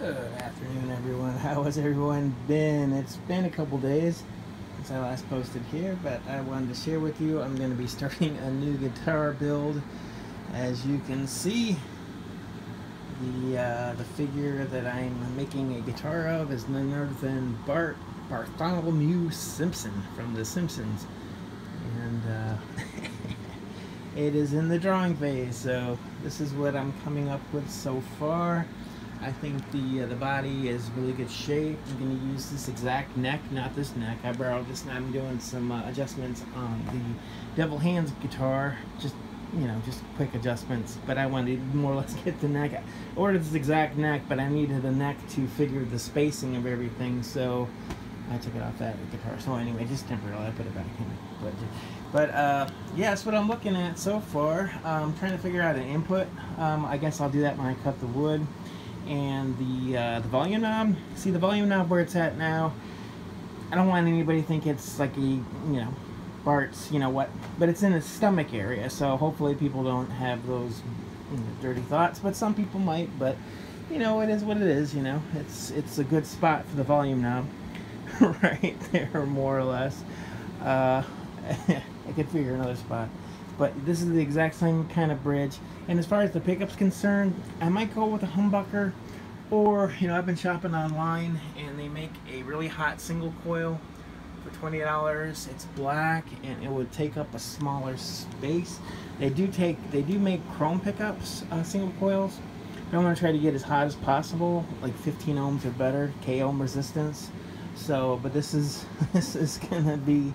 Good afternoon, everyone. How has everyone been? It's been a couple days since I last posted here, but I wanted to share with you I'm going to be starting a new guitar build. As you can see, the figure that I'm making a guitar of is none other than Bart Bartholomew Simpson from The Simpsons, and it is in the drawing phase. So this is what I'm coming up with so far. I think the body is really good shape. I'm going to use this exact neck, not this neck. I borrowed this, and I'm doing some adjustments on the Devil Hands guitar. Just quick adjustments. But I wanted to more or less get the neck. I ordered this exact neck, but I needed the neck to figure the spacing of everything. So I took it off that guitar. So anyway, just temporarily, I put it back in. But yeah, that's what I'm looking at so far. I'm trying to figure out an input. I guess I'll do that when I cut the wood. And the volume knob, see the volume knob where it's at now, I don't want anybody to think it's like a, Bart's, but it's in his stomach area, so hopefully people don't have those dirty thoughts, but some people might, but, it is what it is, it's a good spot for the volume knob, right there, more or less. I could figure another spot. But this is the exact same kind of bridge. And as far as the pickup's concerned, I might go with a humbucker, or I've been shopping online and they make a really hot single coil for $20. It's black and it would take up a smaller space. They do make chrome pickups, single coils. But I want to try to get as hot as possible, like 15 ohms or better, K-ohm resistance. So, but this is gonna be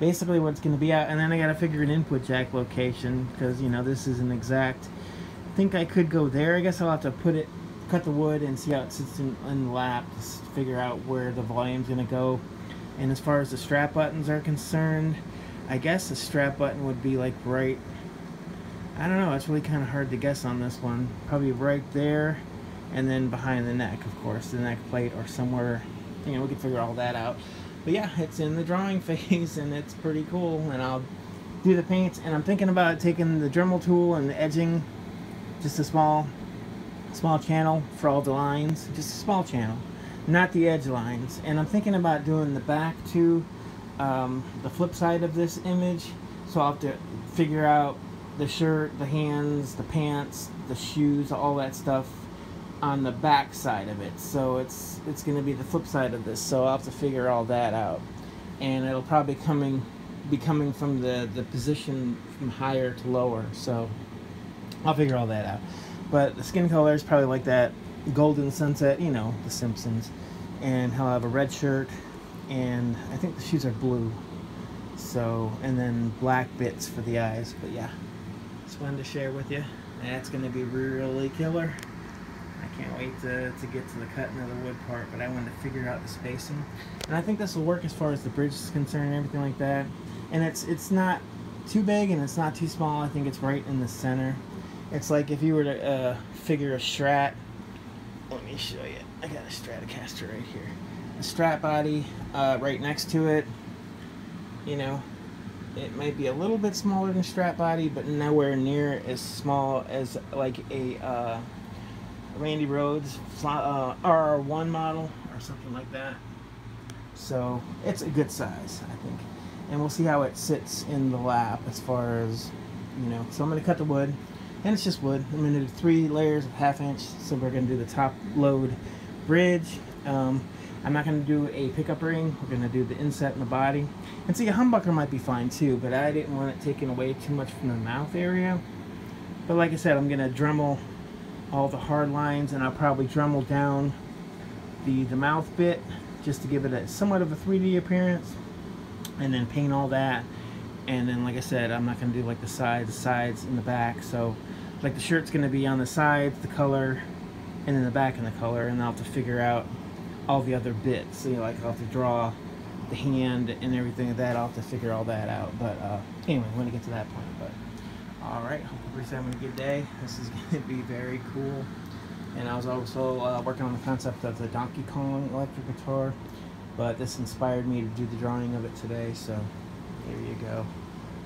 basically what's going to be out, and then I got to figure an input jack location, because this is an exact. I think I could go there. I guess I'll have to cut the wood and see how it sits in the lap to figure out where the volume's going to go. And as far as the strap buttons are concerned, I guess the strap button would be like right. I don't know. It's really kind of hard to guess on this one. Probably right there, and then behind the neck, of course, the neck plate or somewhere. We could figure all that out. But yeah, it's in the drawing phase, and it's pretty cool, and I'll do the paints, and I'm thinking about taking the Dremel tool and edging just a small channel for all the lines, just a small channel, not the edge lines. And I'm thinking about doing the back too, the flip side of this image, so I'll have to figure out the shirt, the hands, the pants, the shoes, all that stuff on the back side of it. So it's going to be the flip side of this, so I'll have to figure all that out, and it'll probably be coming from the position from higher to lower, so I'll figure all that out. But the skin color is probably like that golden sunset, The Simpsons, and he'll have a red shirt, and I think the shoes are blue, so, and then black bits for the eyes. But yeah, just wanted to share with you, that's going to be really killer. I can't wait to get to the cutting of the wood part, but I wanted to figure out the spacing. And I think this will work as far as the bridge is concerned and everything like that. And it's not too big and it's not too small. I think it's right in the center. It's like if you were to figure a Strat. Let me show you. I got a Stratocaster right here. A Strat body right next to it. It might be a little bit smaller than Strat body, but nowhere near as small as like a... Randy Rhodes RR1 model or something like that. So it's a good size, I think, and we'll see how it sits in the lap as far as so I'm going to cut the wood, and it's just wood. I'm going to do 3 layers of 1/2 inch, so we're going to do the top load bridge. I'm not going to do a pickup ring. We're going to do the inset and the body, and see, a humbucker might be fine too, but I didn't want it taken away too much from the mouth area. But like I said, I'm going to Dremel all the hard lines, and I'll probably Dremel down the mouth bit just to give it a somewhat of a 3D appearance, and then paint all that. And then like I said, I'm not going to do like the sides and the back, so like the shirt's going to be on the sides, the color, and then the back and the color, and I'll have to figure out all the other bits. So like I'll have to draw the hand and everything like that. I'll have to figure all that out. But anyway, I'm going to get to that point. But alright, hope everybody's having a good day. This is going to be very cool. And I was also working on the concept of the Donkey Kong electric guitar, but this inspired me to do the drawing of it today, so here you go.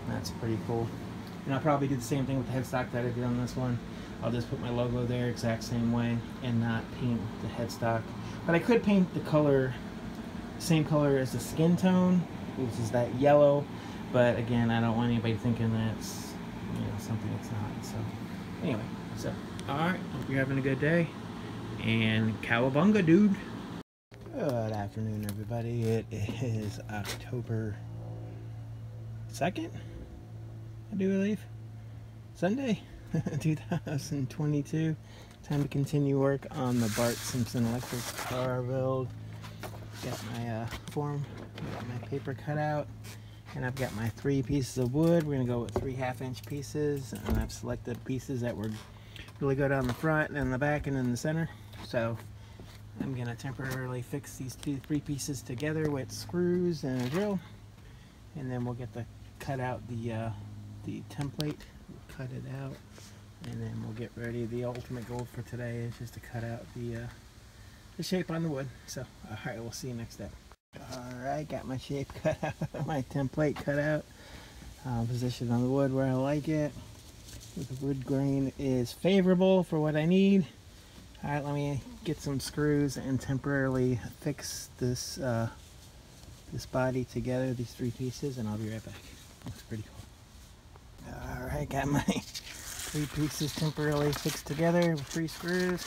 That's pretty cool. And I'll probably do the same thing with the headstock that I did on this one. I'll just put my logo there exact same way and not paint the headstock. But I could paint the color, same color as the skin tone, which is that yellow. But again, I don't want anybody thinking that's, you know, something it's not. So anyway, so alright, hope you're having a good day. And cowabunga, dude. Good afternoon, everybody. It is October 2nd, I do believe. Sunday, 2022. Time to continue work on the Bart Simpson electric car build. Got my form, got my paper cut out, and I've got my 3 pieces of wood. We're gonna go with 3 half-inch pieces, and I've selected pieces that were really good on the front and the back and in the center. So I'm gonna temporarily fix these 3 pieces together with screws and a drill, and then we'll get the cut out the template, cut it out, and then we'll get ready. The ultimate goal for today is just to cut out the shape on the wood. So all right, we'll see you next step. All right, got my shape cut out, my template cut out, positioned on the wood where I like it. The wood grain is favorable for what I need. All right, let me get some screws and temporarily fix this this body together, these 3 pieces, and I'll be right back. Looks pretty cool. All right, got my 3 pieces temporarily fixed together with 3 screws.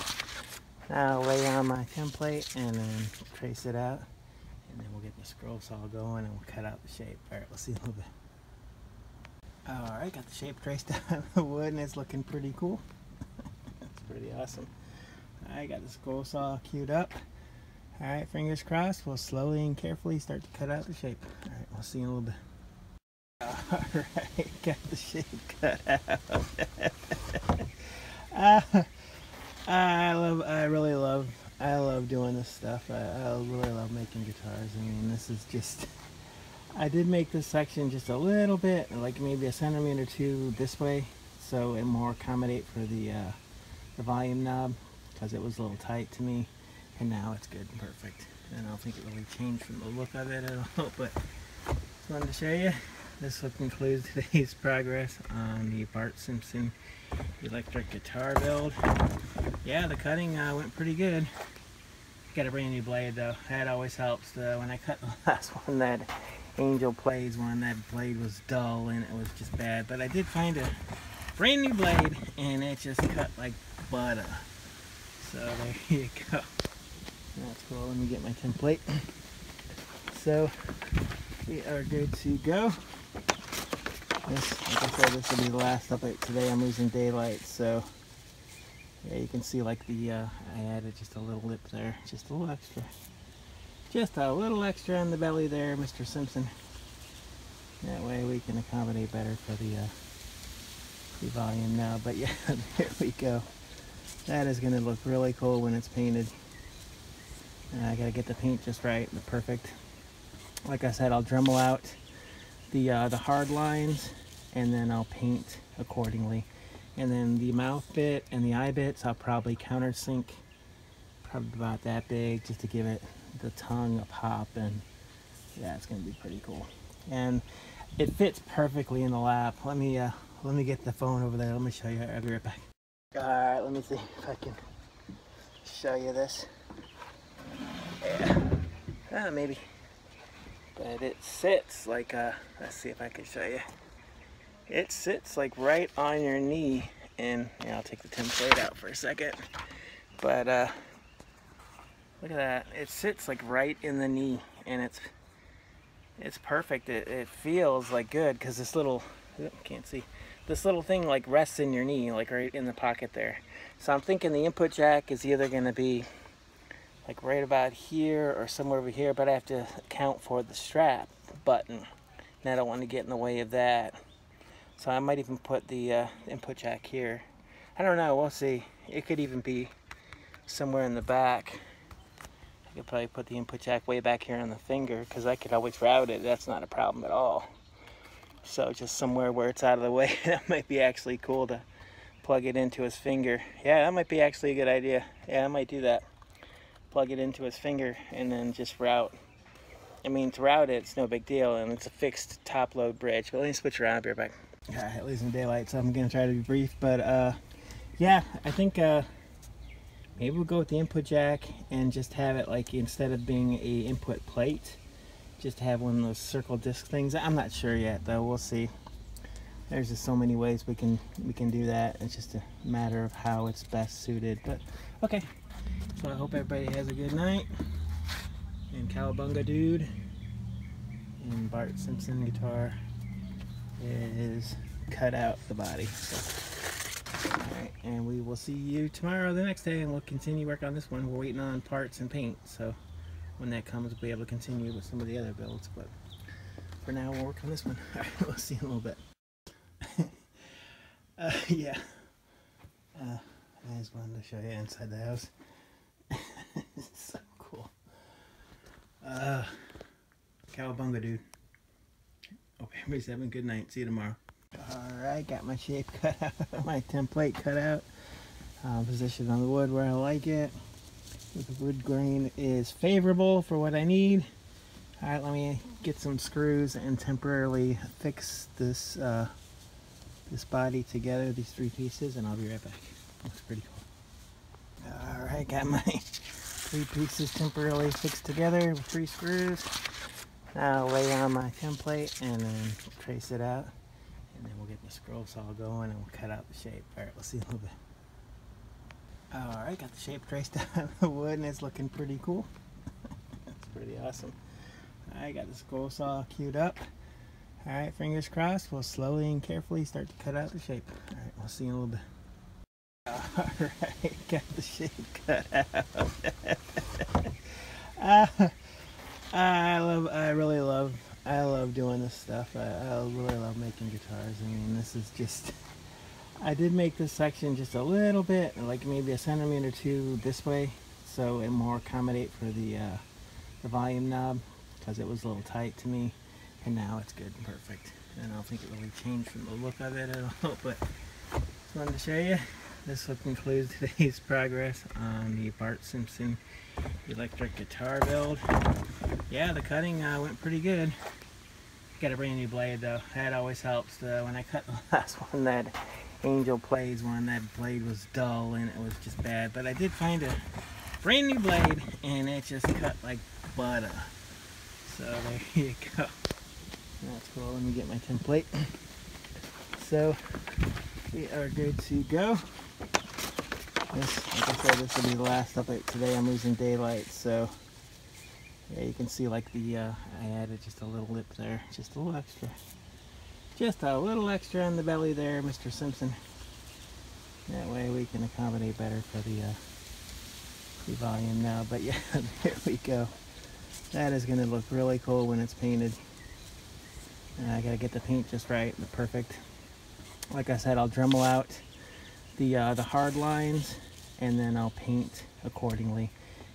Now I'll lay on my template and then trace it out, and then we'll get the scroll saw going and we'll cut out the shape. All right, we'll see a little bit. All right, got the shape traced out of the wood, and it's looking pretty cool. That's pretty awesome. All right, got the scroll saw queued up. All right, fingers crossed, we'll slowly and carefully start to cut out the shape. All right, we'll see you in a little bit. All right, got the shape cut out. I really love doing this stuff. I really love making guitars. I mean, this is just, I did make this section just a little bit, like maybe a centimeter or 2 this way, so it more accommodate for the volume knob, because it was a little tight to me, and now it's good and perfect. And I don't think it really changed from the look of it at all, but just wanted to show you. This will conclude today's progress on the Bart Simpson electric guitar build. Yeah, the cutting went pretty good. Got a brand new blade though. That always helps. When I cut the last one, that Angel Plays one, that blade was dull and it was just bad. But I did find a brand new blade, and it just cut like butter. So there you go. That's cool. Let me get my template. So we are good to go. This, like I said, this will be the last update today. I'm losing daylight, so yeah, you can see like the I added just a little lip there, just a little extra, just a little extra on the belly there, Mr. Simpson. That way we can accommodate better for the volume now. But yeah, there we go. That is going to look really cool when it's painted. I gotta get the paint just right, the perfect. Like I said, I'll Dremel out the hard lines, and then I'll paint accordingly. And then the mouth bit and the eye bits, I'll probably countersink, probably about that big, just to give it the tongue a pop. And yeah, it's gonna be pretty cool. And it fits perfectly in the lap. Let me get the phone over there. Let me show you. I'll be right back. All right, let me see if I can show you this. Yeah, maybe. But it sits like let's see if I can show you. It sits like right on your knee, and yeah, I'll take the template out for a second. But look at that. It sits like right in the knee, and it's perfect. It feels like good, because this little, can't see, this little thing like rests in your knee, like right in the pocket there. So I'm thinking the input jack is either going to be like right about here or somewhere over here, but I have to account for the strap button, and I don't want to get in the way of that. So I might even put the input jack here. I don't know, we'll see. It could even be somewhere in the back. I could probably put the input jack way back here on the finger, because I could always route it. That's not a problem at all. So just somewhere where it's out of the way. That might be actually cool to plug it into his finger. Yeah, that might be actually a good idea. Yeah, I might do that. Plug it into his finger and then just route. I mean, to route it, it's no big deal, and it's a fixed top load bridge. But let me switch around, be right back. All right, losing daylight, so I'm gonna try to be brief, but yeah, I think maybe we'll go with the input jack and just have it like, instead of being a input plate, just have one of those circle disc things. I'm not sure yet though, we'll see. There's just so many ways we can do that. It's just a matter of how it's best suited. But okay, so I hope everybody has a good night. And Cowabunga Dude and Bart Simpson guitar is cut out the body. So, all right, and we will see you tomorrow, the next day, and we'll continue working on this one. We're waiting on parts and paint, so when that comes, we'll be able to continue with some of the other builds. But for now, we'll work on this one. All right, we'll see you in a little bit. I just wanted to show you inside the house. It's so cool. Cowabunga Dude. Hope everybody's having a good night. See you tomorrow. Alright, got my shape cut out, my template cut out. Positioned on the wood where I like it. The wood grain is favorable for what I need. Alright, let me get some screws and temporarily fix this this body together, these three pieces, and I'll be right back. Looks pretty cool. Alright, got my three pieces temporarily fixed together with three screws. Now I'll lay on my template and then trace it out. And then we'll get the scroll saw going and we'll cut out the shape. Alright, we'll see a little bit. Alright, got the shape traced out of the wood and it's looking pretty cool. That's pretty awesome. Alright, got the scroll saw queued up. Alright, fingers crossed, we'll slowly and carefully start to cut out the shape. Alright, we'll see in a little bit. Alright, got the shape cut out. I really love doing this stuff. I really love making guitars. I mean, this is just, I did make this section just a little bit, like maybe a centimeter or two this way, so it more accommodate for the volume knob, because it was a little tight to me. And now it's good and perfect. And I don't think it really changed from the look of it at all, but just wanted to show you. This will conclude today's progress on the Bart Simpson electric guitar build. Yeah, the cutting went pretty good. Got a brand new blade though. That always helps. When I cut the last one, that Angel Plays one, that blade was dull and it was just bad. But I did find a brand new blade and it just cut like butter. So there you go. That's cool. Let me get my template. So we are good to go. This, like I said, this will be the last update today. I'm losing daylight, so yeah, you can see like the I added just a little lip there, just a little extra, on the belly there, Mr. Simpson. That way we can accommodate better for the volume now. But yeah, there we go. That is going to look really cool when it's painted. I gotta get the paint just right, the perfect. Like I said, I'll Dremel out the hard lines, and then I'll paint accordingly.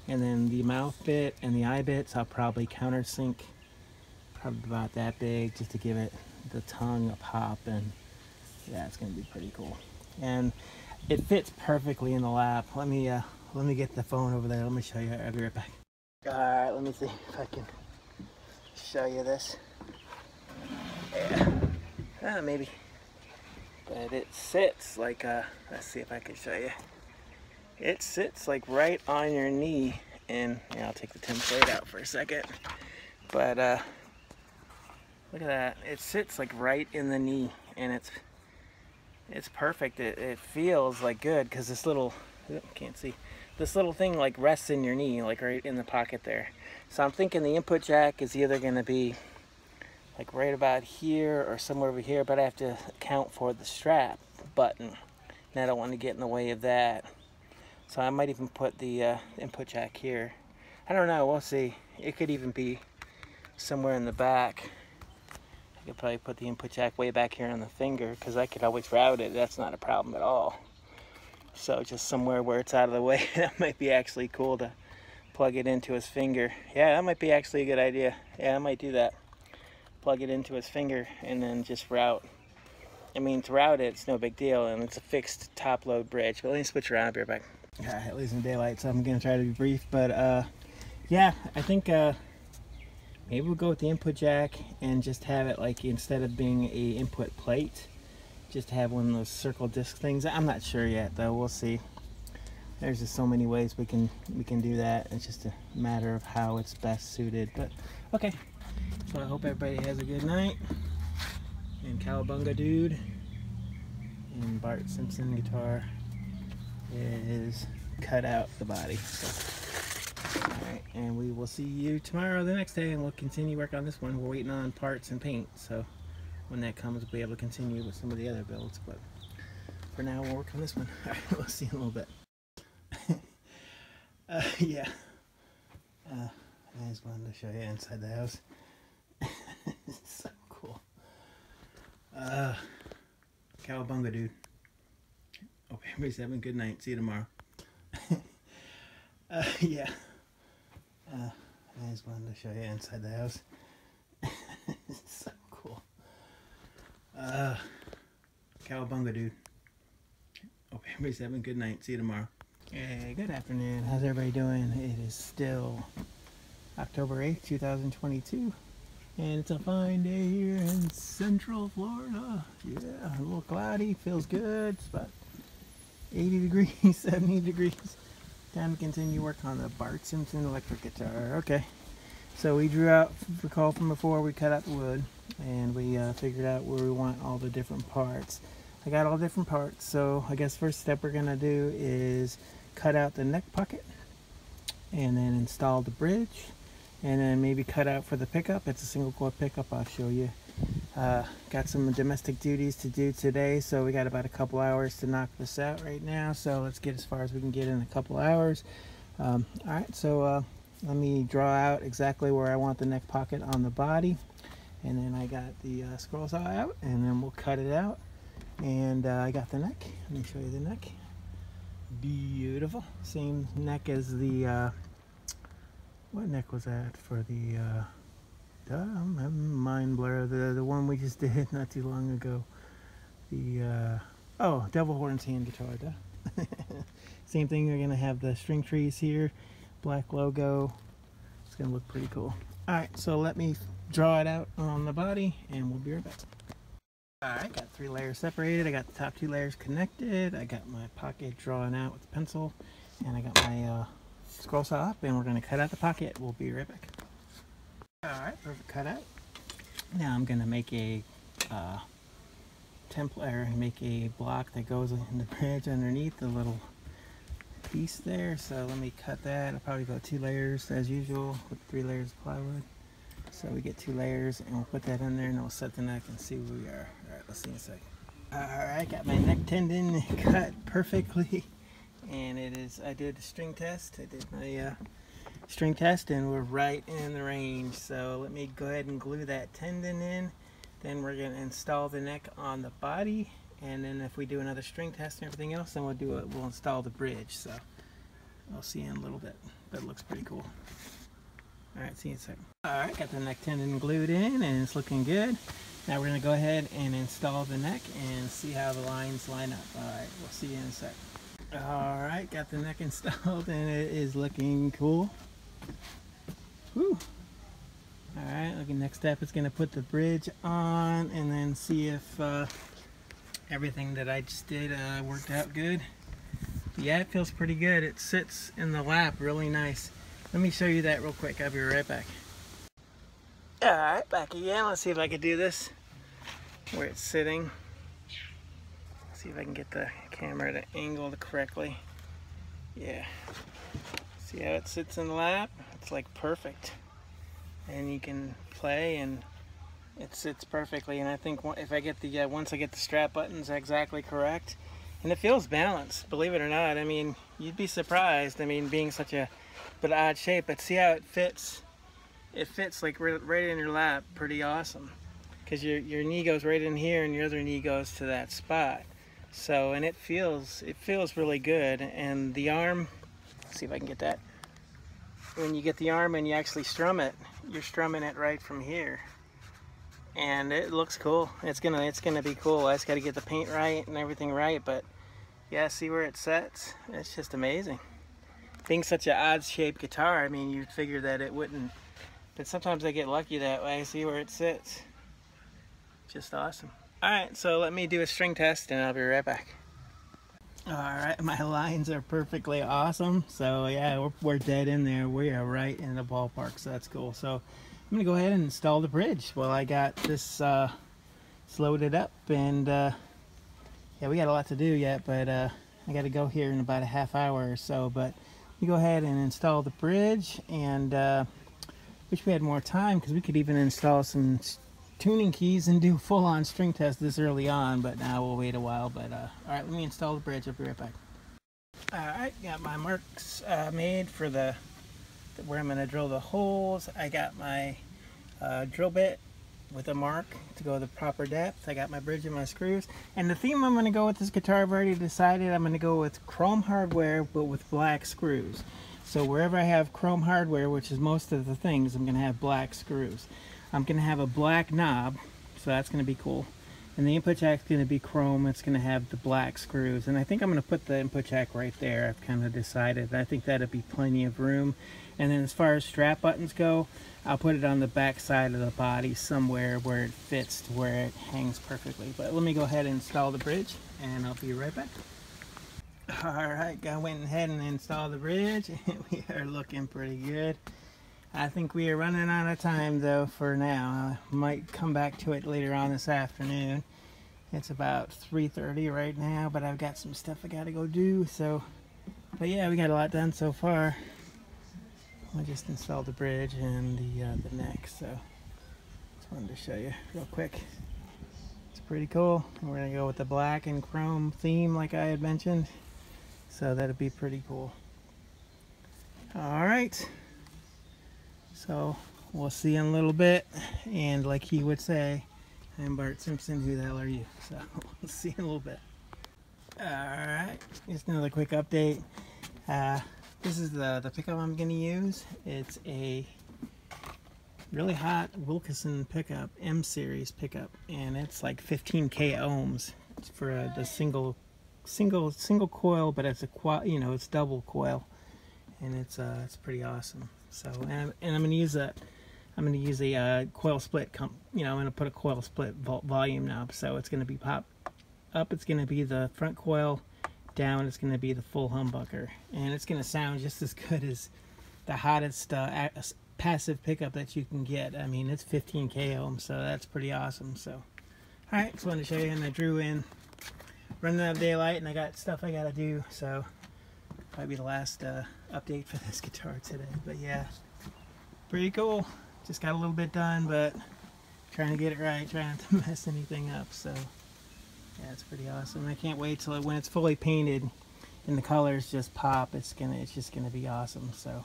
And then the mouth bit and the eye bits, I'll probably countersink, probably about that big, just to give it the tongue a pop. And yeah, it's gonna be pretty cool. And it fits perfectly in the lap. Let me get the phone over there. Let me show you. I'll be right back. All right, let me see if I can show you this. Yeah, maybe, but it sits like let's see if I can show you. It sits like right on your knee, and yeah, I'll take the template out for a second. But look at that, it sits like right in the knee, and it's perfect. It feels like good because this little can't see this little thing like rests in your knee, like right in the pocket there. So I'm thinking the input jack is either going to be like right about here or somewhere over here, but I have to account for the strap button, and I don't want to get in the way of that. So I might even put the input jack here. I don't know, we'll see. It could even be somewhere in the back. I could probably put the input jack way back here on the finger, because I could always route it. That's not a problem at all. So just somewhere where it's out of the way. That might be actually cool to plug it into his finger. Yeah, that might be actually a good idea. Yeah, I might do that. Plug it into his finger and then just route. I mean, to route it, it's no big deal, and it's a fixed top load bridge. But let me switch around, I'll be right back. Alright, losing daylight, so I'm gonna try to be brief, but yeah, I think maybe we'll go with the input jack and just have it like, instead of being a input plate, just have one of those circle disc things. I'm not sure yet though, we'll see. There's just so many ways we can do that. It's just a matter of how it's best suited. But okay, so I hope everybody has a good night. And Cowabunga Dude and Bart Simpson guitar is cut out the body. So, all right, and we will see you tomorrow, the next day, and we'll continue working on this one. We're waiting on parts and paint, so when that comes, we'll be able to continue with some of the other builds. But for now, we'll work on this one. All right, we'll see you in a little bit. I just wanted to show you inside the house. It's so cool. Cowabunga Dude. Hope everybody's having a good night. See you tomorrow. I just wanted to show you inside the house. It's so cool. Cowabunga Dude. Hope everybody's having a good night. See you tomorrow. Hey, good afternoon. How's everybody doing? It is still October 8th, 2022. And it's a fine day here in Central Florida. Yeah, a little cloudy, feels good. It's about 80 degrees, 70 degrees. Time to continue work on the Bart Simpson electric guitar. Okay, so we drew out, recall from before, we cut out the wood and we figured out where we want all the different parts. I got all different parts, so I guess first step we're gonna do is cut out the neck pocket and then install the bridge. And then maybe cut out for the pickup. It's a single coil pickup, I'll show you. Got some domestic duties to do today, so we got about a couple hours to knock this out right now. So let's get as far as we can get in a couple hours. All right, so let me draw out exactly where I want the neck pocket on the body. And then I got the scroll saw out, and then we'll cut it out. And I got the neck. Let me show you the neck. Beautiful. Same neck as the... what neck was that for the I'm having mind blur, the one we just did not too long ago, the oh, Devil Horns hand guitar, duh. Same thing, you're gonna have the string trees here, black logo. It's gonna look pretty cool. All right, so let me draw it out on the body and we'll be right back. All right, got three layers separated. I got the top two layers connected. I got my pocket drawn out with the pencil, and I got my scroll saw up, and we're going to cut out the pocket. We'll be right back. Alright, perfect cutout. Now I'm going to make a template, or make a block that goes in the bridge underneath the little piece there. So let me cut that. I'll probably go two layers as usual with three layers of plywood. So we get two layers and we'll put that in there, and we'll set the neck and see where we are. Alright, let's see in a second. Alright, got my neck tendon cut perfectly. And it is, I did a string test. I did my string test, and we're right in the range. So let me go ahead and glue that tendon in. Then we're going to install the neck on the body. And then if we do another string test and everything else, then we'll do it. We'll install the bridge. So I'll see you in a little bit. But it looks pretty cool. All right, see you in a second. All right, got the neck tendon glued in, and it's looking good. Now we're going to go ahead and install the neck and see how the lines line up. All right, we'll see you in a second. Alright, got the neck installed, and it is looking cool. Woo! Alright, okay, next step is going to put the bridge on and then see if everything that I just did worked out good. Yeah, it feels pretty good. It sits in the lap really nice. Let me show you that real quick. I'll be right back. Alright, back again. Let's see if I can do this where it's sitting. See if I can get the camera to angle it correctly. Yeah, see how it sits in the lap? It's like perfect, and you can play and it sits perfectly. And I think if I get the once I get the strap buttons exactly correct, and it feels balanced, believe it or not. I mean, you'd be surprised. I mean, being such a odd shape, but see how it fits? It fits like right in your lap. Pretty awesome, because your knee goes right in here and your other knee goes to that spot. So, and it feels really good. And the arm, let's see if I can get that. When you get the arm and you actually strum it, you're strumming it right from here, and it looks cool. It's gonna be cool. I just gotta get the paint right and everything right, but yeah, see where it sets? It's just amazing. Being such an odd shaped guitar, I mean, you'd figure that it wouldn't, but sometimes I get lucky that way. See where it sits? Just awesome. Alright, so let me do a string test and I'll be right back. Alright, my lines are perfectly awesome. So yeah, we're dead in there. We are right in the ballpark, so that's cool. So I'm going to go ahead and install the bridge. Well, I got this loaded up, and yeah, we got a lot to do yet, but I got to go here in about a half hour or so. But we go ahead and install the bridge, and wish we had more time because we could even install some tuning keys and do full-on string test this early on, but now we'll wait a while. But all right, let me install the bridge. I'll be right back. All right, got my marks made for the where I'm going to drill the holes. I got my drill bit with a mark to go the proper depth. I got my bridge and my screws, and the theme I'm going to go with this guitar, I've already decided I'm going to go with chrome hardware but with black screws. So wherever I have chrome hardware, which is most of the things, I'm going to have black screws. I'm going to have a black knob, so that's going to be cool, and the input jack is going to be chrome. It's going to have the black screws, and I think I'm going to put the input jack right there. I've kind of decided. I think that'll be plenty of room. And then as far as strap buttons go, I'll put it on the back side of the body somewhere where it fits to where it hangs perfectly. But let me go ahead and install the bridge, and I'll be right back. Alright, I went ahead and installed the bridge, and we are looking pretty good. I think we are running out of time though for now. I might come back to it later on this afternoon. It's about 3:30 right now, but I've got some stuff I gotta go do, so. But yeah, we got a lot done so far. I just installed the bridge and the neck, so just wanted to show you real quick. It's pretty cool. We're gonna go with the black and chrome theme like I had mentioned, so that'll be pretty cool. Alright, so we'll see you in a little bit, and like he would say, I'm Bart Simpson, who the hell are you? So we'll see you in a little bit. Alright, just another quick update. This is the pickup I'm going to use. It's a really hot Wilkerson pickup, M-series pickup, and it's like 15k ohms. It's for the single coil, but it's a it's double coil, and it's pretty awesome. So and I'm going to use that. I'm going to use a coil split. I'm going to put a coil split volume knob. So it's going to be pop up. It's going to be the front coil. Down, it's going to be the full humbucker, and it's going to sound just as good as the hottest passive pickup that you can get. I mean, it's 15k ohms, so that's pretty awesome. So, all right, just wanted to show you, and I drew in, running out of daylight, and I got stuff I got to do, so probably be the last update for this guitar today. But yeah, pretty cool. Just got a little bit done, but trying to get it right, trying not to mess anything up. So. Yeah, it's pretty awesome. I can't wait till when it's fully painted and the colors just pop. It's just gonna be awesome. So,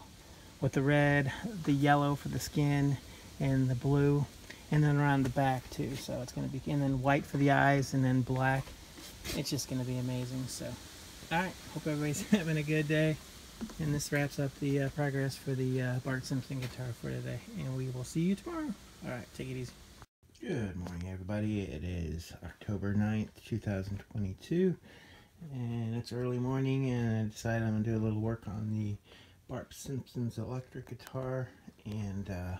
with the red, the yellow for the skin, and the blue, and then around the back too. So it's gonna be, and then white for the eyes, and then black. It's just gonna be amazing. So, all right. Hope everybody's having a good day. And this wraps up the progress for the Bart Simpson guitar for today. And we will see you tomorrow. All right. Take it easy. Good morning, everybody. It is October 9th, 2022, and it's early morning, and I decided I'm going to do a little work on the Bart Simpson's electric guitar, and a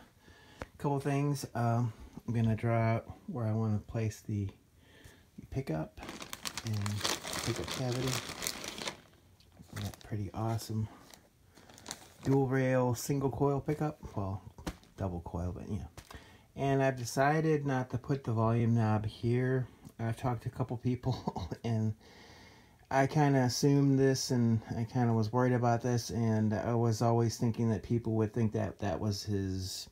couple things. I'm going to draw out where I want to place the pickup and pickup cavity. That pretty awesome dual rail single coil pickup. Well, double coil, but you know. And I've decided not to put the volume knob here. I've talked to a couple people, and I kind of assumed this, and I kind of was worried about this, and I was always thinking that people would think that that was his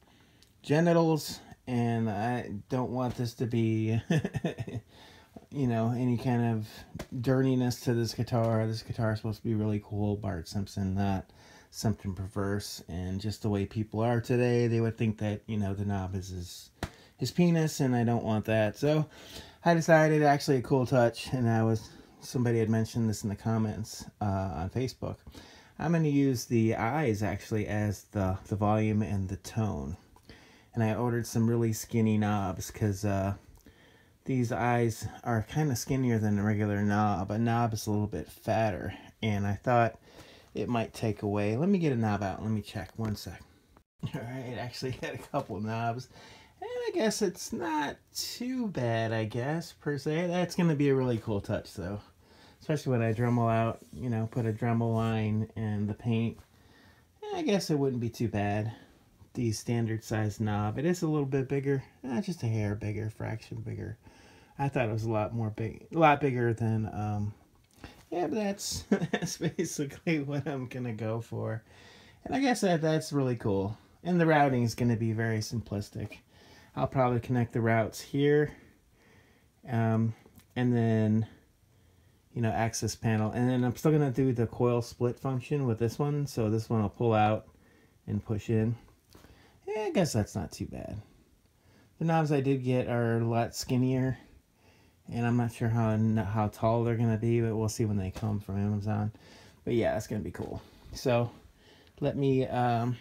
genitals, and I don't want this to be, you know, any kind of dirtiness to this guitar. This guitar is supposed to be really cool, Bart Simpson, not something perverse. And just the way people are today, they would think that, you know, the knob is his penis, and I don't want that. So I decided, actually a cool touch, and somebody had mentioned this in the comments on Facebook. I'm going to use the eyes actually as the volume and the tone, and I ordered some really skinny knobs because these eyes are kind of skinnier than a regular knob. A knob is a little bit fatter, and I thought it might take away. Let me get a knob out. Let me check. One sec. All right, actually got a couple knobs, And I guess it's not too bad, I guess, per se. That's going to be a really cool touch, though. Especially when I Dremel out, you know, put a Dremel line in the paint. I guess it wouldn't be too bad. The standard size knob. It is a little bit bigger. Just a hair bigger, fraction bigger. I thought it was a lot bigger than, yeah, but that's basically what I'm going to go for. And I guess that's really cool. And the routing is going to be very simplistic. I'll probably connect the routes here. And then, you know, access panel. And then I'm still going to do the coil split function with this one. So this one will pull out and push in. Yeah, I guess that's not too bad. The knobs I did get are a lot skinnier. And I'm not sure how tall they're going to be, but we'll see when they come from Amazon. But yeah, that's going to be cool. So let me... and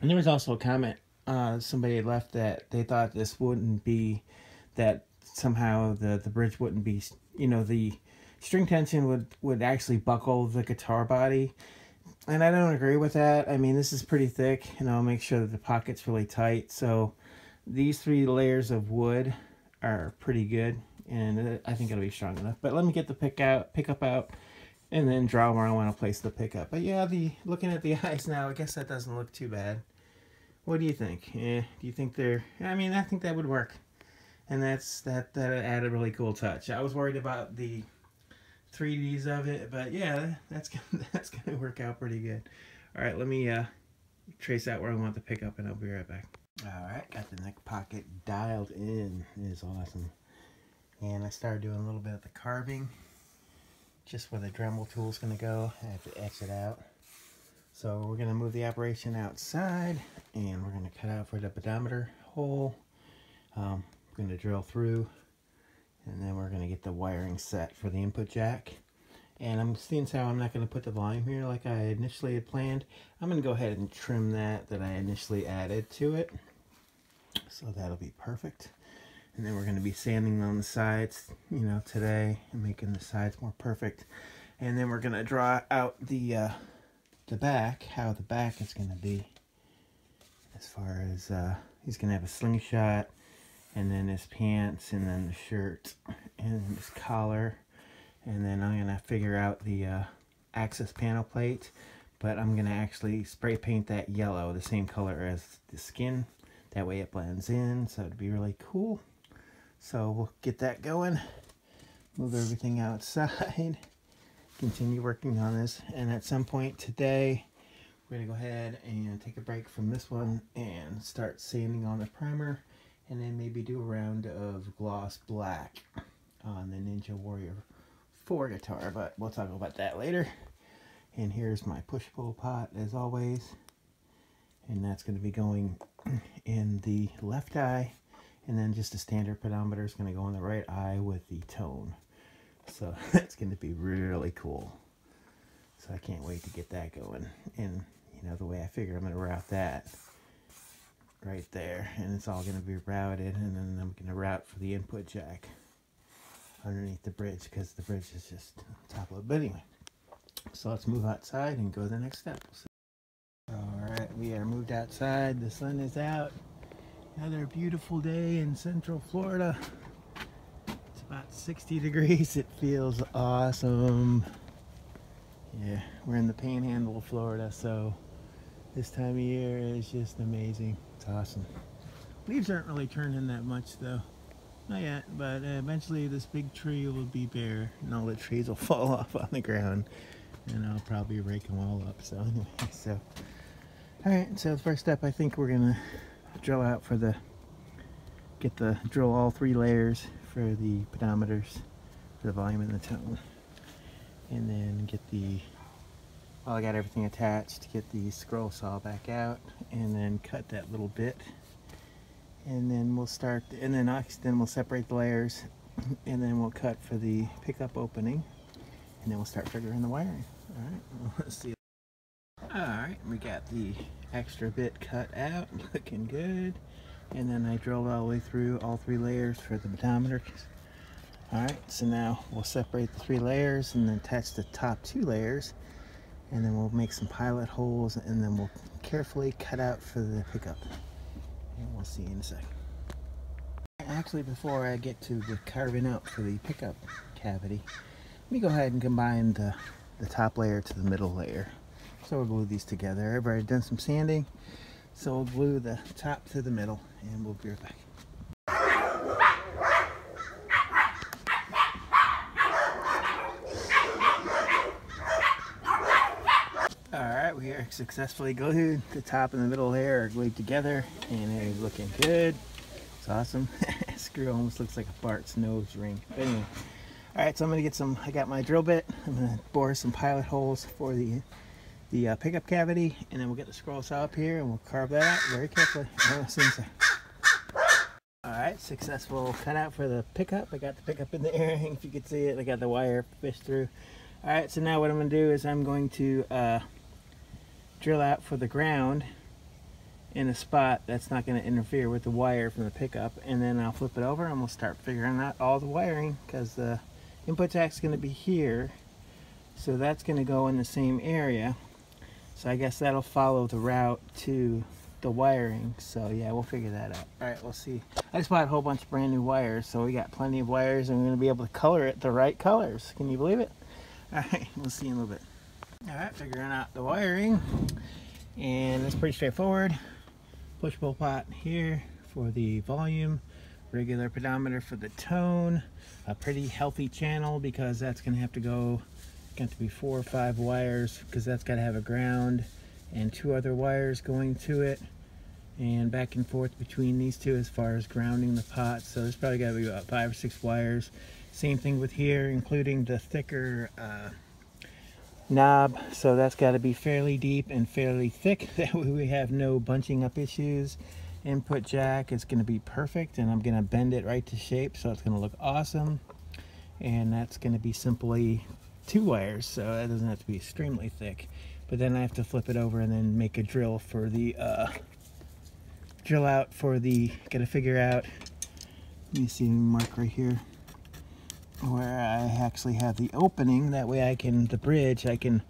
there was also a comment somebody left that they thought this wouldn't be... that somehow the bridge wouldn't be... You know, the string tension would actually buckle the guitar body. And I don't agree with that. I mean, this is pretty thick, and I'll make sure that the pocket's really tight. So these three layers of wood are pretty good. And I think it'll be strong enough. But let me get the pickup out and then draw where I want to place the pickup. But yeah, looking at the eyes now, I guess that doesn't look too bad. What do you think? Yeah, do you think they're... I mean, I think that would work. And that added a really cool touch. I was worried about the 3Ds of it, but yeah, that's gonna work out pretty good. All right, let me trace out where I want the pickup, and I'll be right back. All right, got the neck pocket dialed in. It is awesome. And I started doing a little bit of the carving, just where the Dremel tool is going to go. I have to X it out. So we're going to move the operation outside, and we're going to cut out for the pedometer hole. I'm going to drill through, and then we're going to get the wiring set for the input jack. And I'm seeing how I'm not going to put the volume here like I initially had planned. I'm going to go ahead and trim that I initially added to it. So that'll be perfect. And then we're going to be sanding on the sides, you know, today, and making the sides more perfect. And then we're going to draw out the back, how the back is going to be. As far as, he's going to have a slingshot, and then his pants, and then the shirt, and then his collar. And then I'm going to figure out the access panel plate. But I'm going to actually spray paint that yellow, the same color as the skin. That way it blends in, so it'd be really cool. So we'll get that going, move everything outside, continue working on this. And at some point today, we're gonna go ahead and take a break from this one and start sanding on the primer, and then maybe do a round of gloss black on the Ninja Warrior 4 guitar, but we'll talk about that later. And here's my push-pull pot as always. And that's gonna be going in the left eye. And then just a standard pedometer is going to go on the right eye with the tone. So that's going to be really cool. So I can't wait to get that going. And, you know, the way I figure I'm going to route that right there. And it's all going to be routed. And then I'm going to route for the input jack underneath the bridge, because the bridge is just top load. But anyway, so let's move outside and go to the next step. All right, we are moved outside. The sun is out. Another beautiful day in Central Florida. It's about 60 degrees. It feels awesome. Yeah, we're in the panhandle of Florida, so this time of year is just amazing. It's awesome. Leaves aren't really turning that much, though. Not yet, but eventually this big tree will be bare, and all the trees will fall off on the ground, and I'll probably rake them all up. So anyway, so... Alright, so the first step, I think we're going to... drill out for the drill all three layers for the pedometers, for the volume and the tone, and then get the, well, I got everything attached, get the scroll saw back out, and then cut that little bit, and then we'll start, and then we'll separate the layers, and then we'll cut for the pickup opening, and then we'll start figuring the wiring. All right, well, let's see. Alright, we got the extra bit cut out, looking good. And then I drilled all the way through all three layers for the pedometer. Alright, so now we'll separate the three layers and then attach the top two layers. And then we'll make some pilot holes, and then we'll carefully cut out for the pickup. and we'll see in a second. Actually, before I get to the carving out for the pickup cavity, let me go ahead and combine the top layer to the middle layer. So we'll glue these together. I've already done some sanding, so we'll glue the top to the middle and we'll be right back. Alright, we are successfully glued. The top and the middle layer are glued together and it is looking good. It's awesome. Screw almost looks like a Bart's nose ring. But anyway. Alright, so I'm going to get some, I got my drill bit. I'm going to bore some pilot holes for the pickup cavity, and then we'll get the scroll saw up here and we'll carve that out very carefully. Alright, successful cutout for the pickup. I got the pickup in the air, if you can see it. I got the wire fished through. Alright, so now what I'm going to do is I'm going to drill out for the ground in a spot that's not going to interfere with the wire from the pickup, and then I'll flip it over and we'll start figuring out all the wiring, because the input jack's going to be here, so that's going to go in the same area. So I guess that'll follow the route to the wiring. So yeah, we'll figure that out. All right, we'll see. I just bought a whole bunch of brand new wires, so we got plenty of wires, and we're going to be able to color it the right colors. Can you believe it? All right, we'll see in a little bit. All right, figuring out the wiring, and it's pretty straightforward. Push pull pot here for the volume, regular pedometer for the tone, a pretty healthy channel, because that's going to have to go, got to be 4 or 5 wires, because that's got to have a ground and 2 other wires going to it, and back and forth between these two as far as grounding the pot. So there's probably got to be about 5 or 6 wires. Same thing with here, including the thicker knob, so that's got to be fairly deep and fairly thick, that way we have no bunching up issues. Input jack, it's going to be perfect, and I'm going to bend it right to shape, so it's going to look awesome. And that's going to be simply 2 wires, so that doesn't have to be extremely thick. But then I have to flip it over and then make a drill for the drill out for the, gotta figure out, let me see, mark right here where I actually have the opening, that way I can, the bridge, I can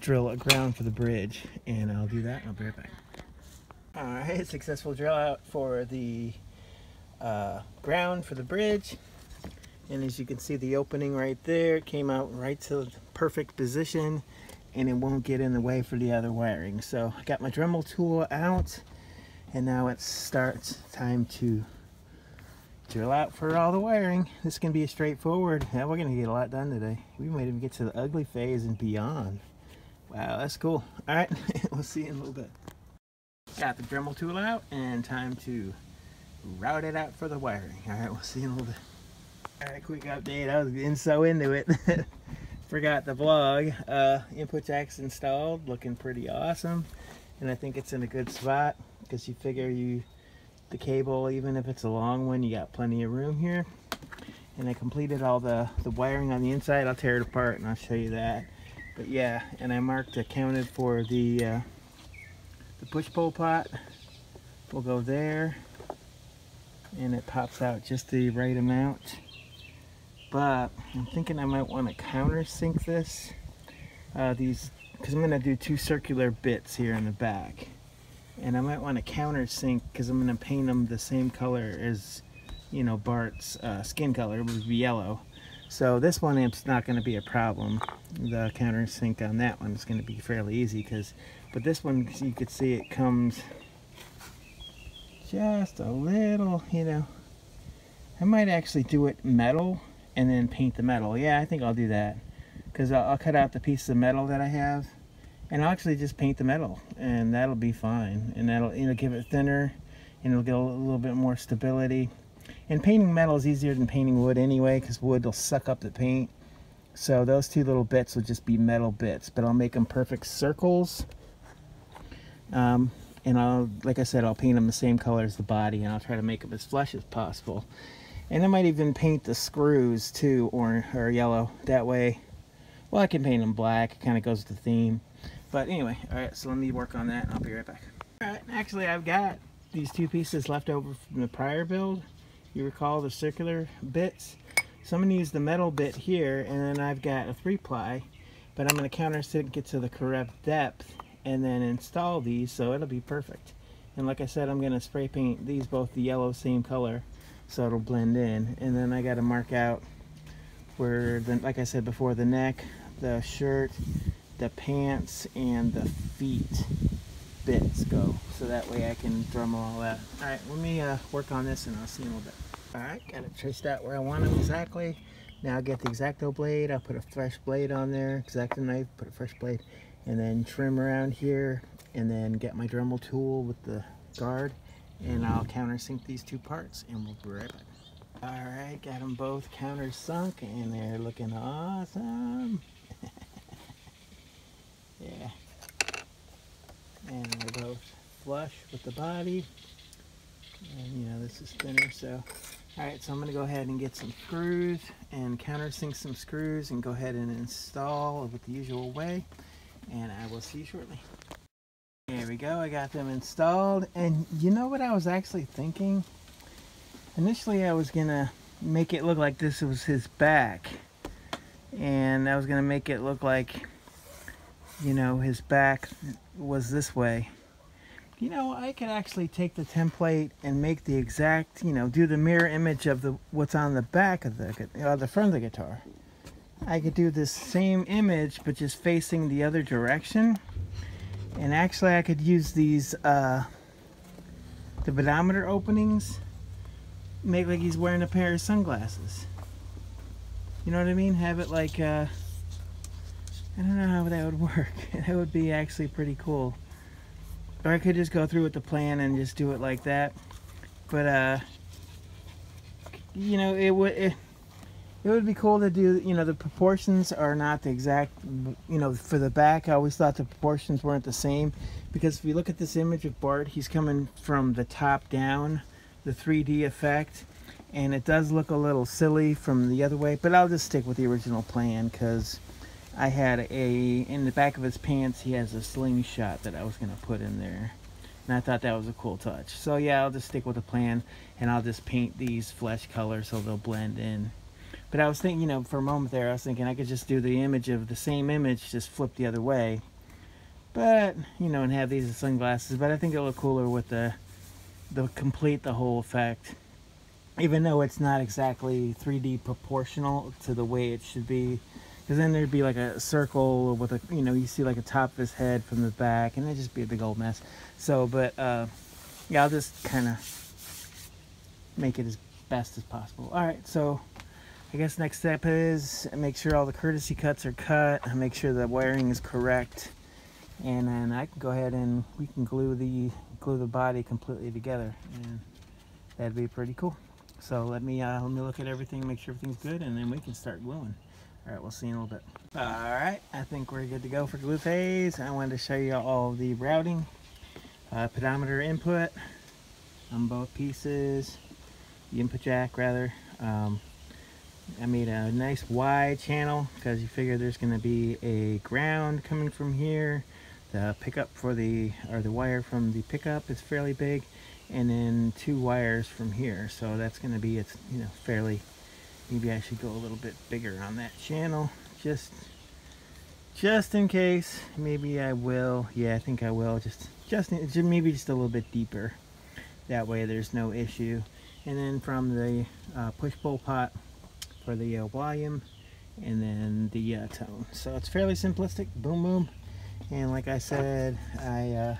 drill a ground for the bridge, and I'll do that and I'll be right back. All right, successful drill out for the ground for the bridge. And as you can see, the opening right there came out right to the perfect position, and it won't get in the way for the other wiring. So I got my Dremel tool out, and now it starts time to drill out for all the wiring. This can be straightforward. Yeah, we're gonna get a lot done today. We might even get to the ugly phase and beyond. Wow, that's cool. All right, we'll see you in a little bit. Got the Dremel tool out, and time to route it out for the wiring. All right, we'll see you in a little bit. Alright, quick update. I was getting so into it. Forgot the vlog. Input jack's installed, looking pretty awesome. And I think it's in a good spot, because you figure the cable, even if it's a long one, you got plenty of room here. And I completed all the wiring on the inside. I'll tear it apart and I'll show you that. But yeah, and I marked, accounted for the push-pull pot. We'll go there. And it pops out just the right amount. But I'm thinking I might want to countersink this, because I'm going to do 2 circular bits here in the back, and I might want to countersink, because I'm going to paint them the same color as, you know, Bart's skin color, it would be yellow. So this one is not going to be a problem. The countersink on that one is going to be fairly easy, but this one, you could see it comes just a little, you know. I might actually do it metal and then paint the metal. Yeah, I think I'll do that, because I'll cut out the piece of metal that I have, and I'll actually just paint the metal, and that'll be fine, and that'll, you know, give it thinner, and it'll get a little bit more stability. And painting metal is easier than painting wood anyway, because wood will suck up the paint. So those 2 little bits will just be metal bits, but I'll make them perfect circles, and I'll, like I said, I'll paint them the same color as the body, and I'll try to make them as flush as possible. And I might even paint the screws too, or yellow. That way, well, I can paint them black. It kind of goes with the theme. But anyway, all right, so let me work on that, and I'll be right back. All right, actually, I've got these 2 pieces left over from the prior build. You recall the circular bits? So I'm going to use the metal bit here, and then I've got a 3-ply. But I'm going to countersink it to the correct depth, and then install these, so it'll be perfect. And like I said, I'm going to spray paint these both the yellow same color so it'll blend in. And then I got to mark out where, like I said before, the neck, the shirt, the pants, and the feet bits go. So that way I can drum all that. All right, let me work on this and I'll see you in a little bit. All right, got it traced out where I want them exactly. Now I'll get the X-Acto blade, I'll put a fresh blade on there, X-Acto knife, put a fresh blade, and then trim around here, and then get my Dremel tool with the guard, and I'll countersink these two parts, and we'll be right back. All right, got them both countersunk, and they're looking awesome. Yeah. And they're both flush with the body. And you know, this is thinner, so. Alright, so I'm going to go ahead and get some screws and countersink some screws and go ahead and install with the usual way, and I will see you shortly. There we go, I got them installed, and you know what I was actually thinking? Initially I was going to make it look like this was his back, and I was going to make it look like, you know, his back was this way. You know, I could actually take the template and make the exact, you know, do the mirror image of the what's on the back of the, or the front of the guitar. I could do this same image, but just facing the other direction. And actually, I could use these, the pedometer openings, make like he's wearing a pair of sunglasses. You know what I mean? Have it like, I don't know how that would work. That would be actually pretty cool. Or I could just go through with the plan and just do it like that, but you know, it would be cool to do. You know, the proportions are not the exact. You know, for the back, I always thought the proportions weren't the same, because if you look at this image of Bart, he's coming from the top down, the 3D effect, and it does look a little silly from the other way. But I'll just stick with the original plan, because I had in the back of his pants, he has a slingshot that I was going to put in there. And I thought that was a cool touch. So yeah, I'll just stick with the plan, and I'll just paint these flesh colors so they'll blend in. But I was thinking, you know, for a moment there, I was thinking I could just do the image of the same image, just flip the other way. But, you know, and have these as sunglasses. But I think it'll look cooler with the complete the whole effect. Even though it's not exactly 3D proportional to the way it should be. Because then there'd be like a circle with a, you know, you see like a top of his head from the back, and it'd just be a big old mess. So, but, yeah, I'll just kind of make it as best as possible. All right, so I guess next step is make sure all the courtesy cuts are cut, make sure the wiring is correct, and then I can go ahead and we can glue the body completely together, and that'd be pretty cool. So let me look at everything, make sure everything's good, and then we can start gluing. All right, we'll see you in a little bit. All right, I think we're good to go for glue phase. I wanted to show you all the routing, pedometer input on both pieces, the input jack rather. I made a nice wide channel because you figure there's going to be a ground coming from here. The pickup for the wire from the pickup is fairly big, and then two wires from here. So that's going to be, it's, you know, fairly. Maybe I should go a little bit bigger on that channel, just in case. Maybe I will. Yeah, I think I will. Just maybe just a little bit deeper. That way, there's no issue. And then from the push pull pot for the volume, and then the tone. So it's fairly simplistic. Boom, boom. And like I said, I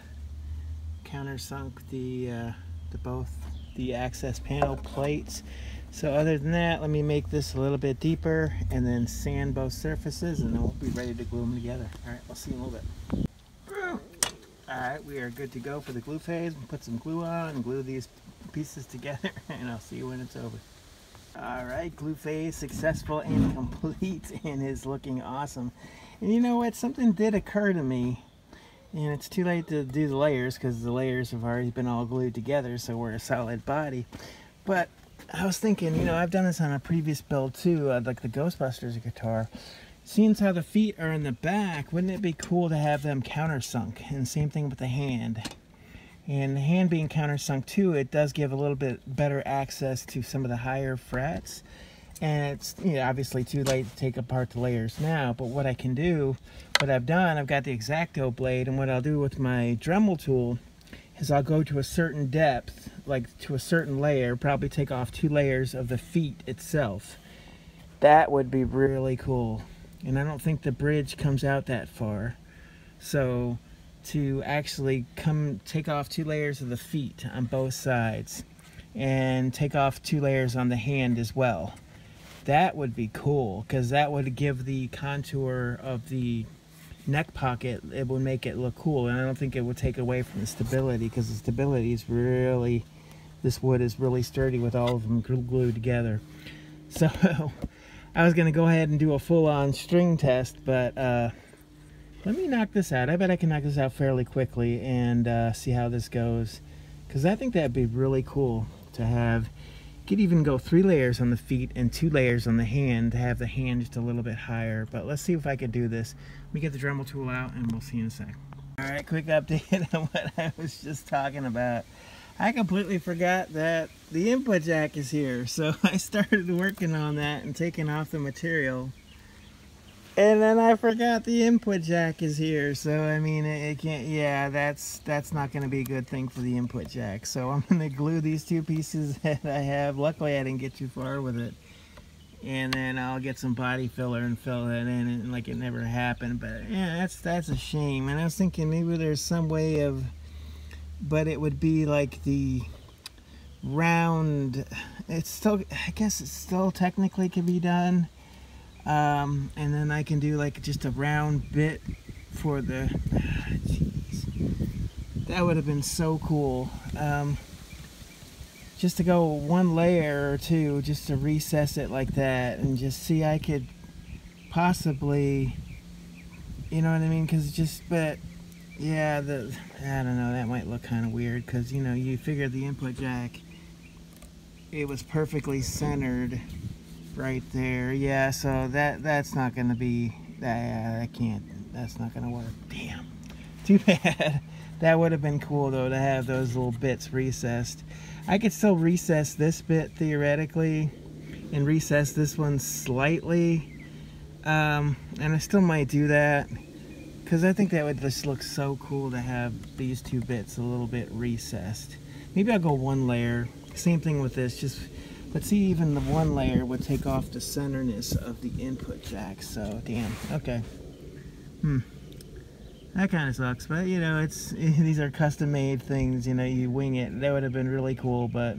countersunk the both the access panel plates. So other than that, let me make this a little bit deeper and then sand both surfaces, and then we'll be ready to glue them together. All right, we'll see you in a little bit. All right, we are good to go for the glue phase. We'll put some glue on and glue these pieces together, and I'll see you when it's over. All right, glue phase successful and complete, and is looking awesome. And you know what? Something did occur to me, and it's too late to do the layers because the layers have already been all glued together, so we're a solid body. But I was thinking, you know, I've done this on a previous build too, like the Ghostbusters guitar. Seeing how the feet are in the back, wouldn't it be cool to have them countersunk? And same thing with the hand. And the hand being countersunk too, it does give a little bit better access to some of the higher frets. And it's, you know, obviously too late to take apart the layers now, but what I can do, what I've done, I've got the X-Acto blade, and what I'll do with my Dremel tool, is I'll go to a certain depth, like to a certain layer, probably take off 2 layers of the feet itself. That would be really cool. And I don't think the bridge comes out that far. So to actually come take off 2 layers of the feet on both sides and take off 2 layers on the hand as well. That would be cool, because that would give the contour of the neck pocket, it would make it look cool, and I don't think it would take away from the stability, because the stability is really, this wood is really sturdy with all of them glued together. So I was gonna go ahead and do a full-on string test, but let me knock this out. I bet I can knock this out fairly quickly and see how this goes, because I think that'd be really cool to have. Could even go 3 layers on the feet and 2 layers on the hand to have the hand just a little bit higher. But let's see if I could do this. Let me get the Dremel tool out and we'll see in a sec. All right, quick update on what I was just talking about. I completely forgot that the input jack is here. So I started working on that and taking off the material. And then I forgot the input jack is here. So I mean, it can't, yeah, that's not gonna be a good thing for the input jack. So I'm gonna glue these 2 pieces that I have. Luckily I didn't get too far with it. And then I'll get some body filler and fill that in, and like it never happened. But yeah, that's a shame. And I was thinking maybe there's some way of, but it would be like the round, it's still, I guess it still technically could be done. And then I can do like just a round bit for the, jeez, that would have been so cool. Just to go 1 layer or 2, just to recess it like that, and just see, I could possibly, you know what I mean? Cause just, but yeah, the, I don't know, that might look kind of weird. Cause you know, you figure the input jack, it was perfectly centered right there. Yeah, so that's not gonna be that. I can't, that's not gonna work. Damn, too bad. That would have been cool though, to have those little bits recessed. I could still recess this bit theoretically and recess this one slightly, and I still might do that, because I think that would just look so cool to have these 2 bits a little bit recessed. Maybe I'll go 1 layer, same thing with this, just, but see, even the 1 layer would take off the centerness of the input jack, so damn, okay. That kind of sucks, but you know, it's, these are custom-made things, you know, you wing it. That would have been really cool, but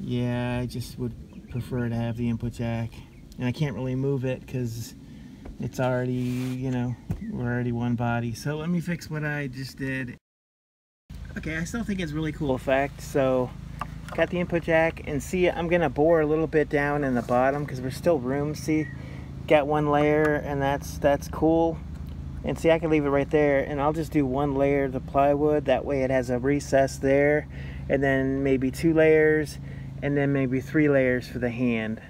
yeah, I just would prefer to have the input jack. And I can't really move it, because it's already, you know, we're already one body. So let me fix what I just did. Okay, I still think it's really cool effect, so got the input jack, and see, I'm gonna bore a little bit down in the bottom, because we're still room. See, got 1 layer, and that's cool. And see, I can leave it right there, and I'll just do 1 layer of the plywood, that way it has a recess there, and then maybe 2 layers, and then maybe 3 layers for the hand.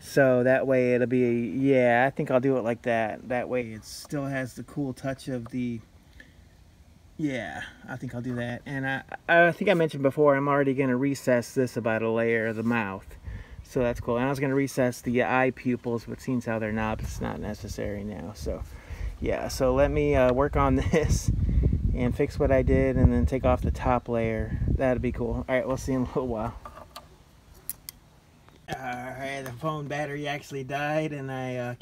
So that way it'll be, yeah, I think I'll do it like that. That way it still has the cool touch of the, yeah, I think I'll do that. And I think I mentioned before, I'm already going to recess this about 1 layer of the mouth. So that's cool. And I was going to recess the eye pupils, but seeing how they're not, it's not necessary now. So, yeah, so let me work on this and fix what I did, and then take off the top layer. That'd be cool. All right, we'll see in a little while. All right, the phone battery actually died, and I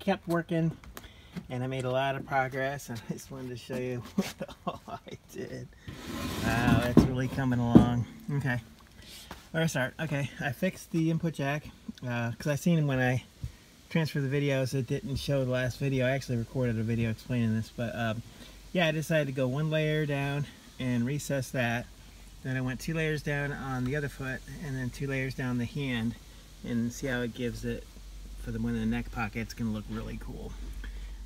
kept working. And I made a lot of progress, and I just wanted to show you what all I did. Wow, it's really coming along. Okay, where do I start? Okay, I fixed the input jack, because I seen when I transferred the videos, it didn't show the last video. I actually recorded a video explaining this, but yeah, I decided to go 1 layer down and recess that. Then I went 2 layers down on the other foot, and then 2 layers down the hand, and see how it gives it for the one in the neck pocket. It's going to look really cool.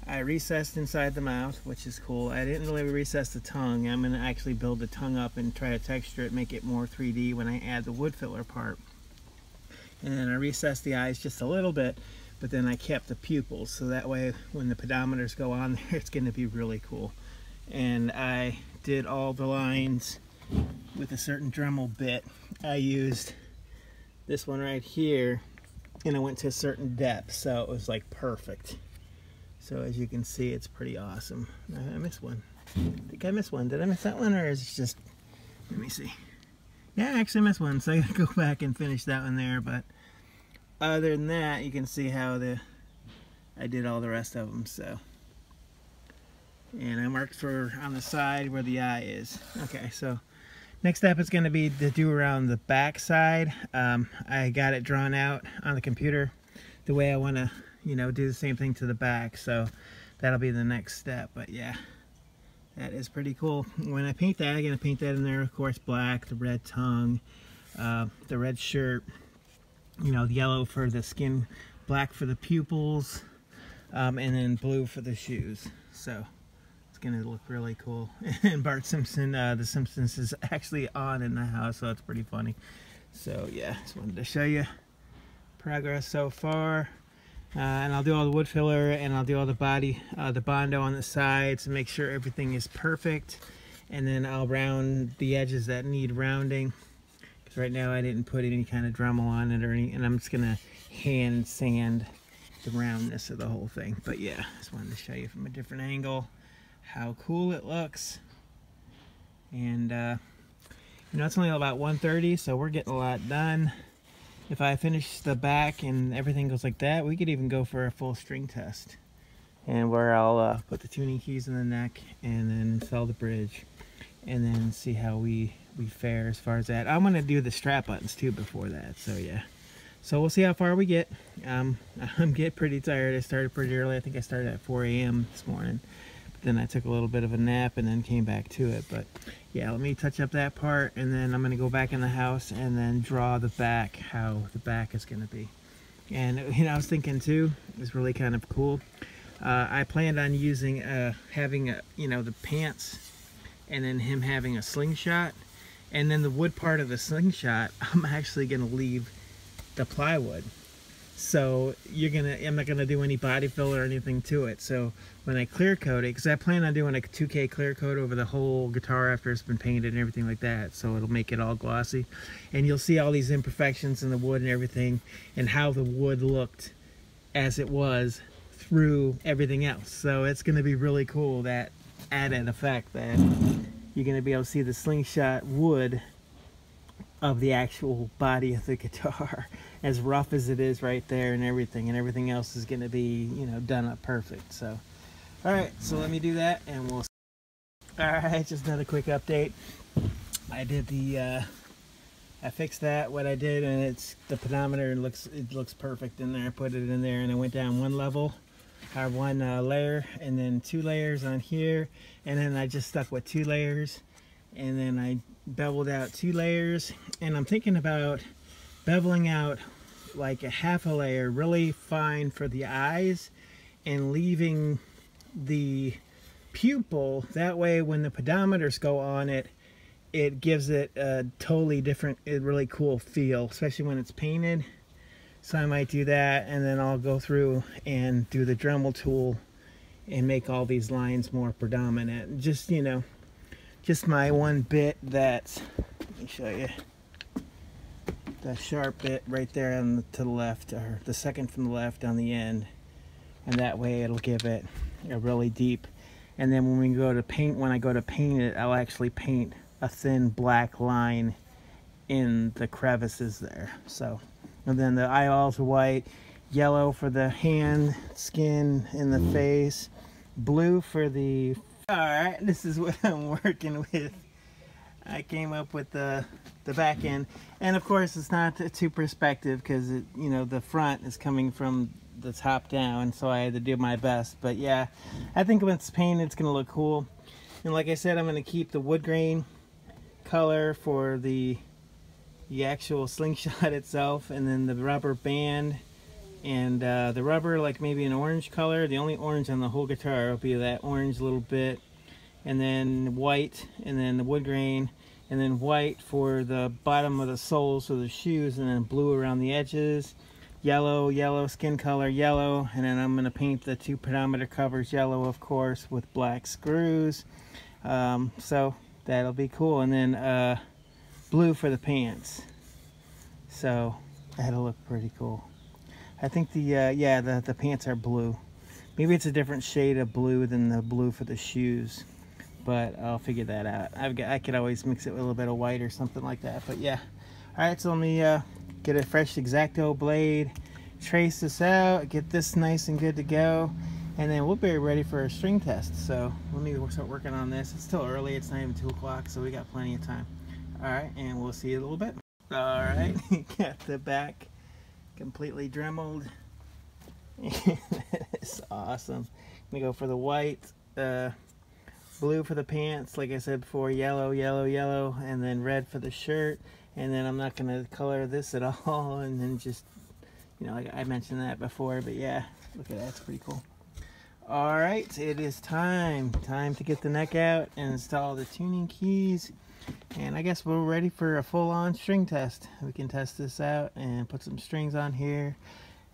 I recessed inside the mouth, which is cool. I didn't really recess the tongue. I'm gonna actually build the tongue up and try to texture it, make it more 3D when I add the wood filler part. And then I recessed the eyes just a little bit, but then I kept the pupils, so that way when the pedometers go on there, it's gonna be really cool. And I did all the lines with a certain Dremel bit. I used this one right here, and I went to a certain depth, so it was like perfect. So as you can see, it's pretty awesome. I missed one. I think I missed one. Did I miss that one, or is it just Let me see. Yeah, I actually missed one, so I gotta go back and finish that one there, but other than that, you can see how I did all the rest of them, so. And I marked for on the side where the eye is. Okay, so next step is going to be to do around the back side. I got it drawn out on the computer the way I want to, you know, do the same thing to the back, so that'll be the next step. But yeah, that is pretty cool. When I paint that, I'm going to paint that in there, of course, black, the red tongue, the red shirt, you know, yellow for the skin, black for the pupils, and then blue for the shoes. So it's gonna look really cool. And Bart Simpson, The Simpsons is actually on in the house, so it's pretty funny. So yeah, just wanted to show you progress so far. And I'll do all the wood filler, and I'll do all the body, the Bondo on the sides, to make sure everything is perfect. And then I'll round the edges that need rounding. Right now I didn't put any kind of Dremel on it or any, and I'm just gonna hand sand the roundness of the whole thing. But yeah, just wanted to show you from a different angle how cool it looks. And you know, it's only about 1:30, so we're getting a lot done. If I finish the back and everything goes like that, we could even go for a full string test, and where I'll put the tuning keys in the neck and then sell the bridge, and then see how we fare as far as that. I'm gonna do the strap buttons too before that, so yeah. So we'll see how far we get. I'm getting pretty tired. I started pretty early. I think I started at 4 a.m. this morning. But then I took a little bit of a nap and then came back to it. But yeah, let me touch up that part, and then I'm gonna go back in the house and then draw the back, how the back is gonna be. And you know, I was thinking too, it's really kind of cool. I planned on using, having a, you know, the pants, and then him having a slingshot, and then the wood part of the slingshot, I'm actually gonna leave the plywood. So I'm not gonna do any body filler or anything to it. So when I clear coat it, because I plan on doing a 2K clear coat over the whole guitar after it's been painted and everything like that, so it'll make it all glossy. And you'll see all these imperfections in the wood and everything, and how the wood looked as it was through everything else. So it's gonna be really cool, that added effect that you're going to be able to see the slingshot wood of the actual body of the guitar, as rough as it is right there, and everything else is going to be, you know, done up perfect. So alright, so let me do that and we'll see. Alright, just another quick update. I did the I fixed that, what I did, and it's the pedometer, and it looks perfect in there. I put it in there and I went down one level, or one layer, and then 2 layers on here, and then I just stuck with 2 layers, and then I beveled out 2 layers. And I'm thinking about beveling out like a half a layer really fine for the eyes, and leaving the pupil that way when the pedometers go on it, it gives it a totally different, a really cool feel, especially when it's painted. So I might do that, and then I'll go through and do the Dremel tool and make all these lines more predominant. Just, you know, just my one bit that's, let me show you, the sharp bit right there on the, to the left, or the second from the left on the end. And that way it'll give it a really deep. And then when we go to paint, when I go to paint it, I'll actually paint a thin black line in the crevices there. So. And then the eyeballs are white, yellow for the hand, skin, and the face, blue for the... Alright, this is what I'm working with. I came up with the back end. And of course, it's not too perspective, because, you know, the front is coming from the top down, so I had to do my best. But yeah, I think when it's painted, it's going to look cool. And like I said, I'm going to keep the wood grain color for the actual slingshot itself, and then the rubber band, and the rubber, like maybe an orange color. The only orange on the whole guitar will be that orange little bit, and then white, and then the wood grain, and then white for the bottom of the soles of the shoes, and then blue around the edges, yellow skin color, yellow. And then I'm going to paint the 2 pedometer covers yellow, of course, with black screws, so that'll be cool. And then blue for the pants, so that'll look pretty cool. I think the yeah, the pants are blue. Maybe it's a different shade of blue than the blue for the shoes, but I'll figure that out. I could always mix it with a little bit of white or something like that, but yeah. Alright, so let me get a fresh X-Acto blade, trace this out, get this nice and good to go, and then we'll be ready for a string test. So let me start working on this. It's still early, it's not even 2 o'clock, so we got plenty of time. Alright, and we'll see you in a little bit. Alright, got the back completely dremeled. That is awesome. I'm gonna go for the white, blue for the pants, like I said before, yellow, yellow, yellow, and then red for the shirt. And then I'm not gonna color this at all, and then just, you know, like I mentioned that before, but yeah, look at that, it's pretty cool. All right, it is time to get the neck out and install the tuning keys, and I guess we're ready for a full-on string test. We can test this out and put some strings on here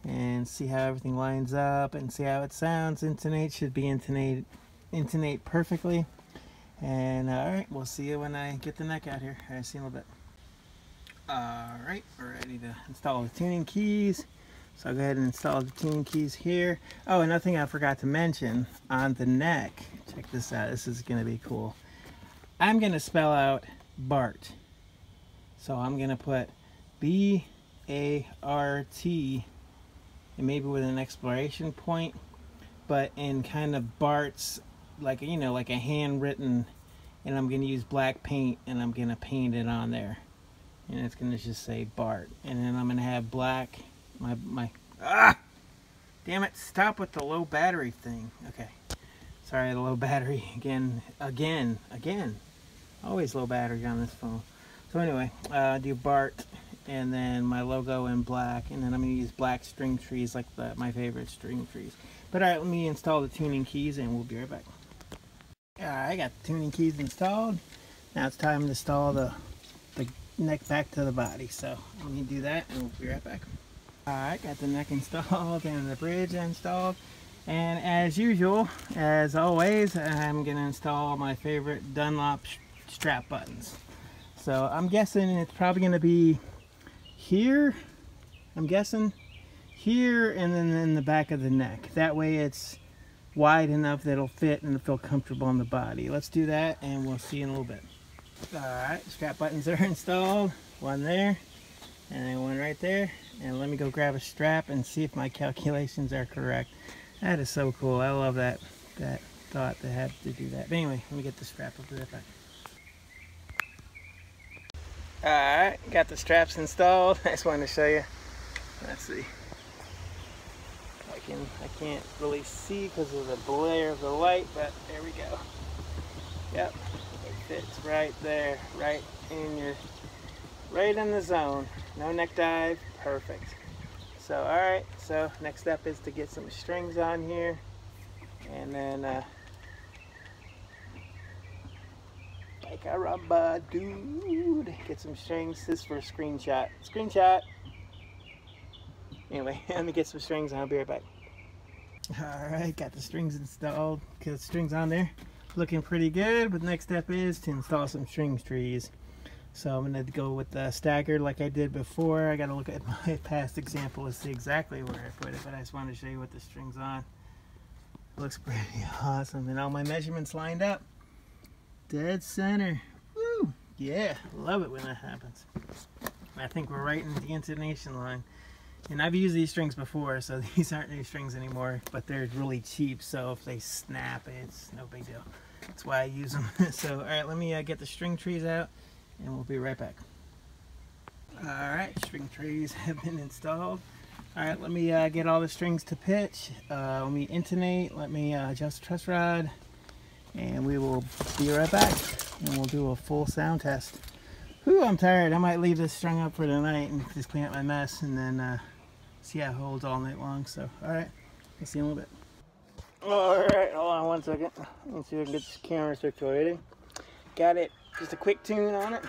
and see how everything lines up and see how it sounds. Intonate should be intonate perfectly, and all right, we'll see you when I get the neck out here. All right, see you in a little bit. All right, we're ready to install the tuning keys. So I'll go ahead and install the tuning keys here. Oh, another thing I forgot to mention on the neck. Check this out. This is going to be cool. I'm going to spell out Bart. So I'm going to put B-A-R-T, and maybe with an exploration point, but in kind of Bart's, like, you know, like a handwritten, and I'm going to use black paint, and I'm going to paint it on there. And it's going to just say Bart. And then I'm going to have black... damn it, stop with the low battery thing. Okay, sorry, the low battery again, always low battery on this phone. So anyway, do Bart, and then my logo in black, and then I'm gonna use black string trees, like my favorite string trees. But all right, let me install the tuning keys and we'll be right back. All right, I got the tuning keys installed. Now it's time to install the neck back to the body, so let me do that and we'll be right back. Alright, got the neck installed and the bridge installed, and as usual, as always, I'm going to install my favorite Dunlop strap buttons. So I'm guessing it's probably going to be here, and then in the back of the neck. That way it's wide enough that it'll fit and it'll feel comfortable on the body. Let's do that and we'll see in a little bit. Alright, strap buttons are installed, one there, and then one right there. And let me go grab a strap and see if my calculations are correct. That is so cool. I love that thought they had to do that. But anyway, let me get the strap. I'll do that back. Alright, got the straps installed. I just wanted to show you. Let's see. I can't really see because of the glare of the light, but there we go. Yep, it fits right there, right in the zone. No neck dive, perfect. So all right, so next step is to get some strings on here, and then like a rubber dude, get some strings. This is for a screenshot. Anyway, let me get some strings and I'll be right back. All right, got the strings installed, because strings on there looking pretty good, but next step is to install some string trees. So I'm going to go with the staggered like I did before. I got to look at my past example to see exactly where I put it, but I just wanted to show you what the string's on. Looks pretty awesome. And all my measurements lined up. Dead center. Woo! Yeah, love it when that happens. I think we're right in the intonation line. And I've used these strings before, so these aren't new strings anymore, but they're really cheap, so if they snap, it's no big deal. That's why I use them. So, all right, let me get the string trees out, and we'll be right back. Alright, string trees have been installed. Alright, let me get all the strings to pitch. Let me intonate, let me adjust the truss rod, and we will be right back and we'll do a full sound test. Whew, I'm tired. I might leave this strung up for tonight and just clean up my mess, and then see how it holds all night long. So alright, we'll see you in a little bit. Alright, hold on one second. Let's see if I can get this camera circulating. Got it. Just a quick tune on it.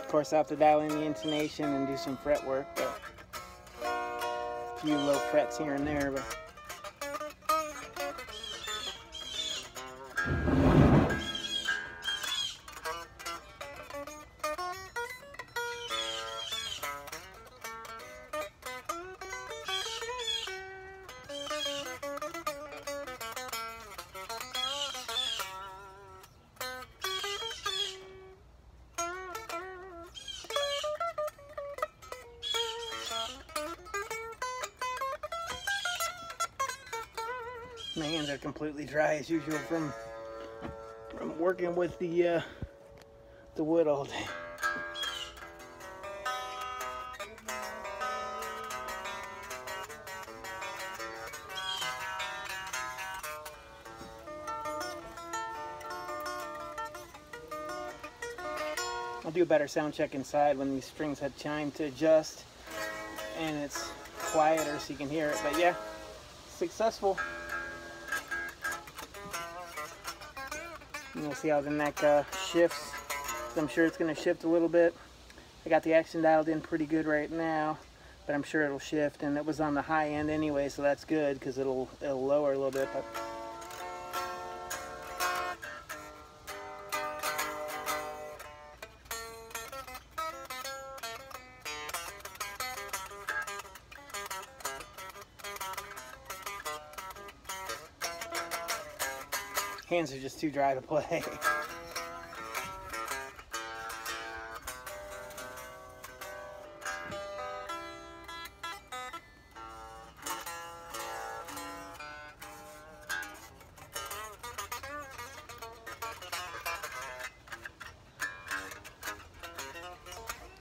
Of course, I have to dial in the intonation and do some fret work, but a few low frets here and there. But My hands are completely dry as usual from working with the wood all day. I'll do a better sound check inside when these strings have time to adjust and it's quieter so you can hear it, but yeah, successful. And we'll see how the neck shifts. I'm sure it's going to shift a little bit. I got the action dialed in pretty good right now, but I'm sure it'll shift, and it was on the high end anyway, so that's good because it'll lower a little bit. But hands are just too dry to play.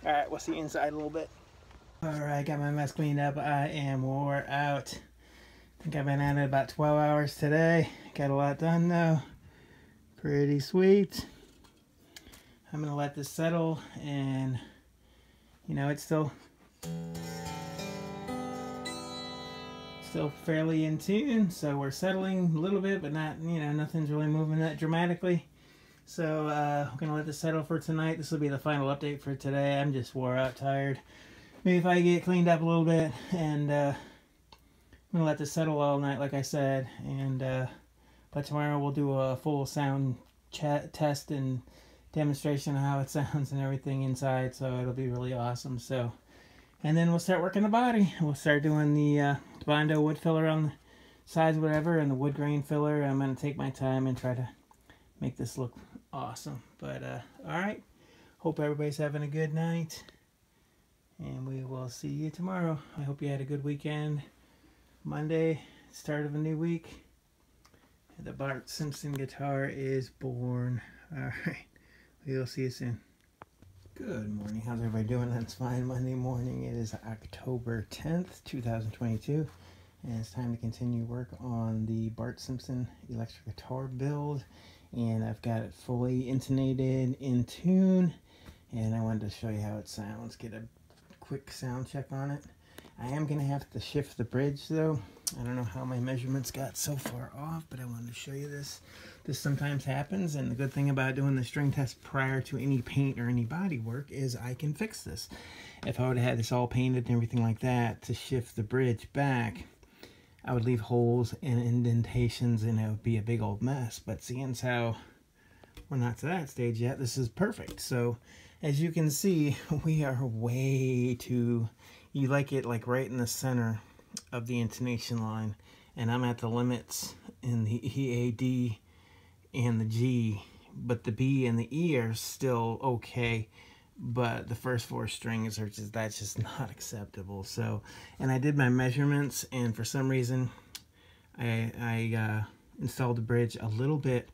All right, we'll see inside a little bit. All right, got my mess cleaned up. I am wore out. I think I've been at it about 12 hours today. Got a lot done though. Pretty sweet. I'm gonna let this settle, and you know, it's still fairly in tune, so we're settling a little bit, but not, you know, nothing's really moving that dramatically. So I'm gonna let this settle for tonight. This will be the final update for today. I'm just wore out, tired. Maybe if I get cleaned up a little bit, and I'm gonna let this settle all night, like I said, and but tomorrow we'll do a full sound test and demonstration of how it sounds and everything inside. So it'll be really awesome. So, and then we'll start working the body. We'll start doing the Bondo wood filler on the sides, whatever, and the wood grain filler. I'm gonna take my time and try to make this look awesome. But all right, hope everybody's having a good night, and we will see you tomorrow. I hope you had a good weekend. Monday, start of a new week. The Bart Simpson guitar is born. All right, we'll see you soon. Good morning, how's everybody doing? That's fine. Monday morning, it is October 10th, 2022, and it's time to continue work on the Bart Simpson electric guitar build. And I've got it fully intonated in tune, and I wanted to show you how it sounds. Get a quick sound check on it. I am going to have to shift the bridge though. I don't know how my measurements got so far off, but I wanted to show you this. This sometimes happens, and the good thing about doing the string test prior to any paint or any body work is I can fix this. If I would have had this all painted and everything like that, to shift the bridge back, I would leave holes and indentations, and it would be a big old mess. But seeing as how we're not to that stage yet, this is perfect. So as you can see, we are way too... You like it like right in the center of the intonation line, and I'm at the limits in the E, A, D, and the G, but the B and the E are still okay, but the first four strings are just, that's just not acceptable. So, and I did my measurements, and for some reason I installed the bridge a little bit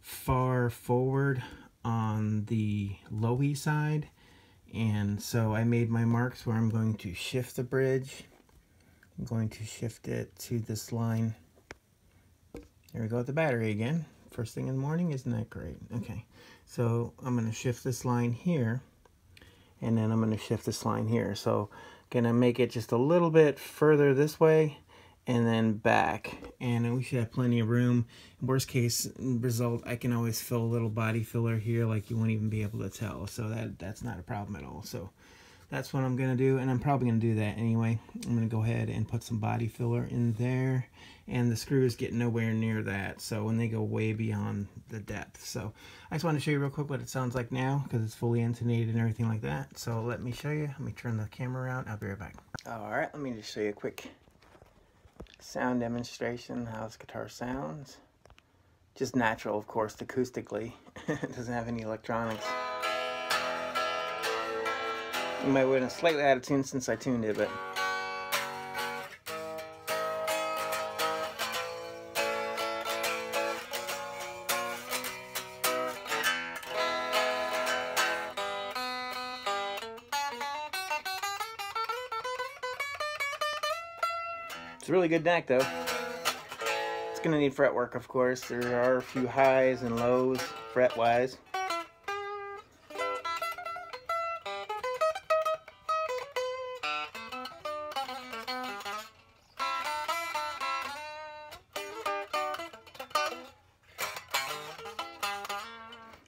far forward on the low E side. And so I made my marks where I'm going to shift the bridge. I'm going to shift it to this line. There we go with the battery again. First thing in the morning, isn't that great? Okay, so I'm going to shift this line here, and then I'm going to shift this line here. So I'm going to make it just a little bit further this way and then back. And we should have plenty of room. Worst case result, I can always fill a little body filler here, like you won't even be able to tell. So that's not a problem at all. So that's what I'm gonna do, and I'm probably gonna do that anyway. I'm gonna go ahead and put some body filler in there, and the screws get nowhere near that, so when they go way beyond the depth. So I just wanted to show you real quick what it sounds like now, because it's fully intonated and everything like that. So let me show you. Let me turn the camera around. I'll be right back. All right, let me just show you a quick sound demonstration, how this guitar sounds. Just natural, of course, acoustically. It doesn't have any electronics. You might have been slightly out of tune since I tuned it, but It's a really good neck though. It's gonna need fret work, of course. There are a few highs and lows fret wise.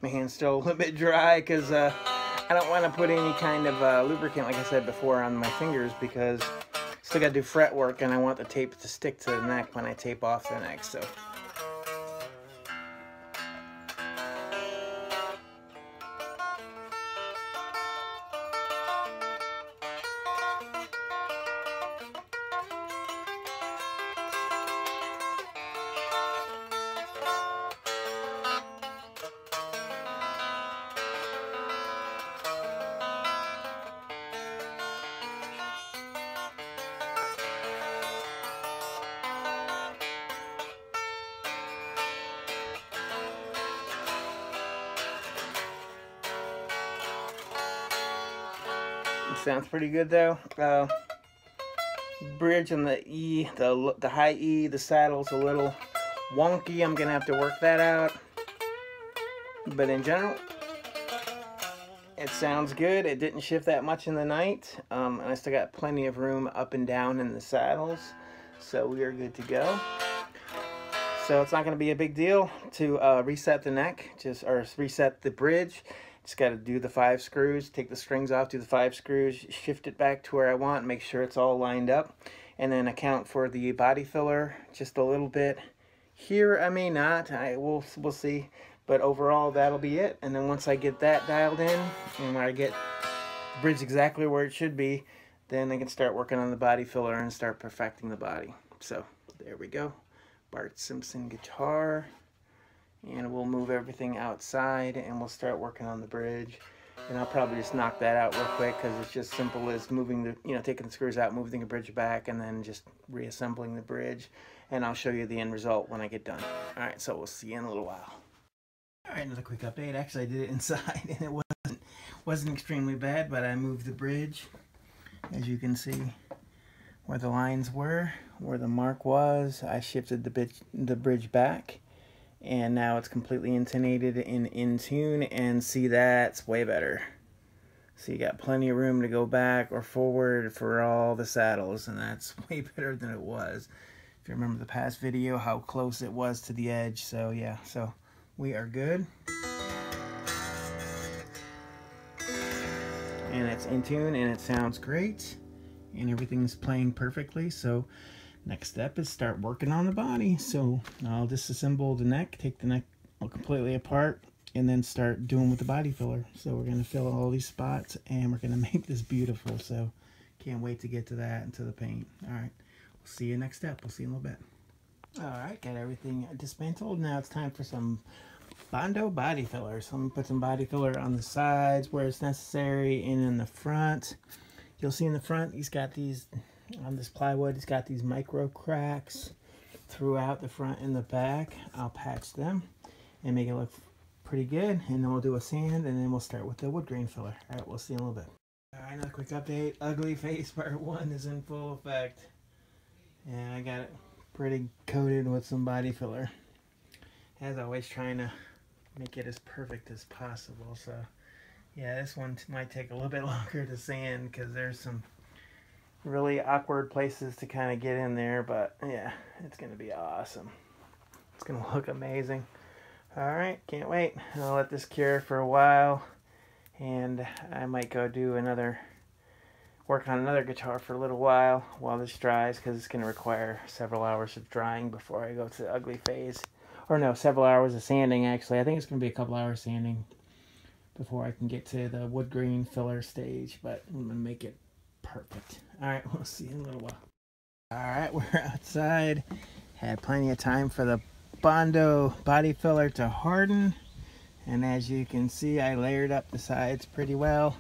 My hand's still a little bit dry because I don't want to put any kind of lubricant, like I said before, on my fingers because I still got to do fret work and I want the tape to stick to the neck when I tape off the neck. So sounds pretty good though. Bridge on the E, the high E, the saddle's a little wonky. I'm gonna have to work that out. But in general, it sounds good. It didn't shift that much in the night, and I still got plenty of room up and down in the saddles, so we are good to go. So it's not gonna be a big deal to reset the neck, or reset the bridge. Just got to do the 5 screws, take the strings off, do the 5 screws, shift it back to where I want, make sure it's all lined up, and then account for the body filler just a little bit. Here I may not, we'll see, but overall that'll be it. And then once I get that dialed in, and when I get the bridge exactly where it should be, then I can start working on the body filler and start perfecting the body. So there we go, Bart Simpson guitar. And we'll move everything outside and we'll start working on the bridge. And I'll probably just knock that out real quick because it's just simple as moving the, you know, taking the screws out, moving the bridge back, and then just reassembling the bridge. And I'll show you the end result when I get done. All right, so we'll see you in a little while. All right, another quick update. Actually, I did it inside and it wasn't extremely bad, but I moved the bridge. As you can see where the lines were, where the mark was, I shifted the bridge back. And now it's completely intonated and in tune, and see, that's way better. So you got plenty of room to go back or forward for all the saddles, and that's way better than it was. If you remember the past video, how close it was to the edge. So yeah, so we are good. And it's in tune, and it sounds great, and everything's playing perfectly. So next step is start working on the body. So I'll disassemble the neck, take the neck completely apart, and then start doing with the body filler. So we're gonna fill all these spots and we're gonna make this beautiful. So can't wait to get to that and to the paint. All right, we'll see you next step. We'll see you in a little bit. All right, got everything dismantled. Now it's time for some Bondo body filler. So let me put some body filler on the sides where it's necessary and in the front. You'll see in the front, he's got these, on this plywood, it's got these micro cracks throughout the front and the back. I'll patch them and make it look pretty good, and then we'll do a sand, and then we'll start with the wood grain filler. All right, we'll see in a little bit. All right, another quick update. Ugly Face Part 1 is in full effect, and I got it pretty coated with some body filler. As always, trying to make it as perfect as possible. So yeah, this one might take a little bit longer to sand because there's some really awkward places to kind of get in there, but yeah, it's gonna be awesome. It's gonna look amazing. All right, can't wait. I'll let this cure for a while, and I might go do another work on another guitar for a little while this dries, because it's gonna require several hours of drying before I go to the ugly phase. Or no, several hours of sanding. Actually, I think it's gonna be a couple hours sanding before I can get to the wood grain filler stage, but I'm gonna make it perfect. All right, we'll see you in a little while. All right, we're outside. Had plenty of time for the Bondo body filler to harden. And as you can see, I layered up the sides pretty well.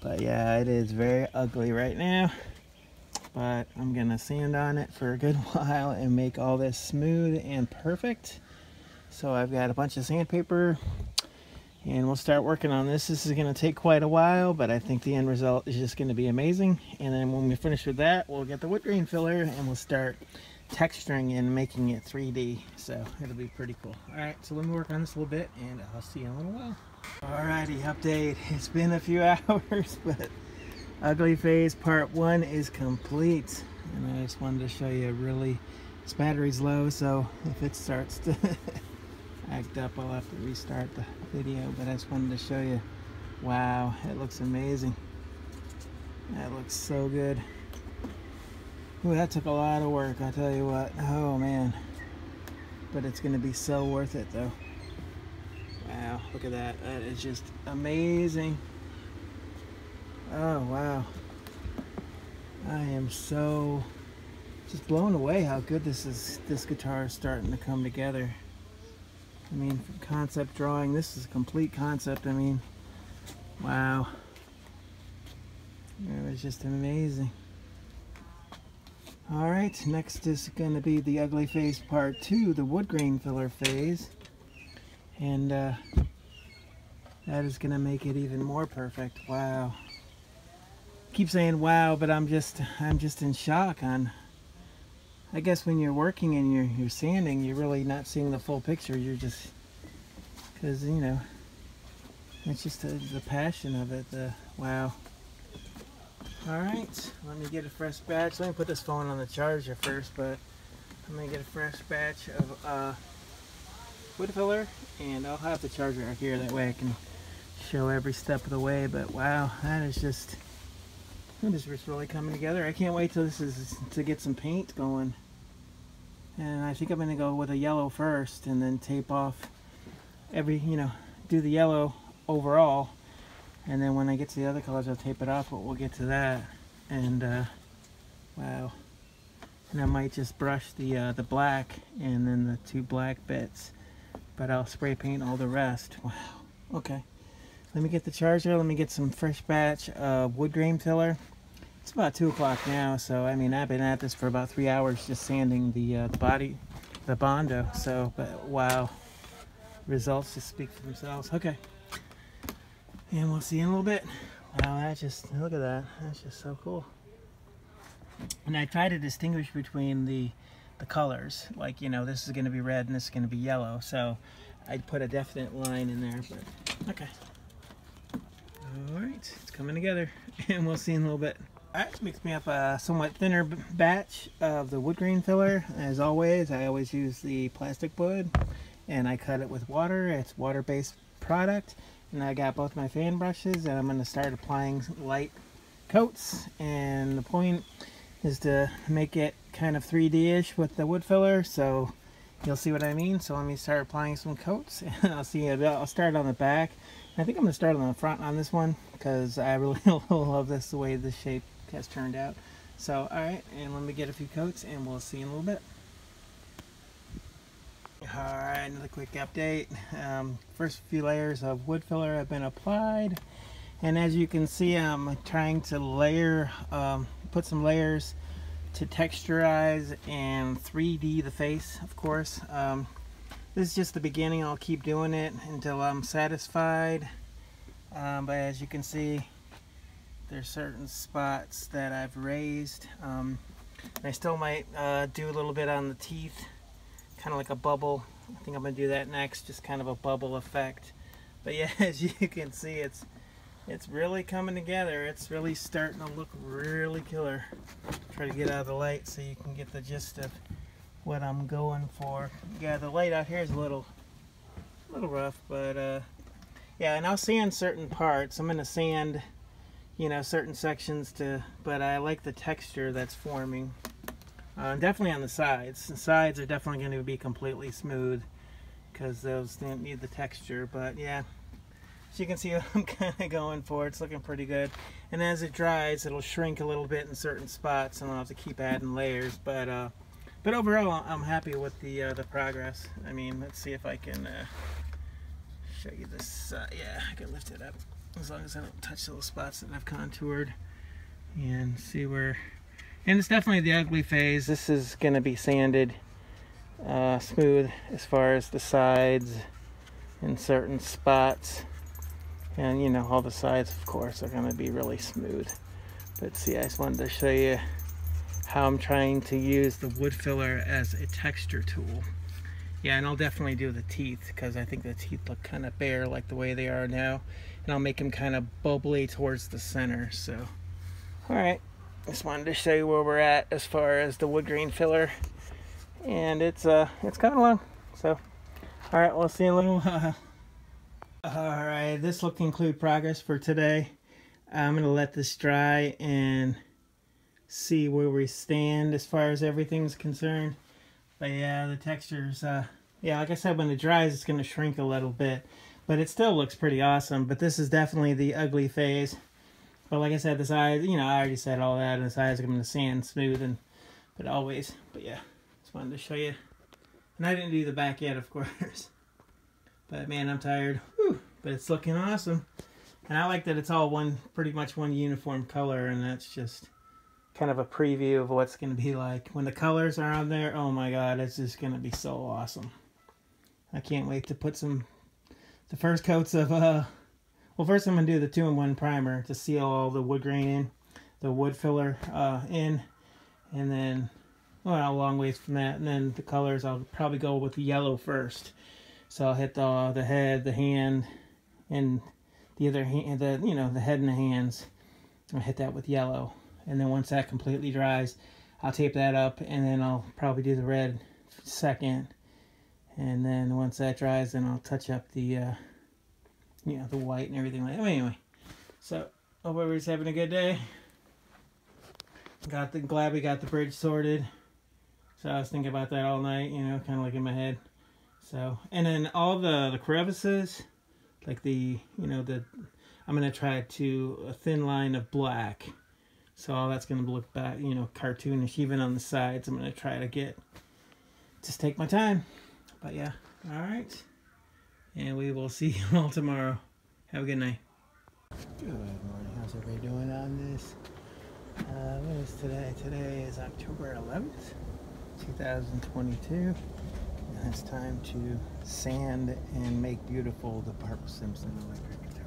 But yeah, it is very ugly right now. But I'm gonna sand on it for a good while and make all this smooth and perfect. So I've got a bunch of sandpaper and we'll start working on this. This is going to take quite a while, but I think the end result is just going to be amazing. And then when we finish with that, we'll get the wood grain filler and we'll start texturing and making it 3D. So it'll be pretty cool. All right, so let me work on this a little bit and I'll see you in a little while. Alrighty, update. It's been a few hours, but Ugly Phase Part 1 is complete. And I just wanted to show you, really, this battery's low, so if it starts to act up, I'll have to restart the video, but I just wanted to show you, wow, it looks amazing. That looks so good. Ooh, that took a lot of work, I'll tell you what. Oh, man. But it's going to be so worth it, though. Wow, look at that. That is just amazing. Oh, wow. I am so just blown away how good this is. This guitar is starting to come together. I mean, from concept drawing, this is a complete concept. I mean, wow. It was just amazing. All right, next is going to be the Ugly Phase Part 2, the wood grain filler phase. And that is going to make it even more perfect. Wow. Keep saying wow, but I'm just in shock on, I guess when you're working and you're sanding, you're really not seeing the full picture. You're just, because, you know, it's just the passion of it, the wow. All right, let me get a fresh batch. Let me put this phone on the charger first, but I'm going to get a fresh batch of wood filler, and I'll have the charger right here. That way I can show every step of the way, but wow, that is just, this is really coming together. I can't wait till this is to get some paint going. And I think I'm going to go with a yellow first and then tape off every, you know, do the yellow overall. And then when I get to the other colors, I'll tape it off, but we'll get to that. And, wow. And I might just brush the black and then the two black bits. But I'll spray paint all the rest. Wow. Okay. Let me get the charger. Let me get some fresh batch of wood grain filler. It's about 2 o'clock now, so I mean I've been at this for about 3 hours just sanding the body, the Bondo. So, but wow, results just speak for themselves. Okay, and we'll see in a little bit. Wow, that just, look at that. That's just so cool. And I try to distinguish between the colors. Like, you know, this is going to be red and this is going to be yellow. So I'd put a definite line in there. But okay. All right, it's coming together, and we'll see in a little bit. All right, mixed me up a somewhat thinner batch of the wood grain filler. As always, I always use the plastic wood, and I cut it with water. It's water-based product, and I got both my fan brushes, and I'm going to start applying light coats. And the point is to make it kind of 3D-ish with the wood filler, so you'll see what I mean. So let me start applying some coats, and I'll see. I'll start on the back. I think I'm going to start on the front on this one because I really love this, the way this shape has turned out. So, alright, and let me get a few coats and we'll see in a little bit. Alright, another quick update. First few layers of wood filler have been applied. And as you can see, I'm trying to layer, put some layers to texturize and 3D the face, of course. This is just the beginning. I'll keep doing it until I'm satisfied. But as you can see, there's certain spots that I've raised. I still might do a little bit on the teeth, kind of like a bubble. I think I'm gonna do that next, just kind of a bubble effect. But yeah, as you can see, it's really coming together. It's really starting to look really killer. Try to get out of the light so you can get the gist of what I'm going for. Yeah, the light out here is a little rough, but yeah, and I'll sand certain parts. I'm gonna sand, you know, certain sections to, but I like the texture that's forming. Definitely on the sides. The sides are definitely going to be completely smooth because those didn't need the texture. But yeah, as you can see what I'm kind of going for. It's looking pretty good. And as it dries, it'll shrink a little bit in certain spots, and I'll have to keep adding layers. But overall, I'm happy with the progress. I mean, let's see if I can show you this. Yeah, I can lift it up as long as I don't touch the little spots that I've contoured and see where. And it's definitely the ugly phase. This is going to be sanded smooth as far as the sides in certain spots. And you know, all the sides of course are going to be really smooth. But see, I just wanted to show you how I'm trying to use the wood filler as a texture tool. Yeah, and I'll definitely do the teeth, because I think the teeth look kind of bare like the way they are now, and I'll make them kind of bubbly towards the center. So all right, just wanted to show you where we're at as far as the wood grain filler, and it's coming along. So all right, we'll see you in a little. All right, this will conclude progress for today. I'm gonna let this dry and see where we stand as far as everything's concerned. But yeah, the textures, yeah, like I said, when it dries, it's gonna shrink a little bit, but it still looks pretty awesome. But this is definitely the ugly phase. But like I said, the sides, you know, I already said all that, and the sides are gonna sand smooth, and but always. But yeah, just wanted to show you. And I didn't do the back yet, of course. But man, I'm tired. Whew. But it's looking awesome. And I like that it's all one, pretty much one uniform color, and that's just kind of a preview of what's going to be like when the colors are on there. Oh my god, it's just going to be so awesome. I can't wait to put some the first coats of well, first I'm going to do the 2-in-1 primer to seal all the wood grain in, the wood filler in, and then, well, a long ways from that, and then the colors I'll probably go with the yellow first. So I'll hit the head, the hand, and the other hand, the, you know, the head and the hands. I'll hit that with yellow. And then once that completely dries, I'll tape that up, and then I'll probably do the red second. And then once that dries, then I'll touch up the, you know, the white and everything like that. But anyway, so hope everybody's having a good day. Glad we got the bridge sorted. So I was thinking about that all night, you know, kind of like in my head. So, and then all the crevices, like the, you know, the, I'm gonna try to a thin line of black. So all that's going to look back, you know, cartoonish, even on the sides. I'm going to try to get, just take my time. But yeah, all right. And we will see you all tomorrow. Have a good night. Good morning. How's everybody doing on this? What is today? Today is October 11th, 2022. And it's time to sand and make beautiful the Bart Simpson electric guitar.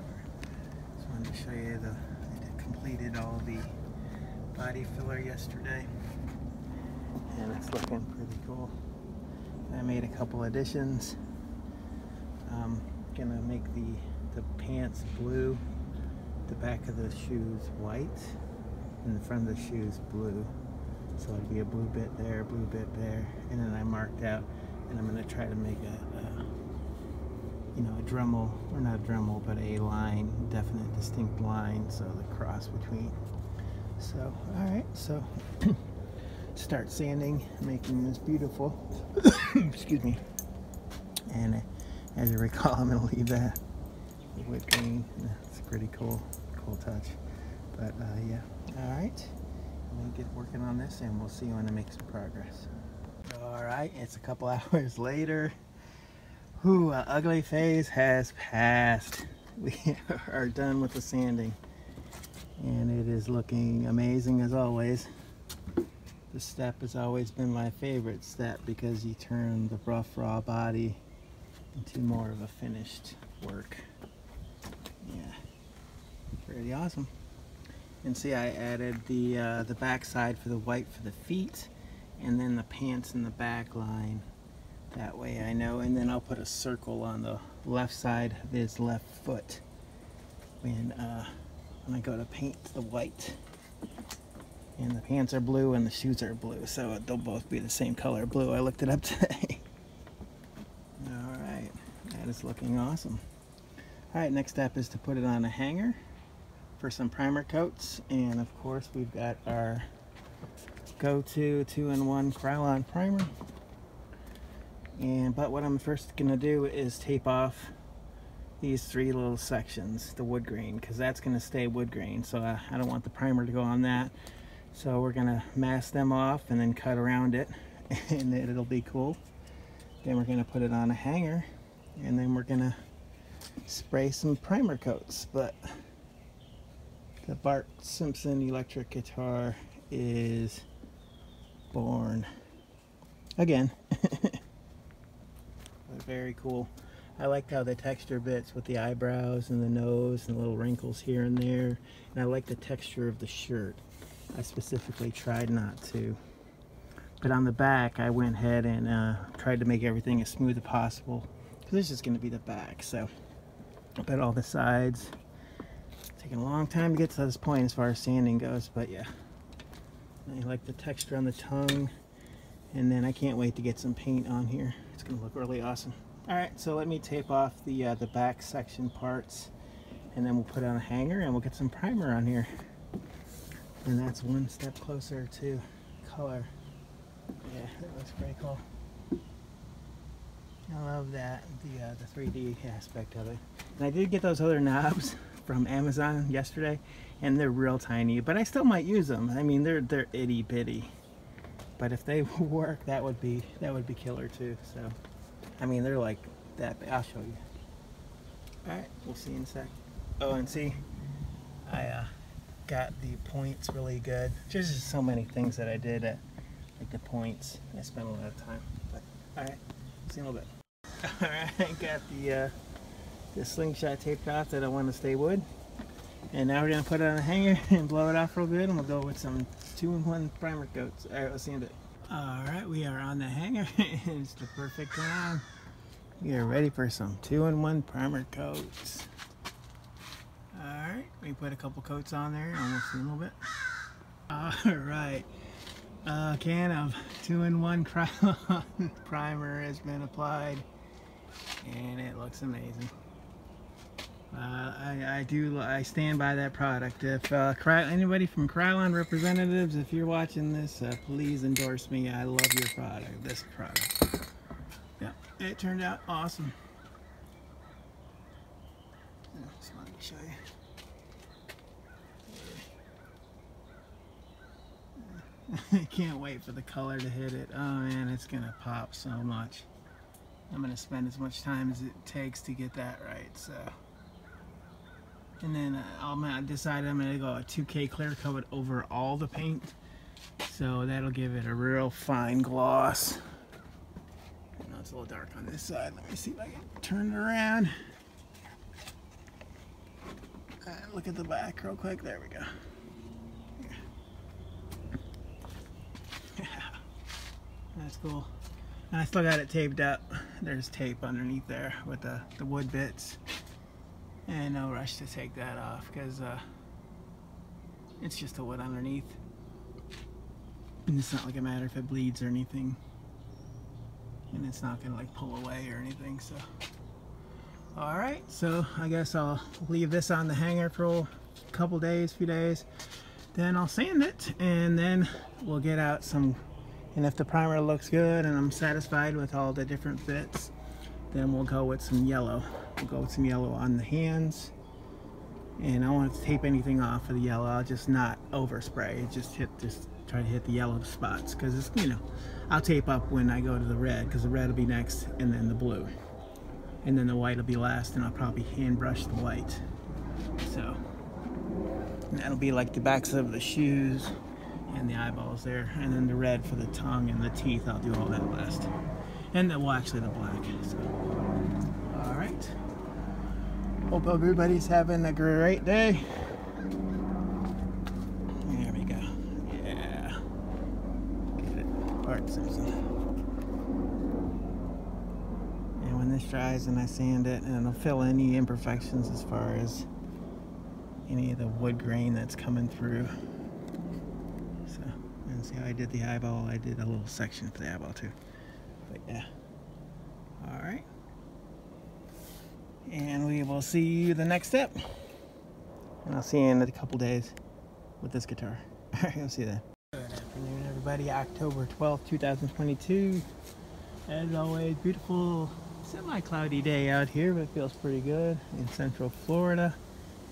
Just wanted to show you the, I completed all the body filler yesterday, and it's looking pretty cool. I made a couple additions. I'm gonna make the pants blue, the back of the shoes white, and the front of the shoes blue. So it'll be a blue bit there, and then I marked out, and I'm gonna try to make a you know, a Dremel, or not a Dremel, but a line, definite distinct line, so the cross between. So, all right, so start sanding, making this beautiful. Excuse me. And as you recall, I'm gonna leave that wood grain. It's a pretty cool touch. But yeah, all right. I'm gonna get working on this, and we'll see when I make some progress. All right, it's a couple hours later. Ooh, our ugly phase has passed. We are done with the sanding, and it is looking amazing as always. This step has always been my favorite step because you turn the rough raw body into more of a finished work. Yeah, pretty awesome. And see, I added the back side for the white for the feet, and then the pants in the back line. That way I know, and then I'll put a circle on the left side of his left foot when I go to paint the white. And the pants are blue and the shoes are blue, so they'll both be the same color blue. I looked it up today. All right, that is looking awesome. All right, next step is to put it on a hanger for some primer coats. And of course, we've got our go-to 2-in-1 Krylon primer. But what I'm first gonna do is tape off these three little sections, the wood grain, because that's gonna stay wood grain. So I don't want the primer to go on that. So we're gonna mask them off and then cut around it, and it'll be cool. Then we're gonna put it on a hanger, and then we're gonna spray some primer coats. But the Bart Simpson electric guitar is born again. Very cool. I liked how the texture bits with the eyebrows and the nose and the little wrinkles here and there. And I like the texture of the shirt. I specifically tried not to. But on the back, I went ahead and tried to make everything as smooth as possible. Because this is going to be the back, so. But all the sides. It's taking a long time to get to this point as far as sanding goes, but yeah. I like the texture on the tongue. And then I can't wait to get some paint on here. It's going to look really awesome. Alright, so let me tape off the back section parts, and then we'll put on a hanger and we'll get some primer on here. And that's one step closer to color. Yeah, that looks pretty cool. I love that, the 3D aspect of it. And I did get those other knobs from Amazon yesterday, and they're real tiny, but I still might use them. I mean, they're itty bitty. But if they work, that would be killer too, so. I mean, they're like that. I'll show you. All right, we'll see in a sec. Oh, and see, I got the points really good. There's just so many things that I did at like the points. I spent a lot of time. But all right, see you in a little bit. All right, I got the slingshot taped off that I want to stay wood, and now we're gonna put it on a hanger and blow it off real good, and we'll go with some 2-in-1 primer coats. All right, let's see in a bit. Alright, we are on the hanger. It's the perfect time. We are ready for some 2-in-1 primer coats. Alright, we put a couple coats on there, almost a little bit. Alright, a can of 2-in-1 Krylon primer has been applied, and it looks amazing. I stand by that product. If anybody from Krylon representatives, if you're watching this, please endorse me. I love your product, this product. Yeah, it turned out awesome. Just wanted to show you. I can't wait for the color to hit it. Oh man, it's gonna pop so much. I'm gonna spend as much time as it takes to get that right, so. And then I decided I'm going to go a 2K clear coat over all the paint. So that'll give it a real fine gloss. I know it's a little dark on this side. Let me see if I can turn it around. Look at the back real quick. There we go. Yeah. That's cool. And I still got it taped up. There's tape underneath there with the wood bits. And no rush to take that off because it's just the wood underneath. And it's not like a matter if it bleeds or anything. And it's not gonna like pull away or anything, so. All right, so I guess I'll leave this on the hanger for a couple days, few days. Then I'll sand it and then we'll get out some, and if the primer looks good and I'm satisfied with all the different bits, then we'll go with some yellow. We'll go with some yellow on the hands, and I don't want to tape anything off of the yellow. I'll just not overspray. Just try to hit the yellow spots because it's, you know, I'll tape up when I go to the red because the red will be next, and then the blue, and then the white will be last, and I'll probably hand brush the white. So that'll be like the backs of the shoes and the eyeballs there, and then the red for the tongue and the teeth. I'll do all that last, and then, well, actually the black. So all right. Hope everybody's having a great day. There we go. Yeah. Get it. Bart Simpson. And when this dries and I sand it, and it'll fill any imperfections as far as any of the wood grain that's coming through. So, and see how I did the eyeball? I did a little section for the eyeball too. But yeah. Alright. And we will see you the next step. And I'll see you in a couple days with this guitar. All right, I'll see you then. Good afternoon, everybody. October 12th, 2022. As always, beautiful, semi-cloudy day out here, but it feels pretty good in Central Florida.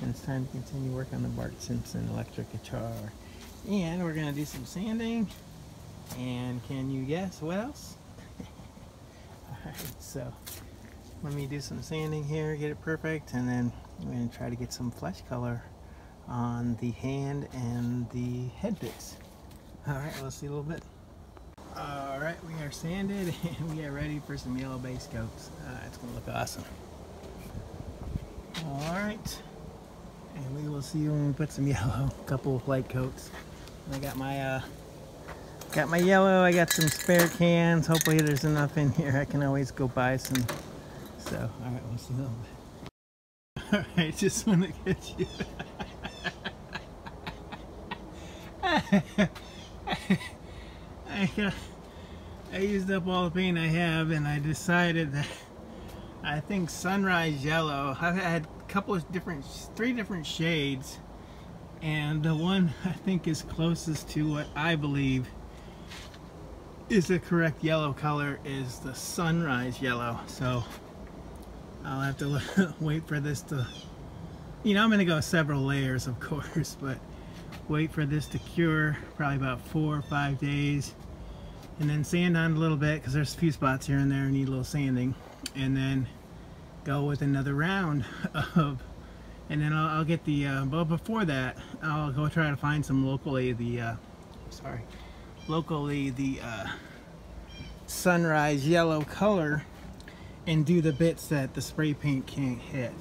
And it's time to continue work on the Bart Simpson electric guitar. And we're gonna do some sanding. And can you guess what else? All right, so. Let me do some sanding here, get it perfect, and then I'm going to try to get some flesh color on the hand and the head bits. Alright, let's see a little bit. Alright. Alright, we are sanded and we are ready for some yellow base coats. It's going to look awesome. Alright, and we will see you when we put some yellow, a couple of light coats. And I got my yellow, I got some spare cans, hopefully there's enough in here, I can always go buy some. So, alright, we'll see you in a little bit. Alright, just want to get you. I used up all the paint I have, and I decided that I think sunrise yellow. I've had a couple of different, three different shades, and the one I think is closest to what I believe is the correct yellow color is the sunrise yellow. So I'll have to wait for this to, you know, I'm gonna go several layers, of course, but wait for this to cure, probably about 4 or 5 days, and then sand on a little bit because there's a few spots here and there need a little sanding, and then go with another round of, and then I'll get the well, before that I'll go try to find some locally the sunrise yellow color and do the bits that the spray paint can't hit.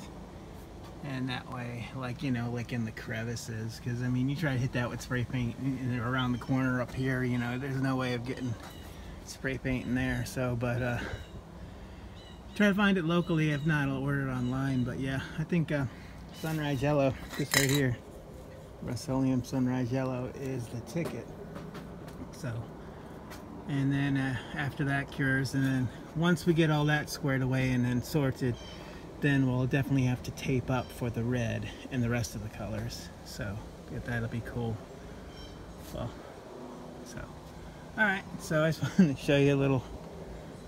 And that way, like, you know, like in the crevices, because I mean, you try to hit that with spray paint and around the corner up here, you know, there's no way of getting spray paint in there. So, but try to find it locally. If not, I'll order it online. But yeah, I think sunrise yellow, this right here, Rust-oleum sunrise yellow is the ticket. So, and then after that cures, and then once we get all that squared away and then sorted, then we'll definitely have to tape up for the red and the rest of the colors. So that'll be cool. Well, so all right. So I just wanted to show you a little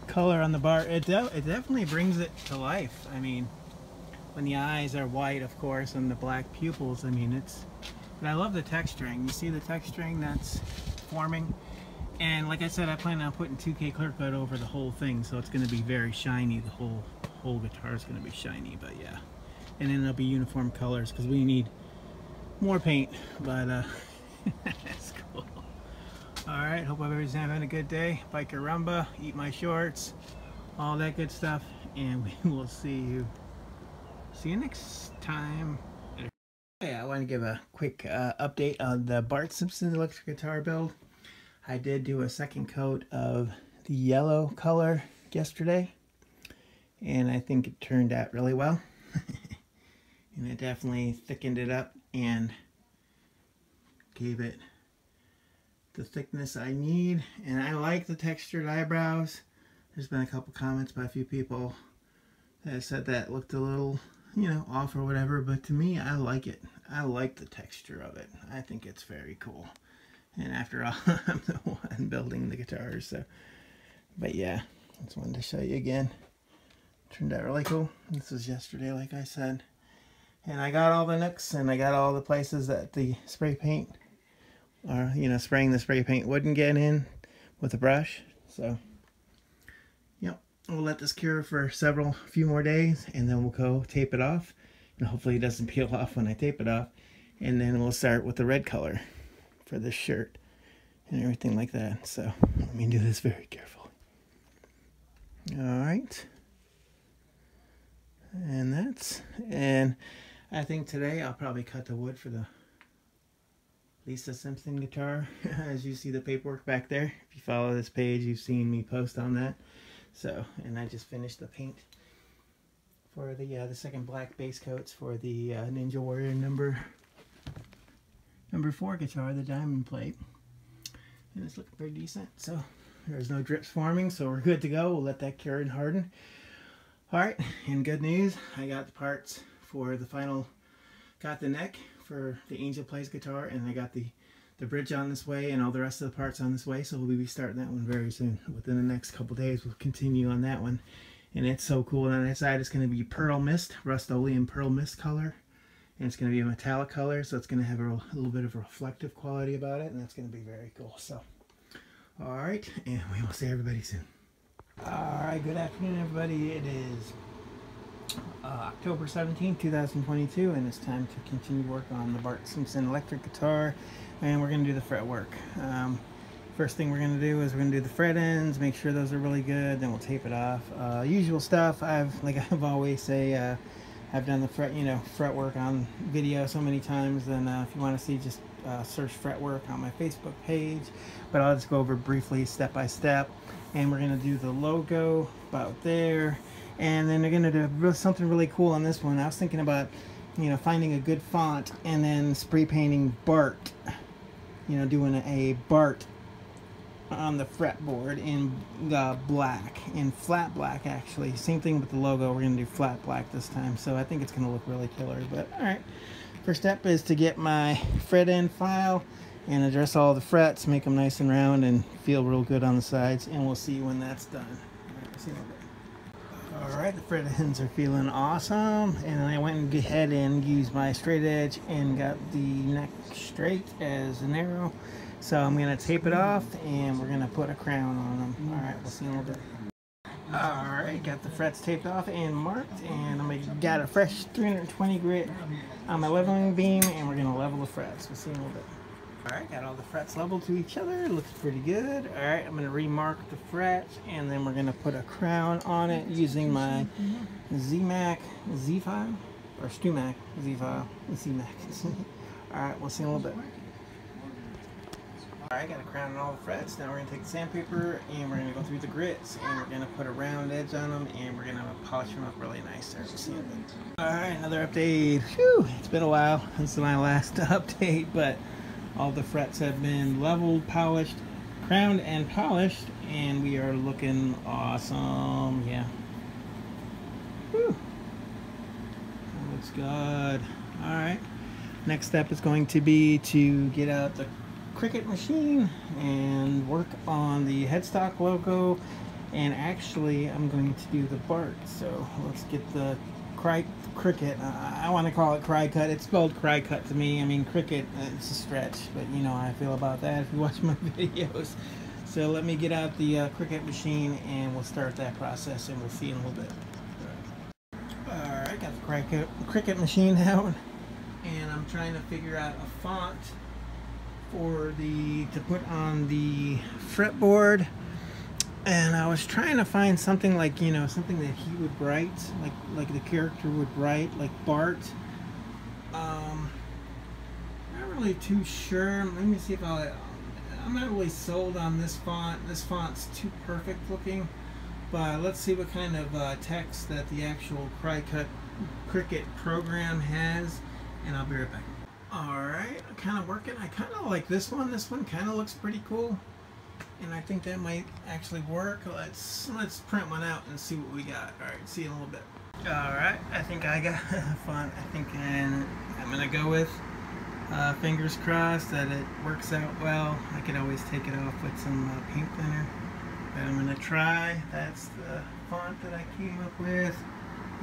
color on the bar. It definitely brings it to life. I mean, when the eyes are white, of course, and the black pupils. I mean, it's. But I love the texturing. You see the texturing that's forming. And like I said, I plan on putting 2K clear coat over the whole thing, so it's going to be very shiny. The whole guitar is going to be shiny, but yeah, and then it'll be uniform colors because we need more paint, but that's cool. All right, hope everybody's having a good day. Bike a rumba, eat my shorts, all that good stuff, and we will see you next time. Yeah, I want to give a quick update on the Bart Simpson electric guitar build. I did do a second coat of the yellow color yesterday, and I think it turned out really well. And it definitely thickened it up and gave it the thickness I need. And I like the textured eyebrows. There's been a couple comments by a few people that said that looked a little, you know, off or whatever. But to me, I like it. I like the texture of it. I think it's very cool. And after all, I'm the one building the guitars. So, but yeah, I just wanted to show you again. Turned out really cool. This was yesterday, like I said, and I got all the nooks and I got all the places that the spray paint, or you know, spraying the spray paint wouldn't get in with a brush. So, yep, we'll let this cure for a few more days, and then we'll go tape it off, and hopefully it doesn't peel off when I tape it off, and then we'll start with the red color for this shirt and everything like that. So let me do this very carefully. All right. And I think today I'll probably cut the wood for the Lisa Simpson guitar. As you see the paperwork back there, if you follow this page, you've seen me post on that. So, and I just finished the paint for the second black base coats for the Ninja Warrior number 4 guitar, the diamond plate, and it's looking pretty decent. So there's no drips forming, so we're good to go. We'll let that cure and harden. Alright, and good news, I got the parts for the final, got the neck for the Angel Plays guitar, and I got the bridge on this way and all the rest of the parts on this way, so we'll be starting that one very soon. Within the next couple days, we'll continue on that one, and it's so cool. And on that side, it's going to be Pearl Mist, Rust-oleum Pearl Mist color, and it's going to be a metallic color, so it's going to have a little bit of a reflective quality about it, and that's going to be very cool. So, alright, and we will see everybody soon. Alright, good afternoon everybody. It is October 17, 2022, and it's time to continue work on the Bart Simpson electric guitar, and we're going to do the fretwork. First thing we're going to do is we're going to do the fret ends, make sure those are really good, then we'll tape it off. Usual stuff. I've done the fret work on video so many times, and if you want to see, just search fret work on my Facebook page. But I'll just go over briefly step by step, and we're going to do the logo about there, and then they're going to do something really cool on this one. I was thinking about finding a good font and then spray painting Bart, doing a Bart on the fretboard in black, in flat black. Actually, same thing with the logo, we're gonna do flat black this time, so I think it's gonna look really killer. But all right, first step is to get my fret end file and address all the frets, make them nice and round and feel real good on the sides, and we'll see when that's done. All right, see you in a bit. Alright, the fret ends are feeling awesome, and I went ahead and used my straight edge and got the neck straight as an arrow. So I'm going to tape it off, and we're going to put a crown on them. Alright, we'll see in a little bit. Alright, got the frets taped off and marked, and I got a fresh 320 grit on my leveling beam, and we're going to level the frets. We'll see in a little bit. Alright, got all the frets leveled to each other. Looks pretty good. Alright, I'm going to remark the frets, and then we're going to put a crown on it using my Z-Mac Z-File, or Stu-Mac Z-File, Z-Mac. Alright, we'll see in a little bit. Alright, got a crown on all the frets. Now we're going to take the sandpaper, and we're going to go through the grits, and we're going to put a round edge on them, and we're going to polish them up really nice there. We'll see in a bit. Alright, another update. Whew, it's been a while since my last update, but all the frets have been leveled, polished, crowned, and polished, and we are looking awesome. Yeah. Whew. That looks good. Alright. Next step is going to be to get out the Cricut machine and work on the headstock logo. And actually, I'm going to do the Bart. So let's get the Cricut. I want to call it Cricut. It's spelled Cricut to me. I mean, Cricut, it's a stretch, but you know how I feel about that if you watch my videos. So let me get out the Cricut machine, and we'll start that process, and we'll see in a little bit. Alright, got the Cricut machine out, and I'm trying to figure out a font to put on the fretboard. And I was trying to find something like, something that he would write, like the character would write, like Bart. Not really too sure. Let me see if I'm not really sold on this font. This font's too perfect looking. But let's see what kind of text that the actual Cricut program has. And I'll be right back. Alright, I'm kind of working. I kind of like this one. This one kind of looks pretty cool. And I think that might actually work. Let's print one out and see what we got. All right, see you in a little bit. All right, I think I got a font. And I'm gonna go with fingers crossed that it works out well. I could always take it off with some paint thinner. But I'm gonna try. That's the font that I came up with,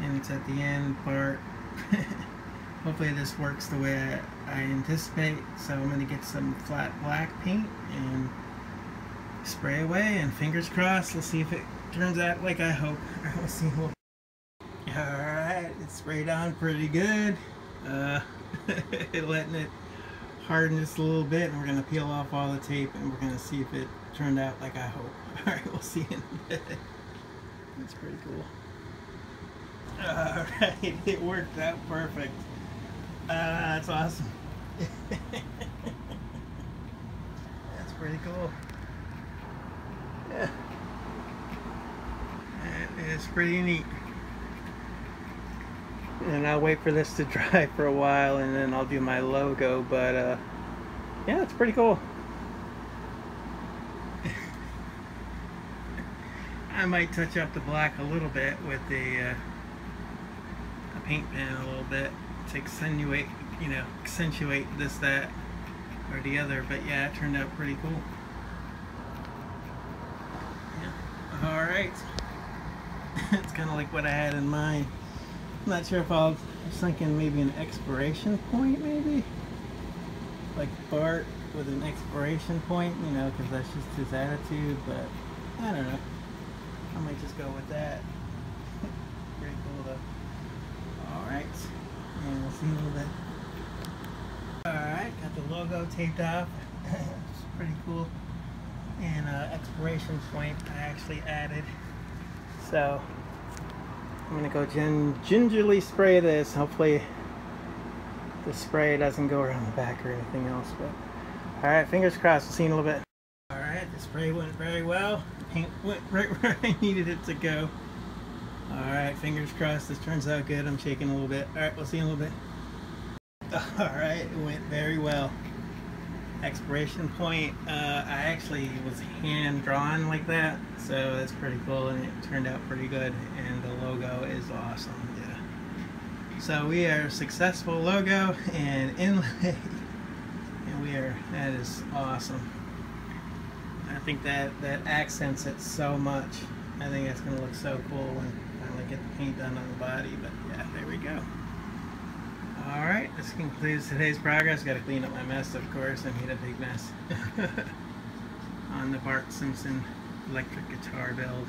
and it's at the end part. Hopefully this works the way I anticipate. So I'm gonna get some flat black paint and spray away, and fingers crossed, let's see if it turns out like I hope. Alright, we'll see. Alright, it's sprayed on pretty good. Letting it harden just a little bit, and we're going to peel off all the tape, and we're going to see if it turned out like I hope. Alright, we'll see in a bit. That's pretty cool. Alright, it worked out perfect. That's awesome. That's pretty cool. Yeah. That is pretty neat. And I'll wait for this to dry for a while, and then I'll do my logo, but yeah, it's pretty cool. I might touch up the black a little bit with a paint pen a little bit to accentuate this, that, or the other, but yeah, it turned out pretty cool. Alright, it's kind of like what I had in mind. I'm not sure if I was thinking maybe an expiration point, maybe? Like Bart with an expiration point, because that's just his attitude, but I don't know. I might just go with that. Pretty cool though. Alright, and we'll see a little bit. Alright, got the logo taped off. It's pretty cool. and an exploration point I actually added. So I'm gonna go gingerly spray this. Hopefully the spray doesn't go around the back or anything else, but alright, fingers crossed, we'll see in a little bit. Alright, the spray went very well. The paint went right where I needed it to go. Alright, fingers crossed, this turns out good. I'm shaking a little bit. Alright, we'll see in a little bit. Alright, it went very well. Expiration point, I actually was hand drawn like that, so that's pretty cool, and it turned out pretty good, and the logo is awesome. Yeah, so we are successful logo and inlay, and we are, that is awesome. I think that accents it so much. I think that's gonna look so cool when I finally get the paint done on the body, but yeah, there we go. Alright, this concludes today's progress. Gotta clean up my mess, of course. I made a big mess on the Bart Simpson electric guitar build.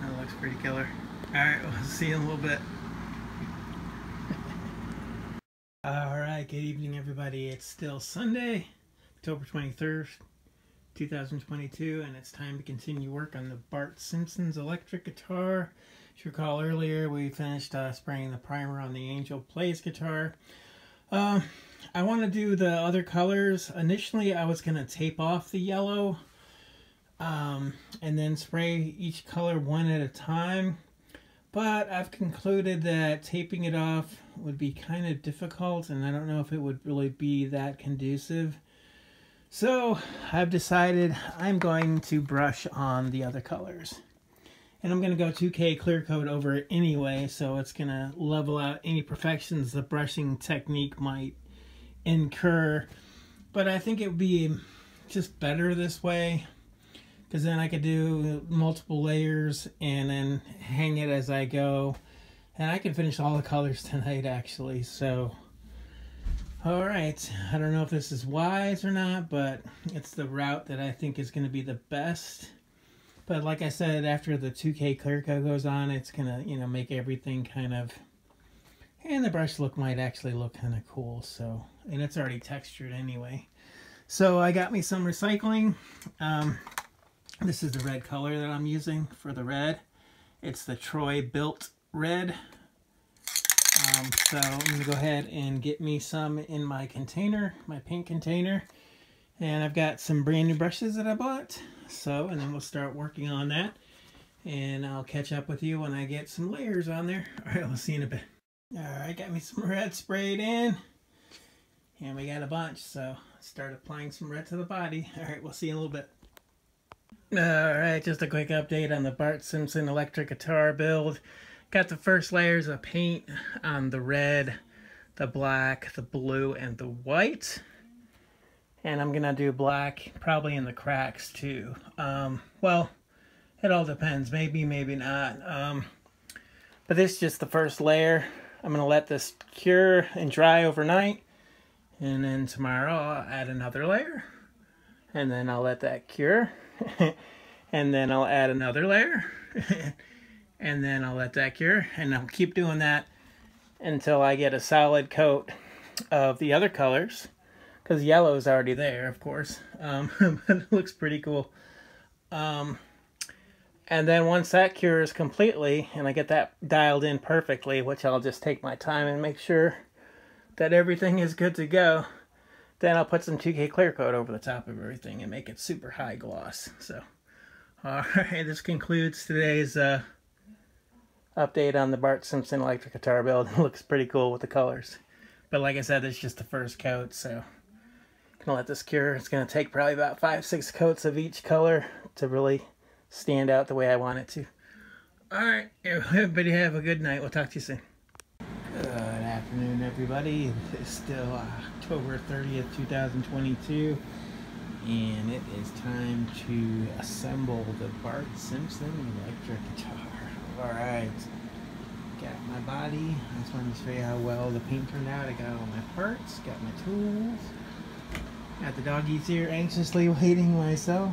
That looks pretty killer. Alright, we'll see you in a little bit. Alright, good evening everybody. It's still Sunday, October 23rd, 2022, and it's time to continue work on the Bart Simpson's electric guitar. If you recall earlier, we finished spraying the primer on the Angel Plays guitar. I want to do the other colors. Initially, I was going to tape off the yellow and then spray each color one at a time. But I've concluded that taping it off would be kind of difficult, and I don't know if it would really be that conducive. So I've decided I'm going to brush on the other colors. And I'm going to go 2K clear coat over it anyway, so it's going to level out any imperfections the brushing technique might incur. But I think it would be just better this way, because then I could do multiple layers and then hang it as I go. And I can finish all the colors tonight, actually. So, alright. I don't know if this is wise or not, but it's the route that I think is going to be the best. But like I said, after the 2K clear coat goes on, it's gonna, you know, make everything kind of, and the brush look might actually look kind of cool. So, and it's already textured anyway. So I got me some recycling. This is the red color that I'm using for the red. It's the Troy Built red. So I'm gonna go ahead and get me some in my container, my paint container. And I've got some brand new brushes that I bought. So, and then we'll start working on that. And I'll catch up with you when I get some layers on there. Alright, we'll see you in a bit. Alright, got me some red sprayed in. And we got a bunch, so start applying some red to the body. Alright, we'll see you in a little bit. Alright, just a quick update on the Bart Simpson electric guitar build. Got the first layers of paint on the red, the black, the blue, and the white. And I'm gonna do black probably in the cracks too. Well, it all depends. Maybe, maybe not. But this is just the first layer. I'm gonna let this cure and dry overnight. And then tomorrow I'll add another layer. And then I'll let that cure. And then I'll add another layer. And then I'll let that cure. And I'll keep doing that until I get a solid coat of the other colors. Because yellow is already there, of course. But it looks pretty cool. And then once that cures completely, and I get that dialed in perfectly, which I'll just take my time and make sure that everything is good to go, then I'll put some 2K clear coat over the top of everything and make it super high gloss. So, alright, this concludes today's update on the Bart Simpson electric guitar build. It looks pretty cool with the colors. But like I said, it's just the first coat, so gonna let this cure. It's gonna take probably about 5-6 coats of each color to really stand out the way I want it to. Alright, everybody have a good night. We'll talk to you soon. Good afternoon, everybody. It's still October 30th, 2022, and it is time to assemble the Bart Simpson electric guitar. Alright. Got my body. I just wanted to show you how well the paint turned out. I got all my parts, got my tools. Got the doggies here anxiously waiting myself.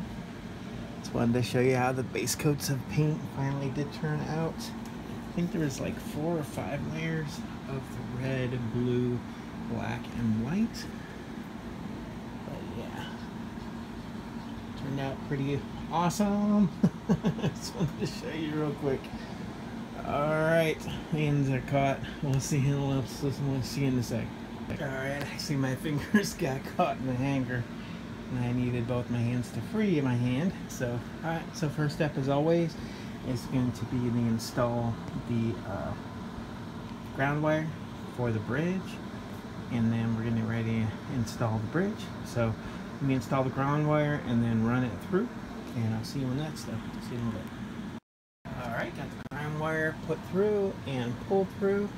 Just wanted to show you how the base coats of paint finally did turn out. I think there was like 4 or 5 layers of the red, blue, black, and white. But yeah. Turned turned out pretty awesome. Just wanted to show you real quick. Alright, the ends are caught. We'll see what else we'll see in a sec. Alright, actually my fingers got caught in the hanger, and I needed both my hands to free my hand. So, alright, so first step as always is going to be to install the ground wire for the bridge, and then we're going to ready install the bridge. So let me install the ground wire and then run it through, and I'll see you on that stuff. See you in a bit. Alright, got the ground wire put through and pulled through.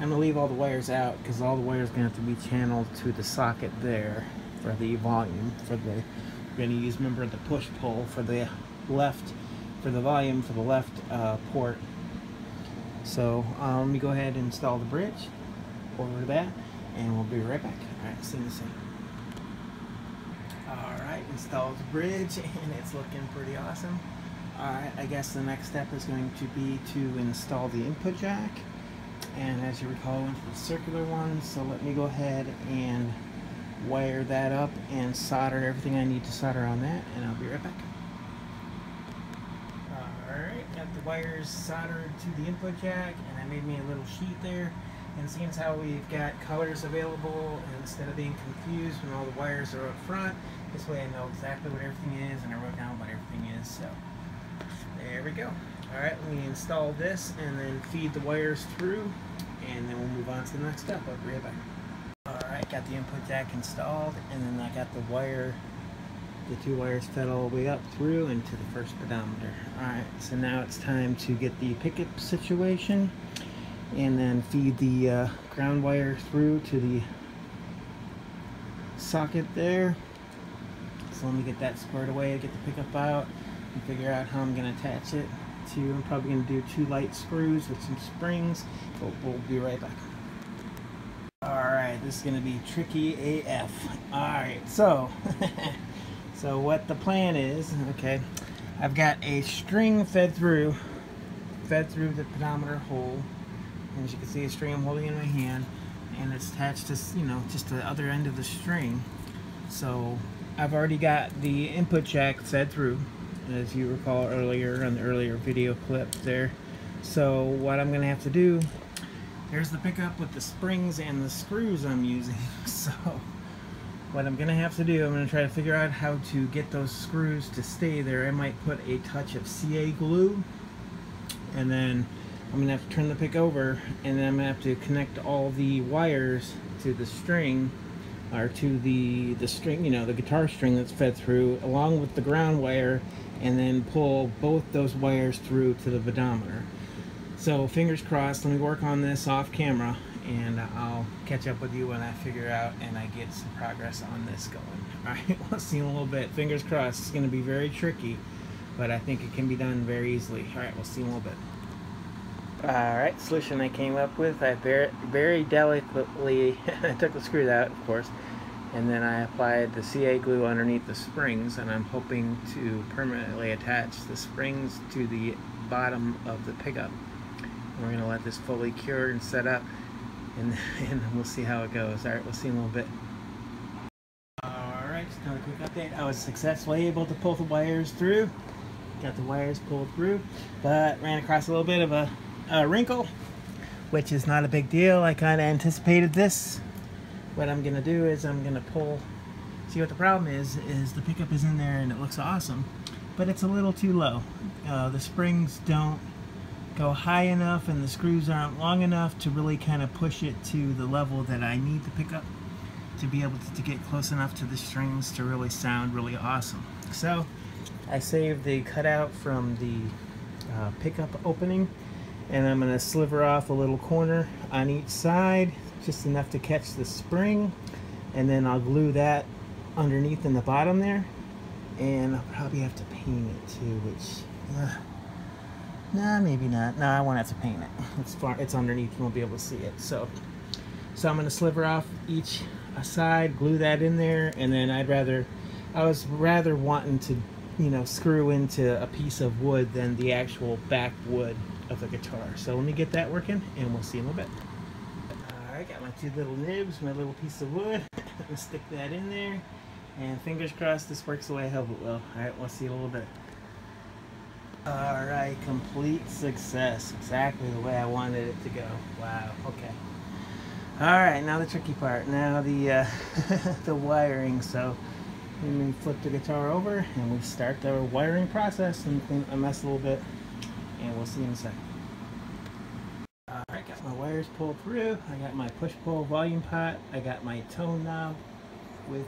I'm going to leave all the wires out because all the wires are going to have to be channeled to the socket there for the volume. We're going to use, remember, the push-pull for the left, for the volume, for the left port. So let me go ahead and install the bridge over to that, and we'll be right back. Alright, see you in a second. Alright, installed the bridge, and it's looking pretty awesome. Alright, I guess the next step is going to be to install the input jack. And as you recall, I went for the circular one, so let me go ahead and wire that up and solder everything I need to solder on that, and I'll be right back. Alright, got the wires soldered to the input jack, and I made me a little sheet there. And seeing how we've got colors available, and instead of being confused when all the wires are up front, this way I know exactly what everything is, and I wrote down what everything is, so there we go. Alright, let me install this and then feed the wires through, and then we'll move on to the next step. I'll be right back. Alright, got the input jack installed, and then I got the wire, the two wires fed all the way up through into the first pedometer. Alright, so now it's time to get the pickup situation, and then feed the ground wire through to the socket there. So let me get that squared away, get the pickup out, and figure out how I'm going to attach it to. I'm probably going to do two light screws with some springs, but we'll be right back. Alright, this is going to be tricky AF. Alright, so, so what the plan is, okay, I've got a string fed through the pedometer hole. As you can see, a string I'm holding in my hand, and it's attached to, you know, just the other end of the string. So I've already got the input jack fed through, as you recall earlier on the earlier video clip there. So what I'm gonna have to do, there's the pickup with the springs and the screws I'm using. So what I'm gonna have to do, I'm gonna try to figure out how to get those screws to stay there. I might put a touch of CA glue, and then I'm gonna have to turn the pick over, and then I'm gonna have to connect all the wires to the string, or to the string, you know, the guitar string that's fed through, along with the ground wire, and then pull both those wires through to the pedometer. So fingers crossed, let me work on this off camera, and I'll catch up with you when I figure out and I get some progress on this going. Alright, we'll see in a little bit. Fingers crossed, it's gonna be very tricky, but I think it can be done very easily. Alright, we'll see in a little bit. Alright, solution I came up with, I very delicately took the screws out, of course, and then I applied the CA glue underneath the springs, and I'm hoping to permanently attach the springs to the bottom of the pickup. We're going to let this fully cure and set up, and we'll see how it goes. Alright, we'll see in a little bit. Alright, just another quick update. I was successfully able to pull the wires through. Got the wires pulled through, but ran across a little bit of a wrinkle, which is not a big deal. I kind of anticipated this. What I'm gonna do is I'm gonna pull, see what the problem is the pickup is in there and it looks awesome, but it's a little too low. The springs don't go high enough and the screws aren't long enough to really kind of push it to the level that I need the pickup to be able to get close enough to the strings to really sound really awesome. So I saved the cutout from the pickup opening, and I'm going to sliver off a little corner on each side, just enough to catch the spring, and then I'll glue that underneath in the bottom there, and I'll probably have to paint it too, which, nah, maybe not. Nah, I won't have to paint it. It's far, it's underneath, you won't be able to see it. So I'm going to sliver off each side, glue that in there, and then I was rather wanting to, you know, screw into a piece of wood than the actual back wood of the guitar. So let me get that working, and we'll see in a little bit. Alright, got my two little nibs, my little piece of wood. I'm gonna stick that in there, And fingers crossed this works the way I hope it will. Alright, we'll see a little bit. Alright, complete success. Exactly the way I wanted it to go. Wow, okay. Alright, now the tricky part. Now the, the wiring. So, let me flip the guitar over and we start the wiring process and clean up the mess a little bit. And we'll see in a second. Alright, got my wires pulled through. I got my push-pull volume pot. I got my tone knob with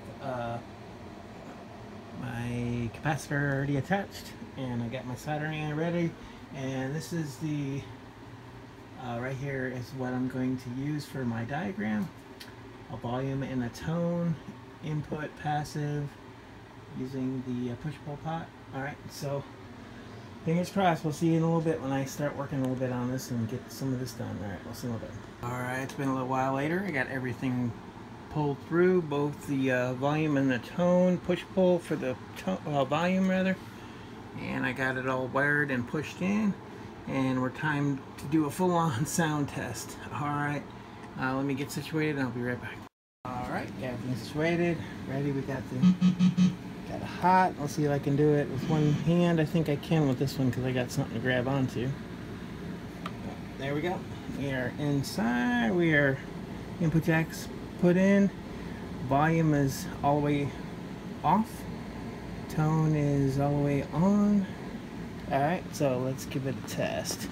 my capacitor already attached, and I got my soldering iron ready, and this is the right here is what I'm going to use for my diagram: a volume and a tone input passive using the push-pull pot. Alright, so fingers crossed, we'll see in a little bit when I start working a little bit on this and get some of this done. Alright, we'll see in a little bit. Alright, it's been a little while later. I got everything pulled through, both the volume and the tone, push-pull for the volume rather, and I got it all wired and pushed in, and we're timed to do a full-on sound test. Alright, let me get situated and I'll be right back. Alright, got everything situated, ready, we got the hot. I'll see if I can do it with one hand. I think I can with this one because I got something to grab onto. There we go. We are inside. We are input jacks put in. Volume is all the way off. Tone is all the way on. Alright, so let's give it a test.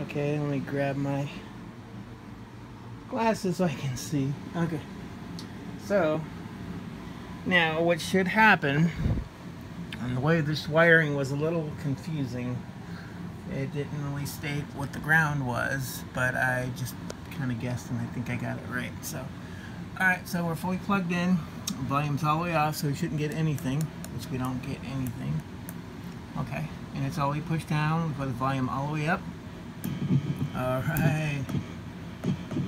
Okay, let me grab my glasses so I can see. Okay. So, now what should happen, and the way this wiring was a little confusing, it didn't really state what the ground was, but I just kind of guessed and I think I got it right. So, alright, so we're fully plugged in, volume's all the way off, so we shouldn't get anything, which we don't get anything. Okay, and it's all the way pushed down with the volume all the way up. Alright,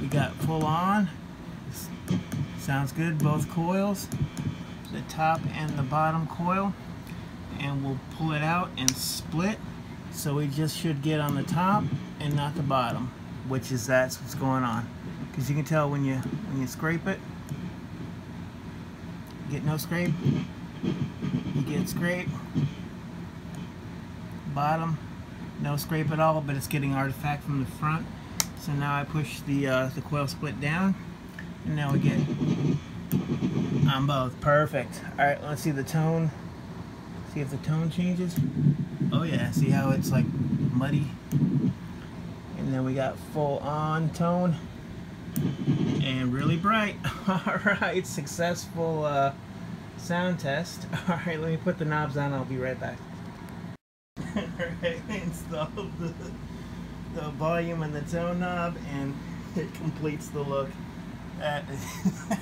we got full on, sounds good, both coils, the top and the bottom coil, and we'll pull it out and split, so we just should get on the top and not the bottom, which is that's what's going on, because you can tell when you scrape it, you get no scrape, you get scrape, bottom no scrape at all, but it's getting artifact from the front. So now I push the coil split down, and now we get on both. Perfect. Alright, let's see the tone. See if the tone changes. Oh yeah, see how it's like muddy? And then we got full on tone. And really bright. Alright, successful sound test. Alright, let me put the knobs on, I'll be right back. Alright, installed the volume and the tone knob, and it completes the look. That is...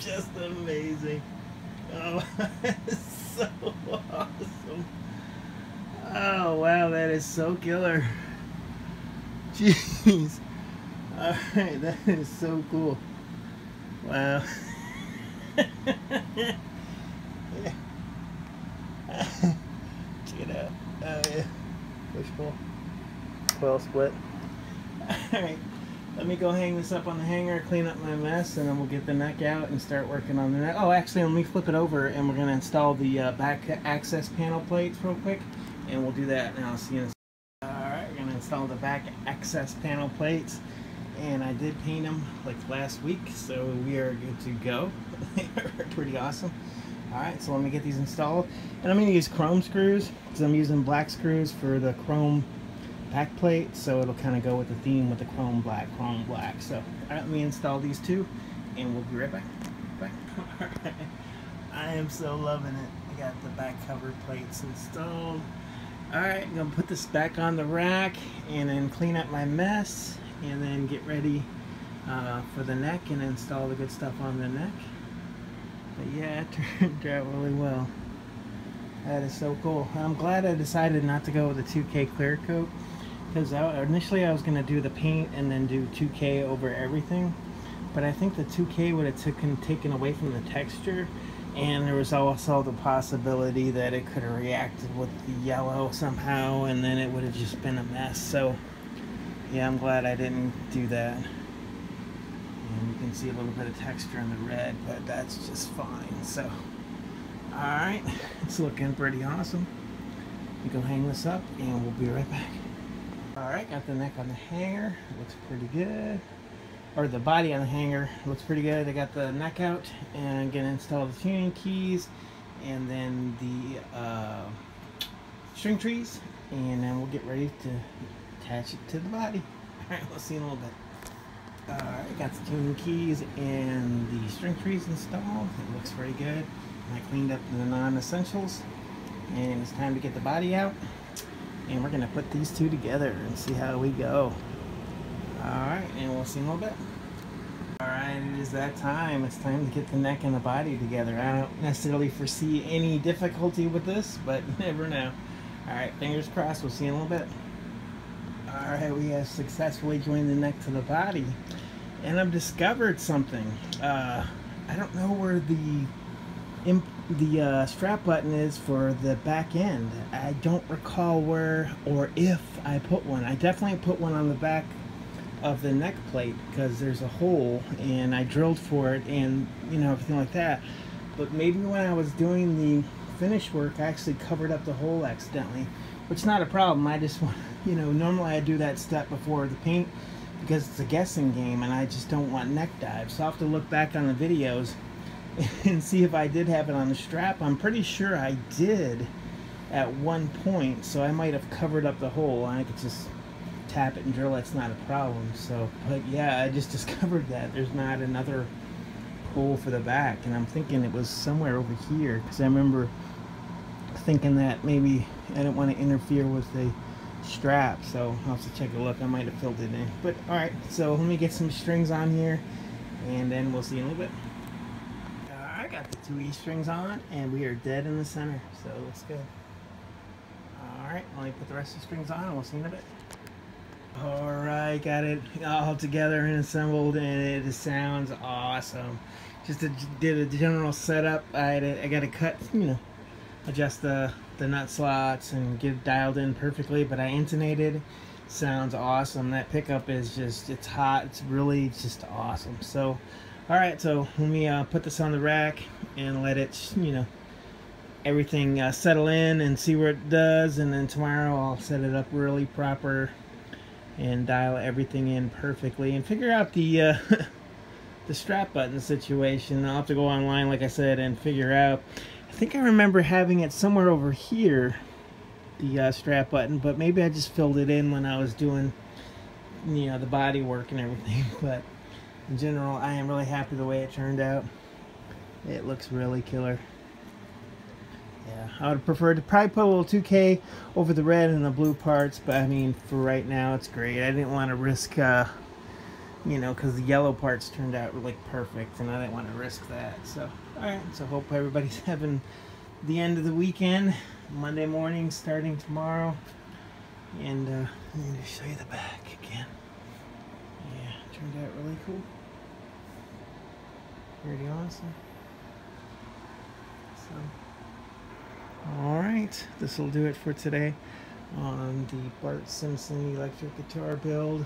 just amazing. Oh, that is so awesome. Oh, wow, that is so killer. Jeez. Alright, that is so cool. Wow. Yeah. Check it out. Oh, yeah. Push pull. Coil split. Alright. Let me go hang this up on the hanger, clean up my mess, and then we'll get the neck out and start working on the neck. Oh, actually, let me flip it over, and we're going to install the back access panel plates real quick, and we'll do that, and I'll see you in a second. Alright, we're going to install the back access panel plates, and I did paint them, like, last week, so we are good to go. They're pretty awesome. Alright, so let me get these installed, and I'm going to use chrome screws, because I'm using black screws for the chrome back plate, so it'll kind of go with the theme with the chrome black. So alright, let me install these two and we'll be right back. Alright, I am so loving it. I got the back cover plates installed. Alright, I'm gonna put this back on the rack and then clean up my mess and then get ready for the neck and install the good stuff on the neck. But yeah, it turned out really well. That is so cool. I'm glad I decided not to go with a 2K clear coat, because initially I was going to do the paint and then do 2K over everything, but I think the 2K would have taken away from the texture, and there was also the possibility that it could have reacted with the yellow somehow, and then it would have just been a mess. So yeah, I'm glad I didn't do that. and you can see a little bit of texture in the red, but that's just fine. So alright, it's looking pretty awesome. We can hang this up and we'll be right back. Alright, got the neck on the hanger, looks pretty good. Or the body on the hanger looks pretty good. I got the neck out and I'm gonna install the tuning keys and then the string trees, and then we'll get ready to attach it to the body. Alright, we'll see in a little bit. Alright, got the tuning keys and the string trees installed. It looks pretty good. I cleaned up the non-essentials and it's time to get the body out, and we're gonna put these two together and see how we go. Alright, and we'll see in a little bit. Alright, it is that time. It's time to get the neck and the body together. I don't necessarily foresee any difficulty with this, but never know. Alright, fingers crossed, we'll see in a little bit. Alright, we have successfully joined the neck to the body, and I've discovered something. I don't know where the strap button is for the back end. I don't recall where or if I put one. I definitely put one on the back of the neck plate because there's a hole and I drilled for it and you know, everything like that. But maybe when I was doing the finish work, I actually covered up the hole accidentally, which is not a problem. I just want, you know, normally I do that step before the paint because it's a guessing game and I just don't want neck dives. So I'll have to look back on the videos and see if I did have it on the strap. I'm pretty sure I did at one point, so I might have covered up the hole and I could just tap it and drill. That's not a problem. So, but yeah, I just discovered that there's not another hole for the back, and I'm thinking it was somewhere over here because I remember thinking that maybe I didn't want to interfere with the strap, so I'll have to take a look. I might have filled it in. But alright, so let me get some strings on here and then we'll see in a little bit. I got the two E strings on and we are dead in the center, so it looks good. Alright, let me put the rest of the strings on and we'll see in a bit. Alright, got it all together and assembled and it sounds awesome. Just did a general setup. I got to cut, you know, adjust the nut slots and get dialed in perfectly, but I intonated. Sounds awesome. That pickup is just, it's hot. It's really just awesome. So alright, so let me put this on the rack and let it, you know, everything settle in and see where it does, and then tomorrow I'll set it up really proper and dial everything in perfectly and figure out the the strap button situation. I'll have to go online, like I said, and figure out. I think I remember having it somewhere over here, the strap button, but maybe I just filled it in when I was doing, you know, the body work and everything. But in general, I am really happy the way it turned out. It looks really killer. Yeah, I would prefer to probably put a little 2K over the red and the blue parts, but I mean, for right now, it's great. I didn't want to risk, you know, because the yellow parts turned out like perfect, and I didn't want to risk that. So, alright, so hope everybody's having the end of the weekend, Monday morning, starting tomorrow. And I'm going to show you the back again. Yeah, turned out really cool. Pretty awesome. So, alright, this will do it for today on the Bart Simpson electric guitar build.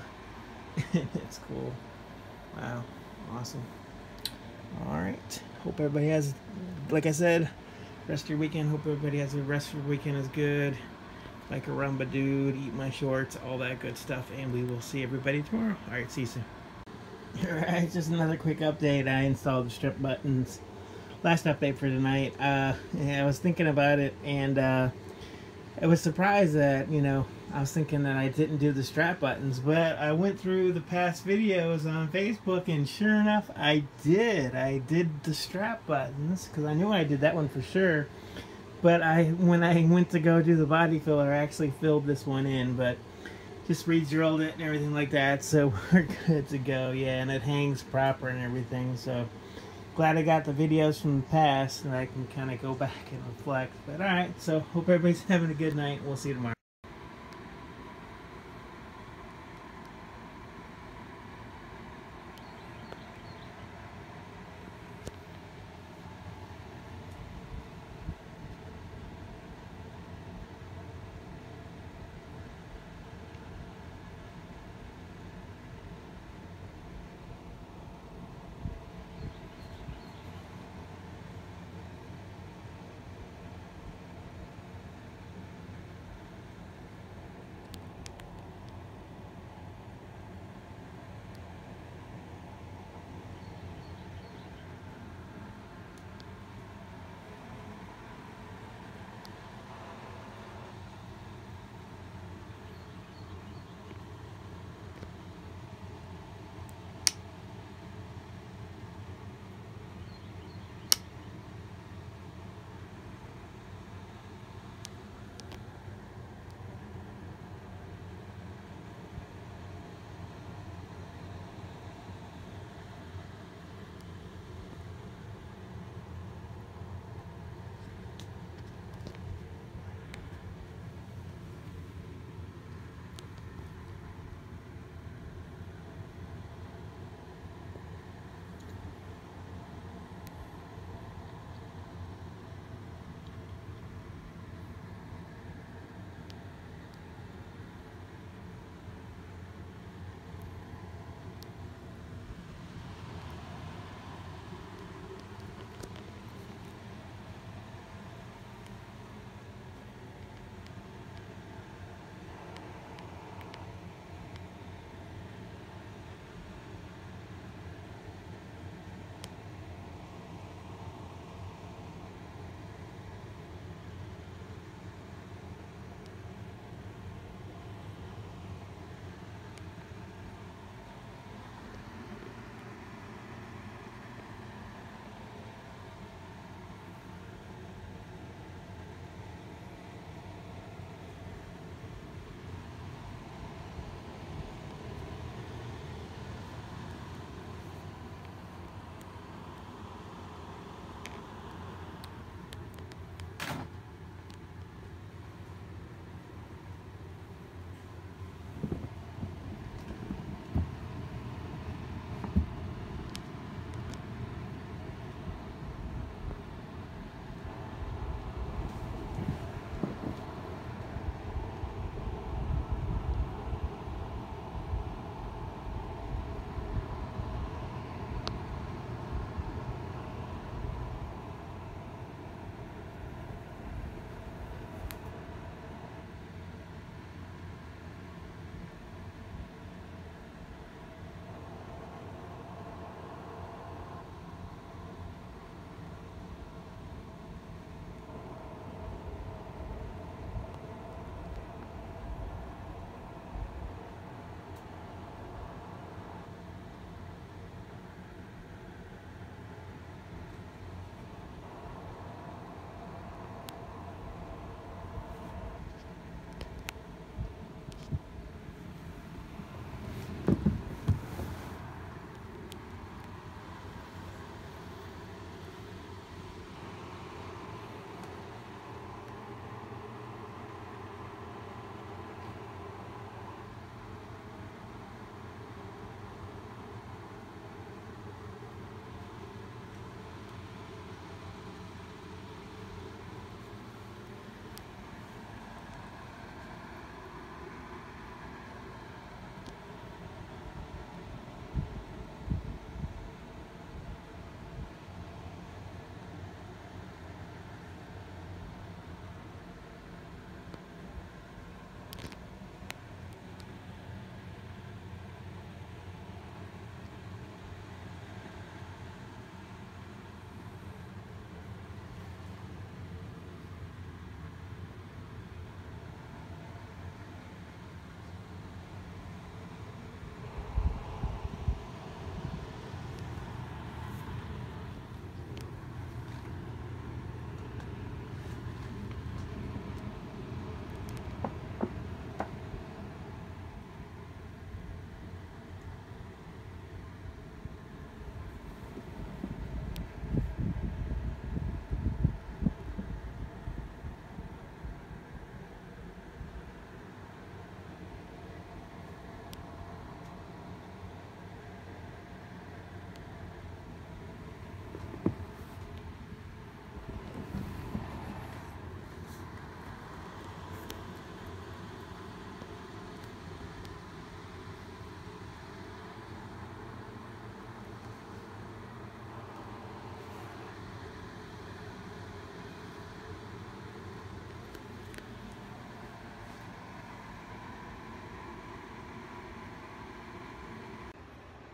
It's cool. Wow, awesome. Alright, hope everybody has, like I said, rest of your weekend. Hope everybody has the rest of your weekend is good. Like a rumba dude, eat my shorts, all that good stuff, and we will see everybody tomorrow. Alright, see you soon. Alright, just another quick update. I installed the strip buttons. Last update for tonight. Yeah, I was thinking about it, and I was surprised that, you know, I was thinking that I didn't do the strap buttons, but I went through the past videos on Facebook, and sure enough, I did. I did the strap buttons, because I knew I did that one for sure, but when I went to go do the body filler, I actually filled this one in, but just re-drilled it and everything like that, so we're good to go. Yeah, and it hangs proper and everything, so glad I got the videos from the past and I can kind of go back and reflect. But alright, so hope everybody's having a good night. We'll see you tomorrow.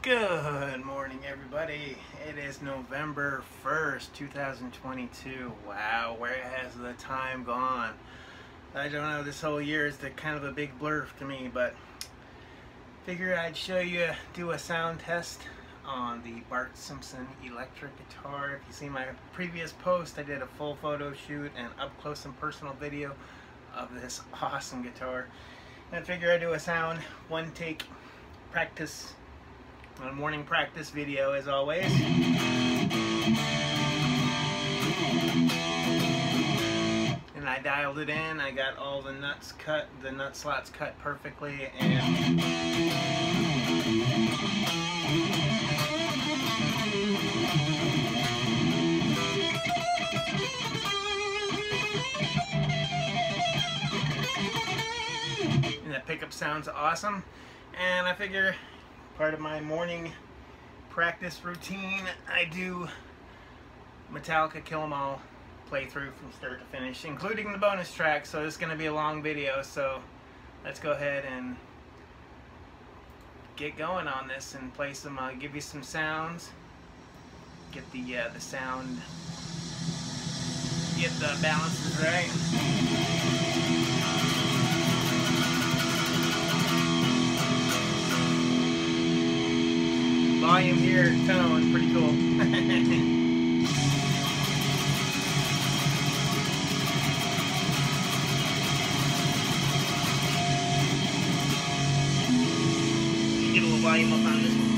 Good morning, everybody. It is November 1st, 2022. Wow, where has the time gone? I don't know, this whole year is kind of a big blur to me, but figure I'd show you, do a sound test on the Bart Simpson electric guitar. If you see my previous post, I did a full photo shoot and up close and personal video of this awesome guitar. And I figure I'd do a sound, one take, practice, a morning practice video as always. And I dialed it in. I got all the nuts cut, the nut slots cut perfectly, and the pickup sounds awesome. And I figure part of my morning practice routine, I do Metallica Kill'em All playthrough from start to finish, including the bonus track, so it's going to be a long video, so let's go ahead and get going on this and play some, I'll give you some sounds, get the sound, get the balances right. Volume here, tone, pretty cool. You get a little volume up on this one.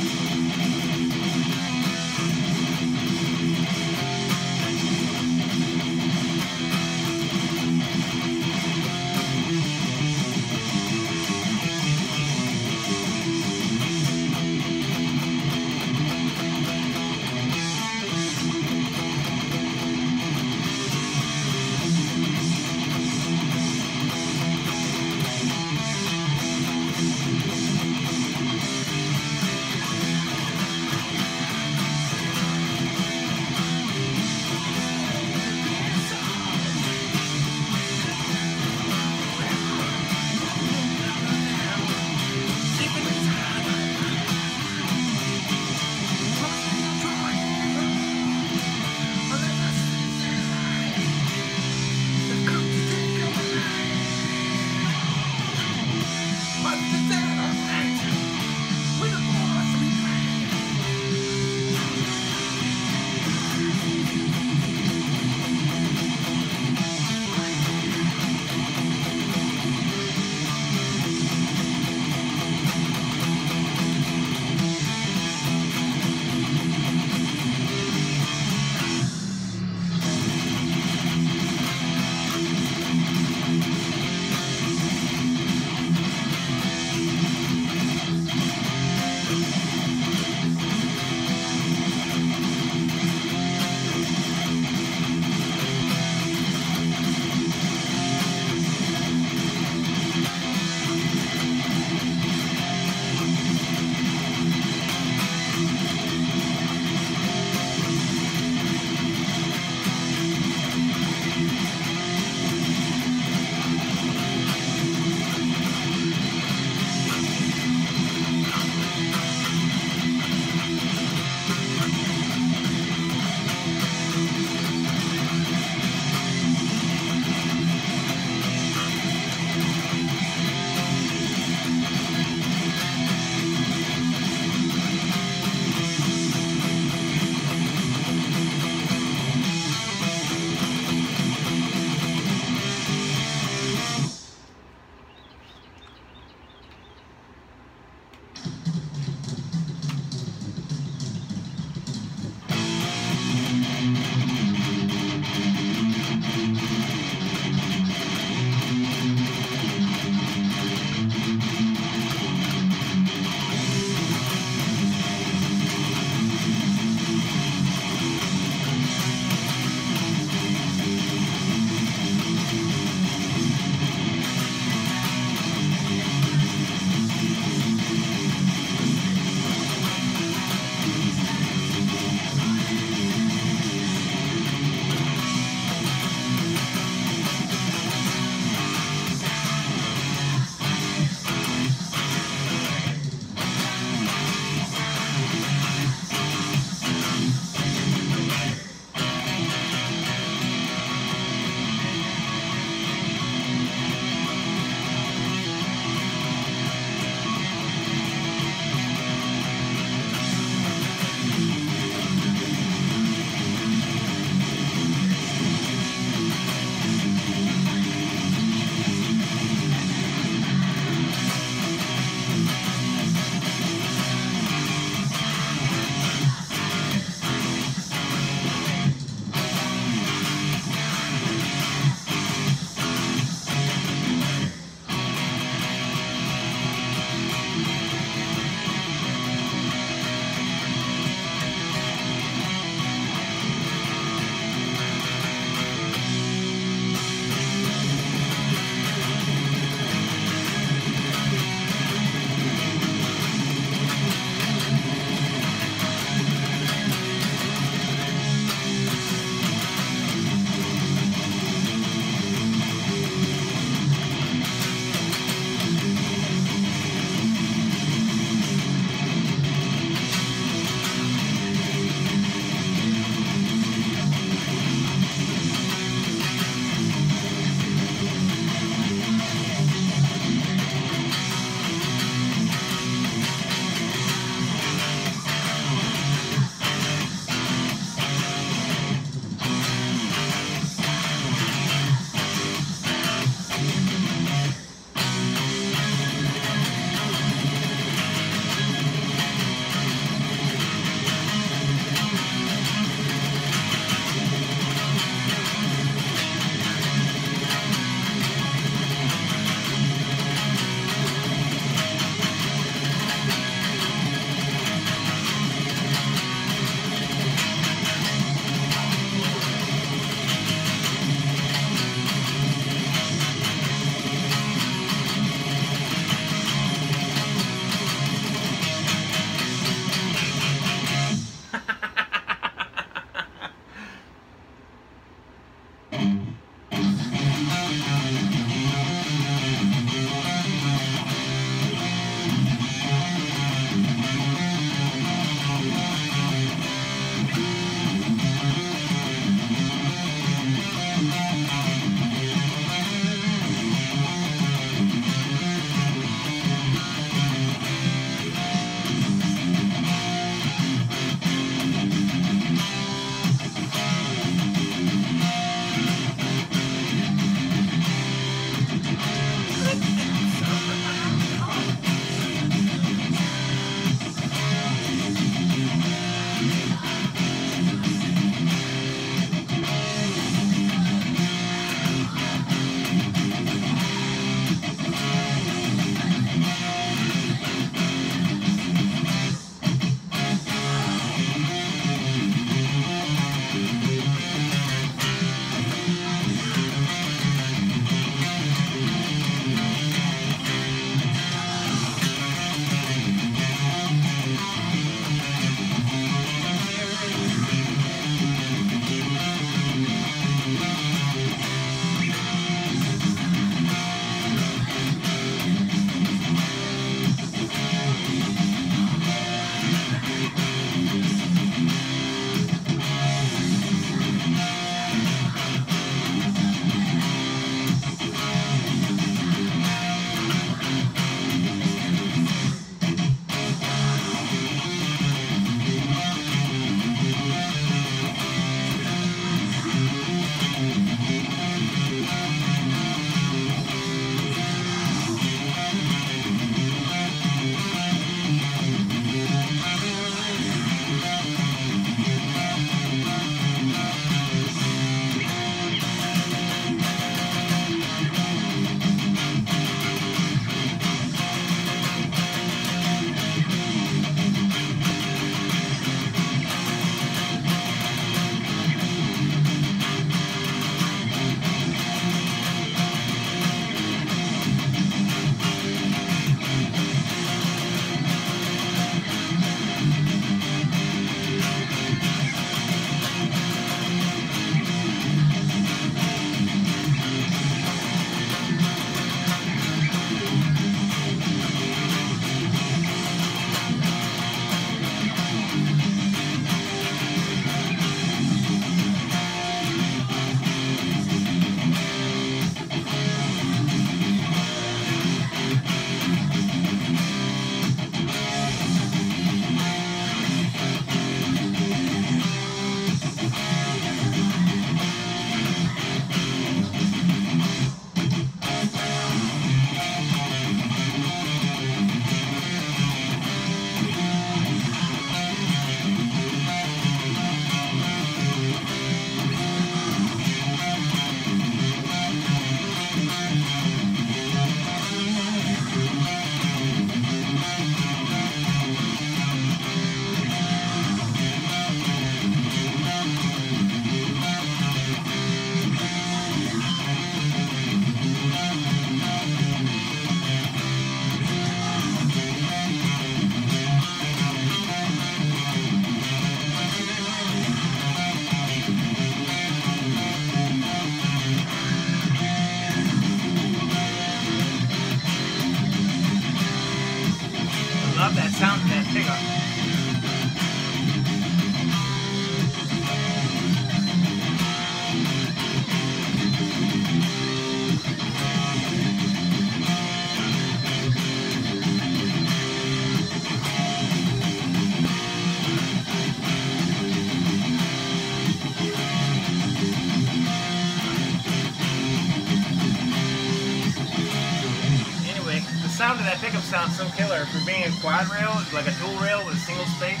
that pickup sound so killer for being a quad rail, like a dual rail with a single space.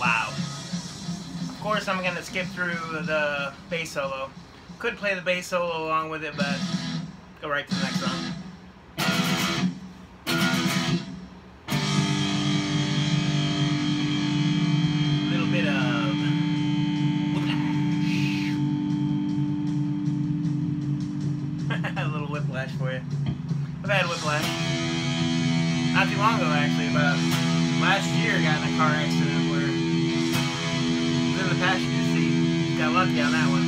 Wow. Of course I'm gonna skip through the bass solo. Could play the bass solo along with it, but go right to the next song. For you. I've had whiplash. Not too long ago, actually, but last year I got in a car accident where I was in the passenger seat. Got lucky on that one.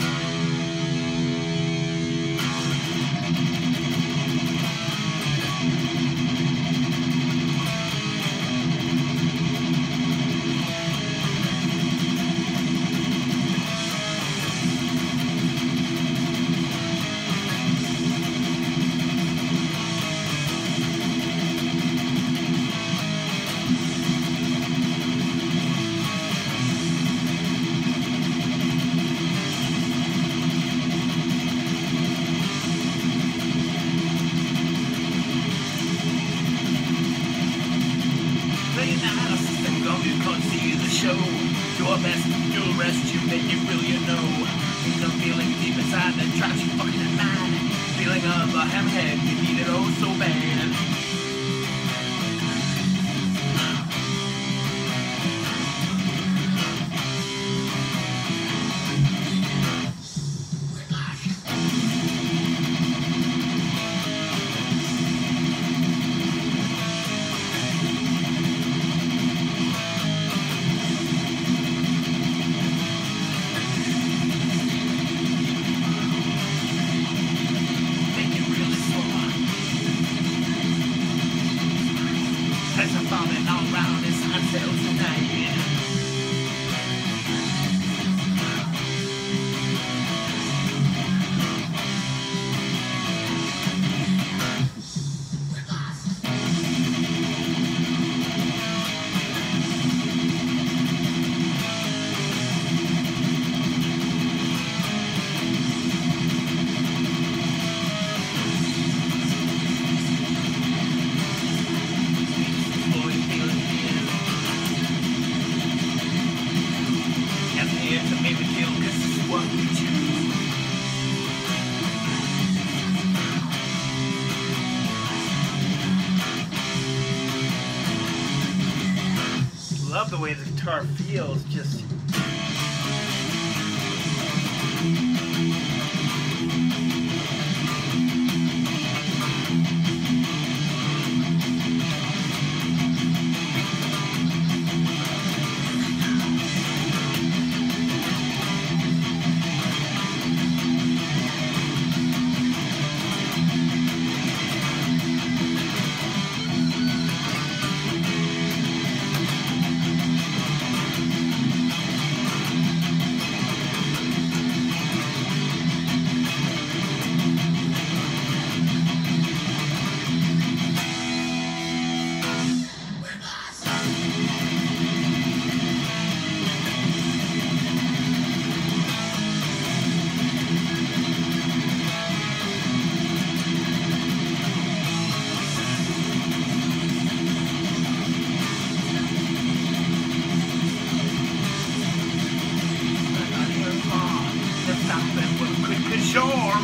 The way the guitar feels, just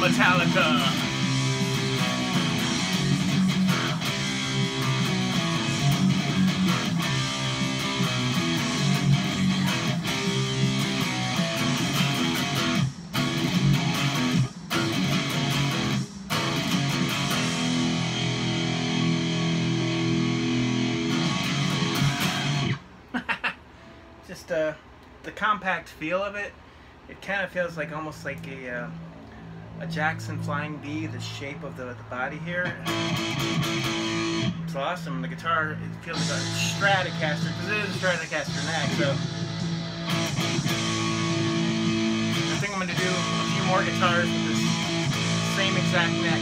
Metallica. Just the compact feel of it. It kind of feels like almost like a Jackson Flying V, the shape of the body here. It's awesome. The guitar, it feels like a Stratocaster, because it is a Stratocaster neck, so. I think I'm going to do a few more guitars with this same exact neck.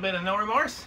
little bit of No Remorse.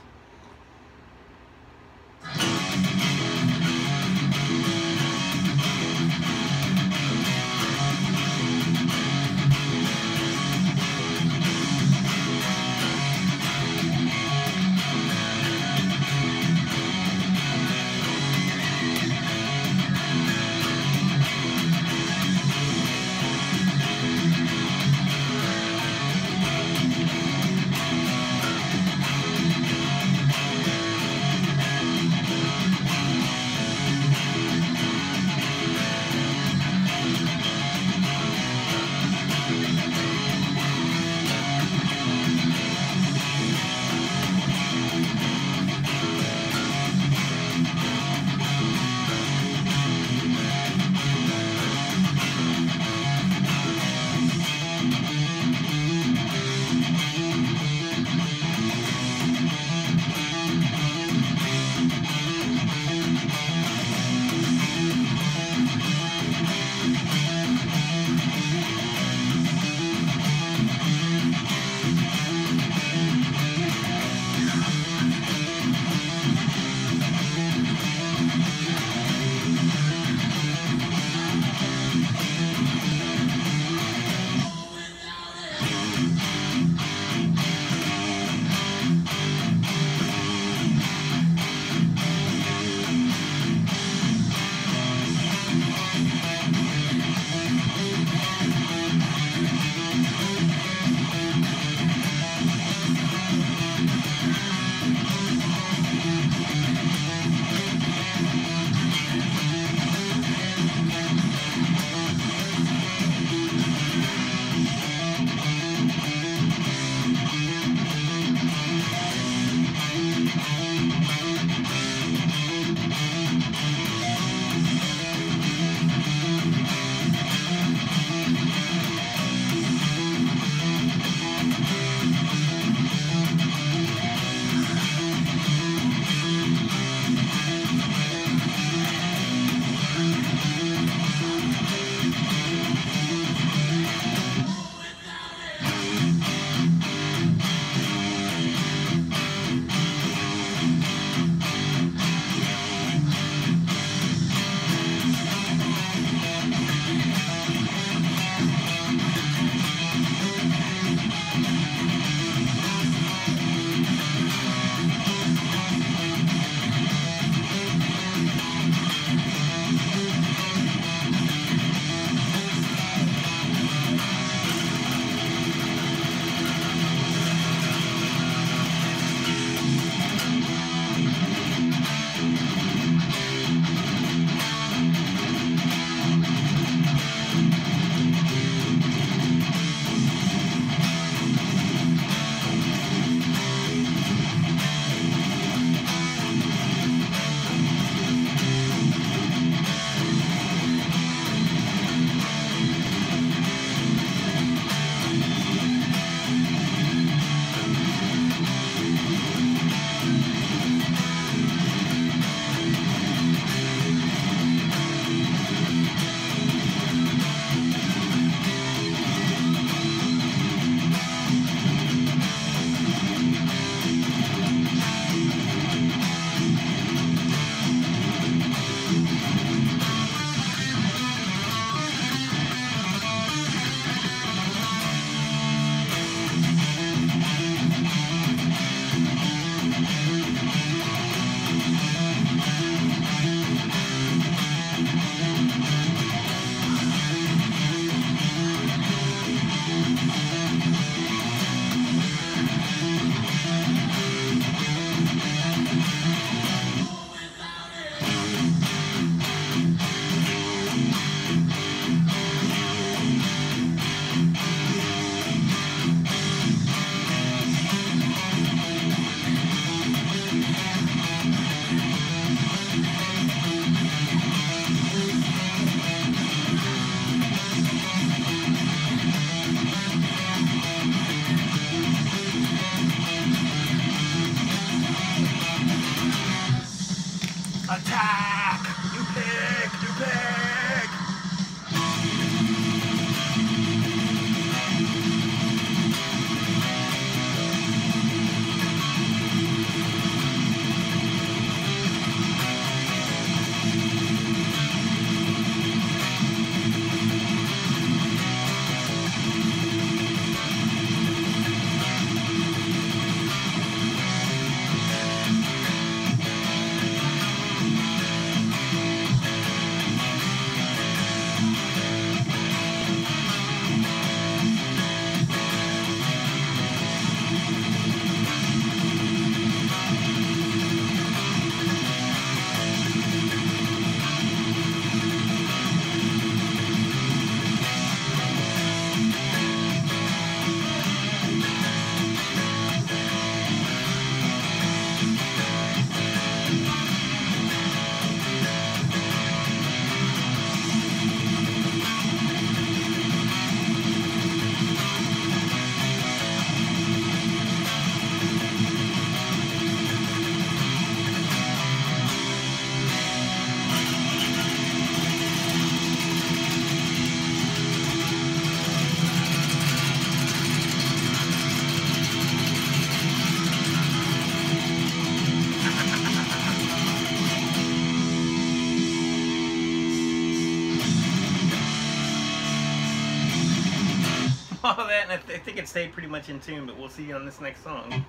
all of that, and I think it stayed pretty much in tune, but we'll see you on this next song.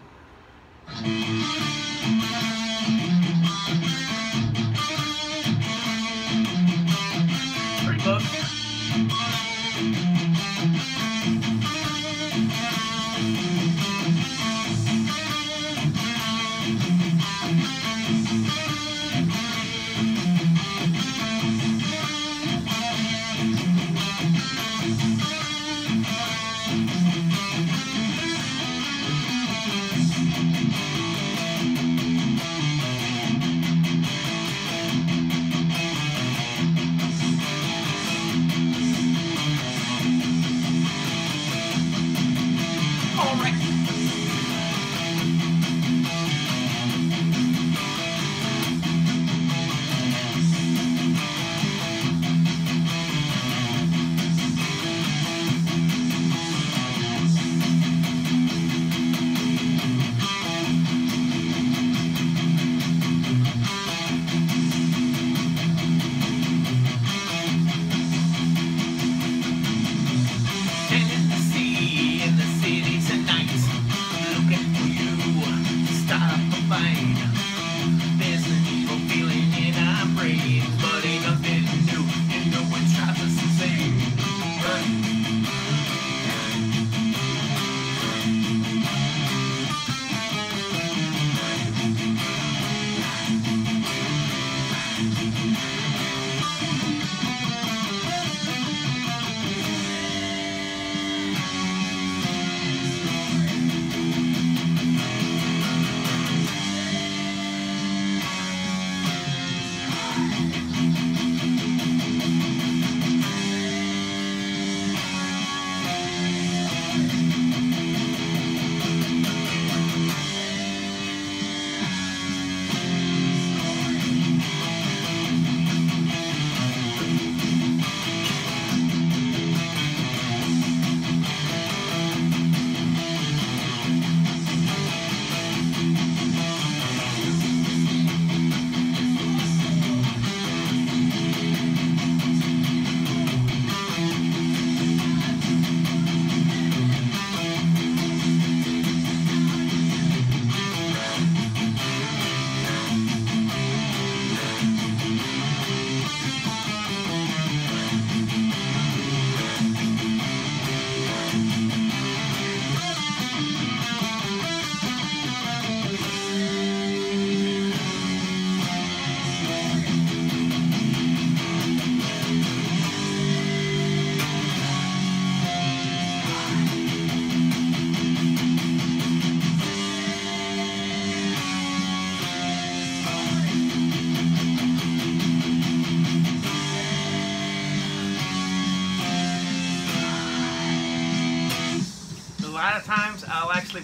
Pretty close.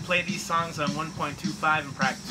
Play these songs on 1.25 and practice.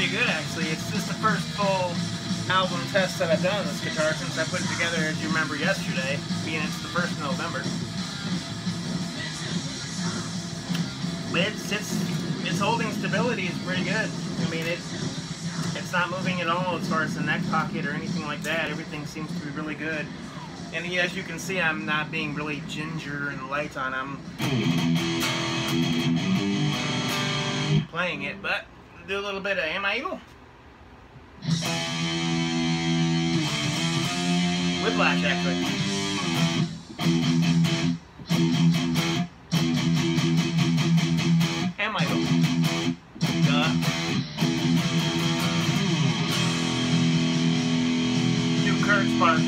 pretty good, actually. It's just the first full album test that I've done on this guitar since I put it together, if you remember, yesterday, being it's the 1st of November. Its holding stability is pretty good. I mean, it's not moving at all as far as the neck pocket or anything like that. Everything seems to be really good. And as you can see, I'm not being really ginger and light on. I'm playing it, but I'll do a little bit of Am I Evil? Whiplash, actually. Part.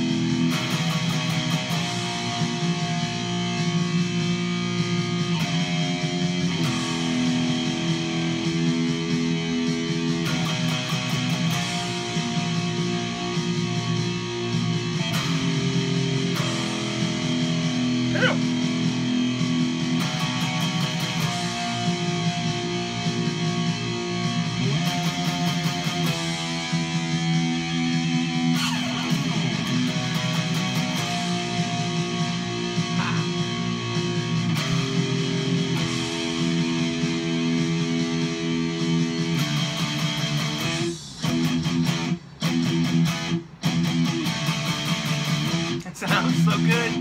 Sounds so good.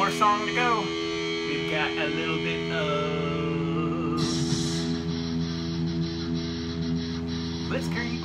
more song to go. We've got a little bit of Blitzkrieg.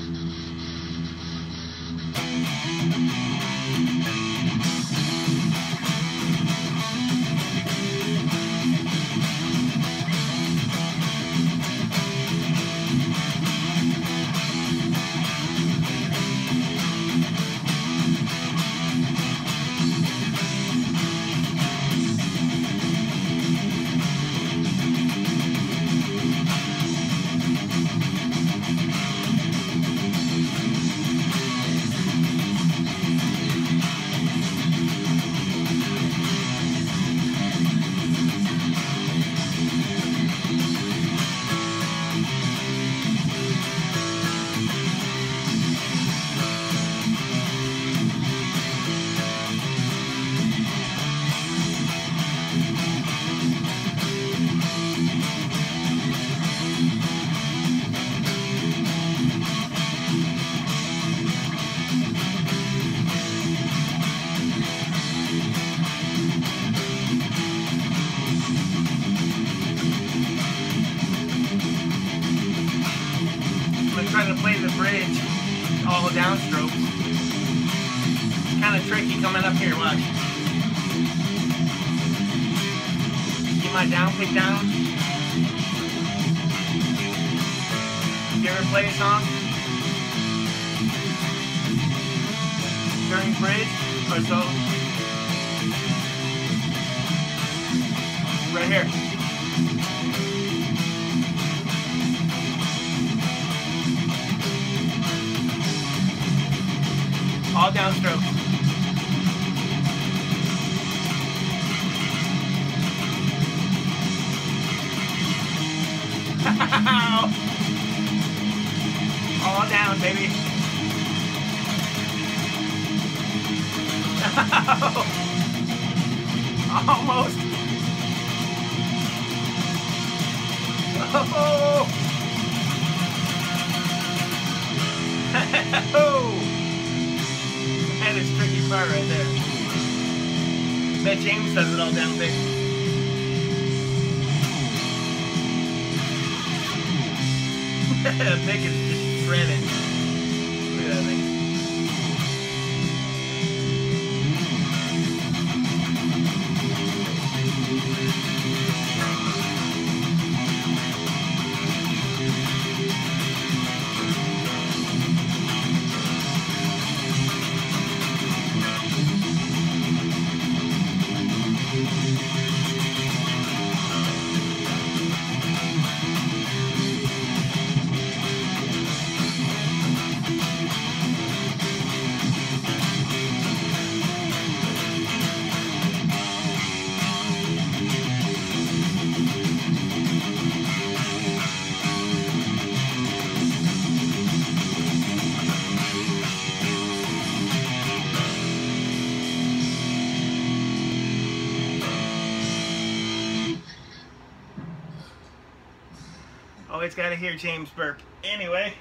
Gotta hear James burp. Anyway,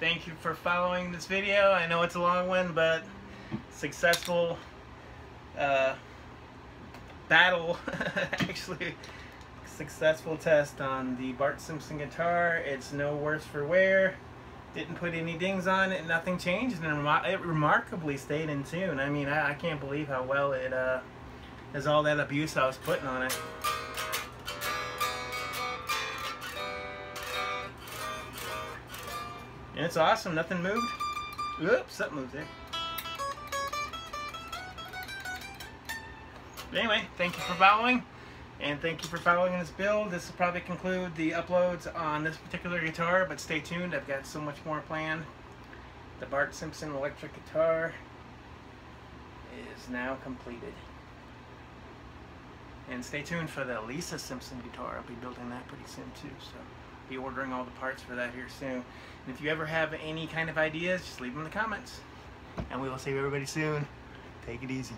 thank you for following this video. I know it's a long one, but successful battle, actually successful test on the Bart Simpson guitar. It's no worse for wear. Didn't put any dings on it, nothing changed, and it remarkably stayed in tune. I mean, I can't believe how well it is all that abuse I was putting on it. And it's awesome, nothing moved. Oops, something moved there. But anyway, thank you for following, and thank you for following this build. This will probably conclude the uploads on this particular guitar, but stay tuned, I've got so much more planned. The Bart Simpson electric guitar is now completed. And stay tuned for the Lisa Simpson guitar. I'll be building that pretty soon too, so be ordering all the parts for that here soon. And if you ever have any kind of ideas, just leave them in the comments. And we will see everybody soon. Take it easy.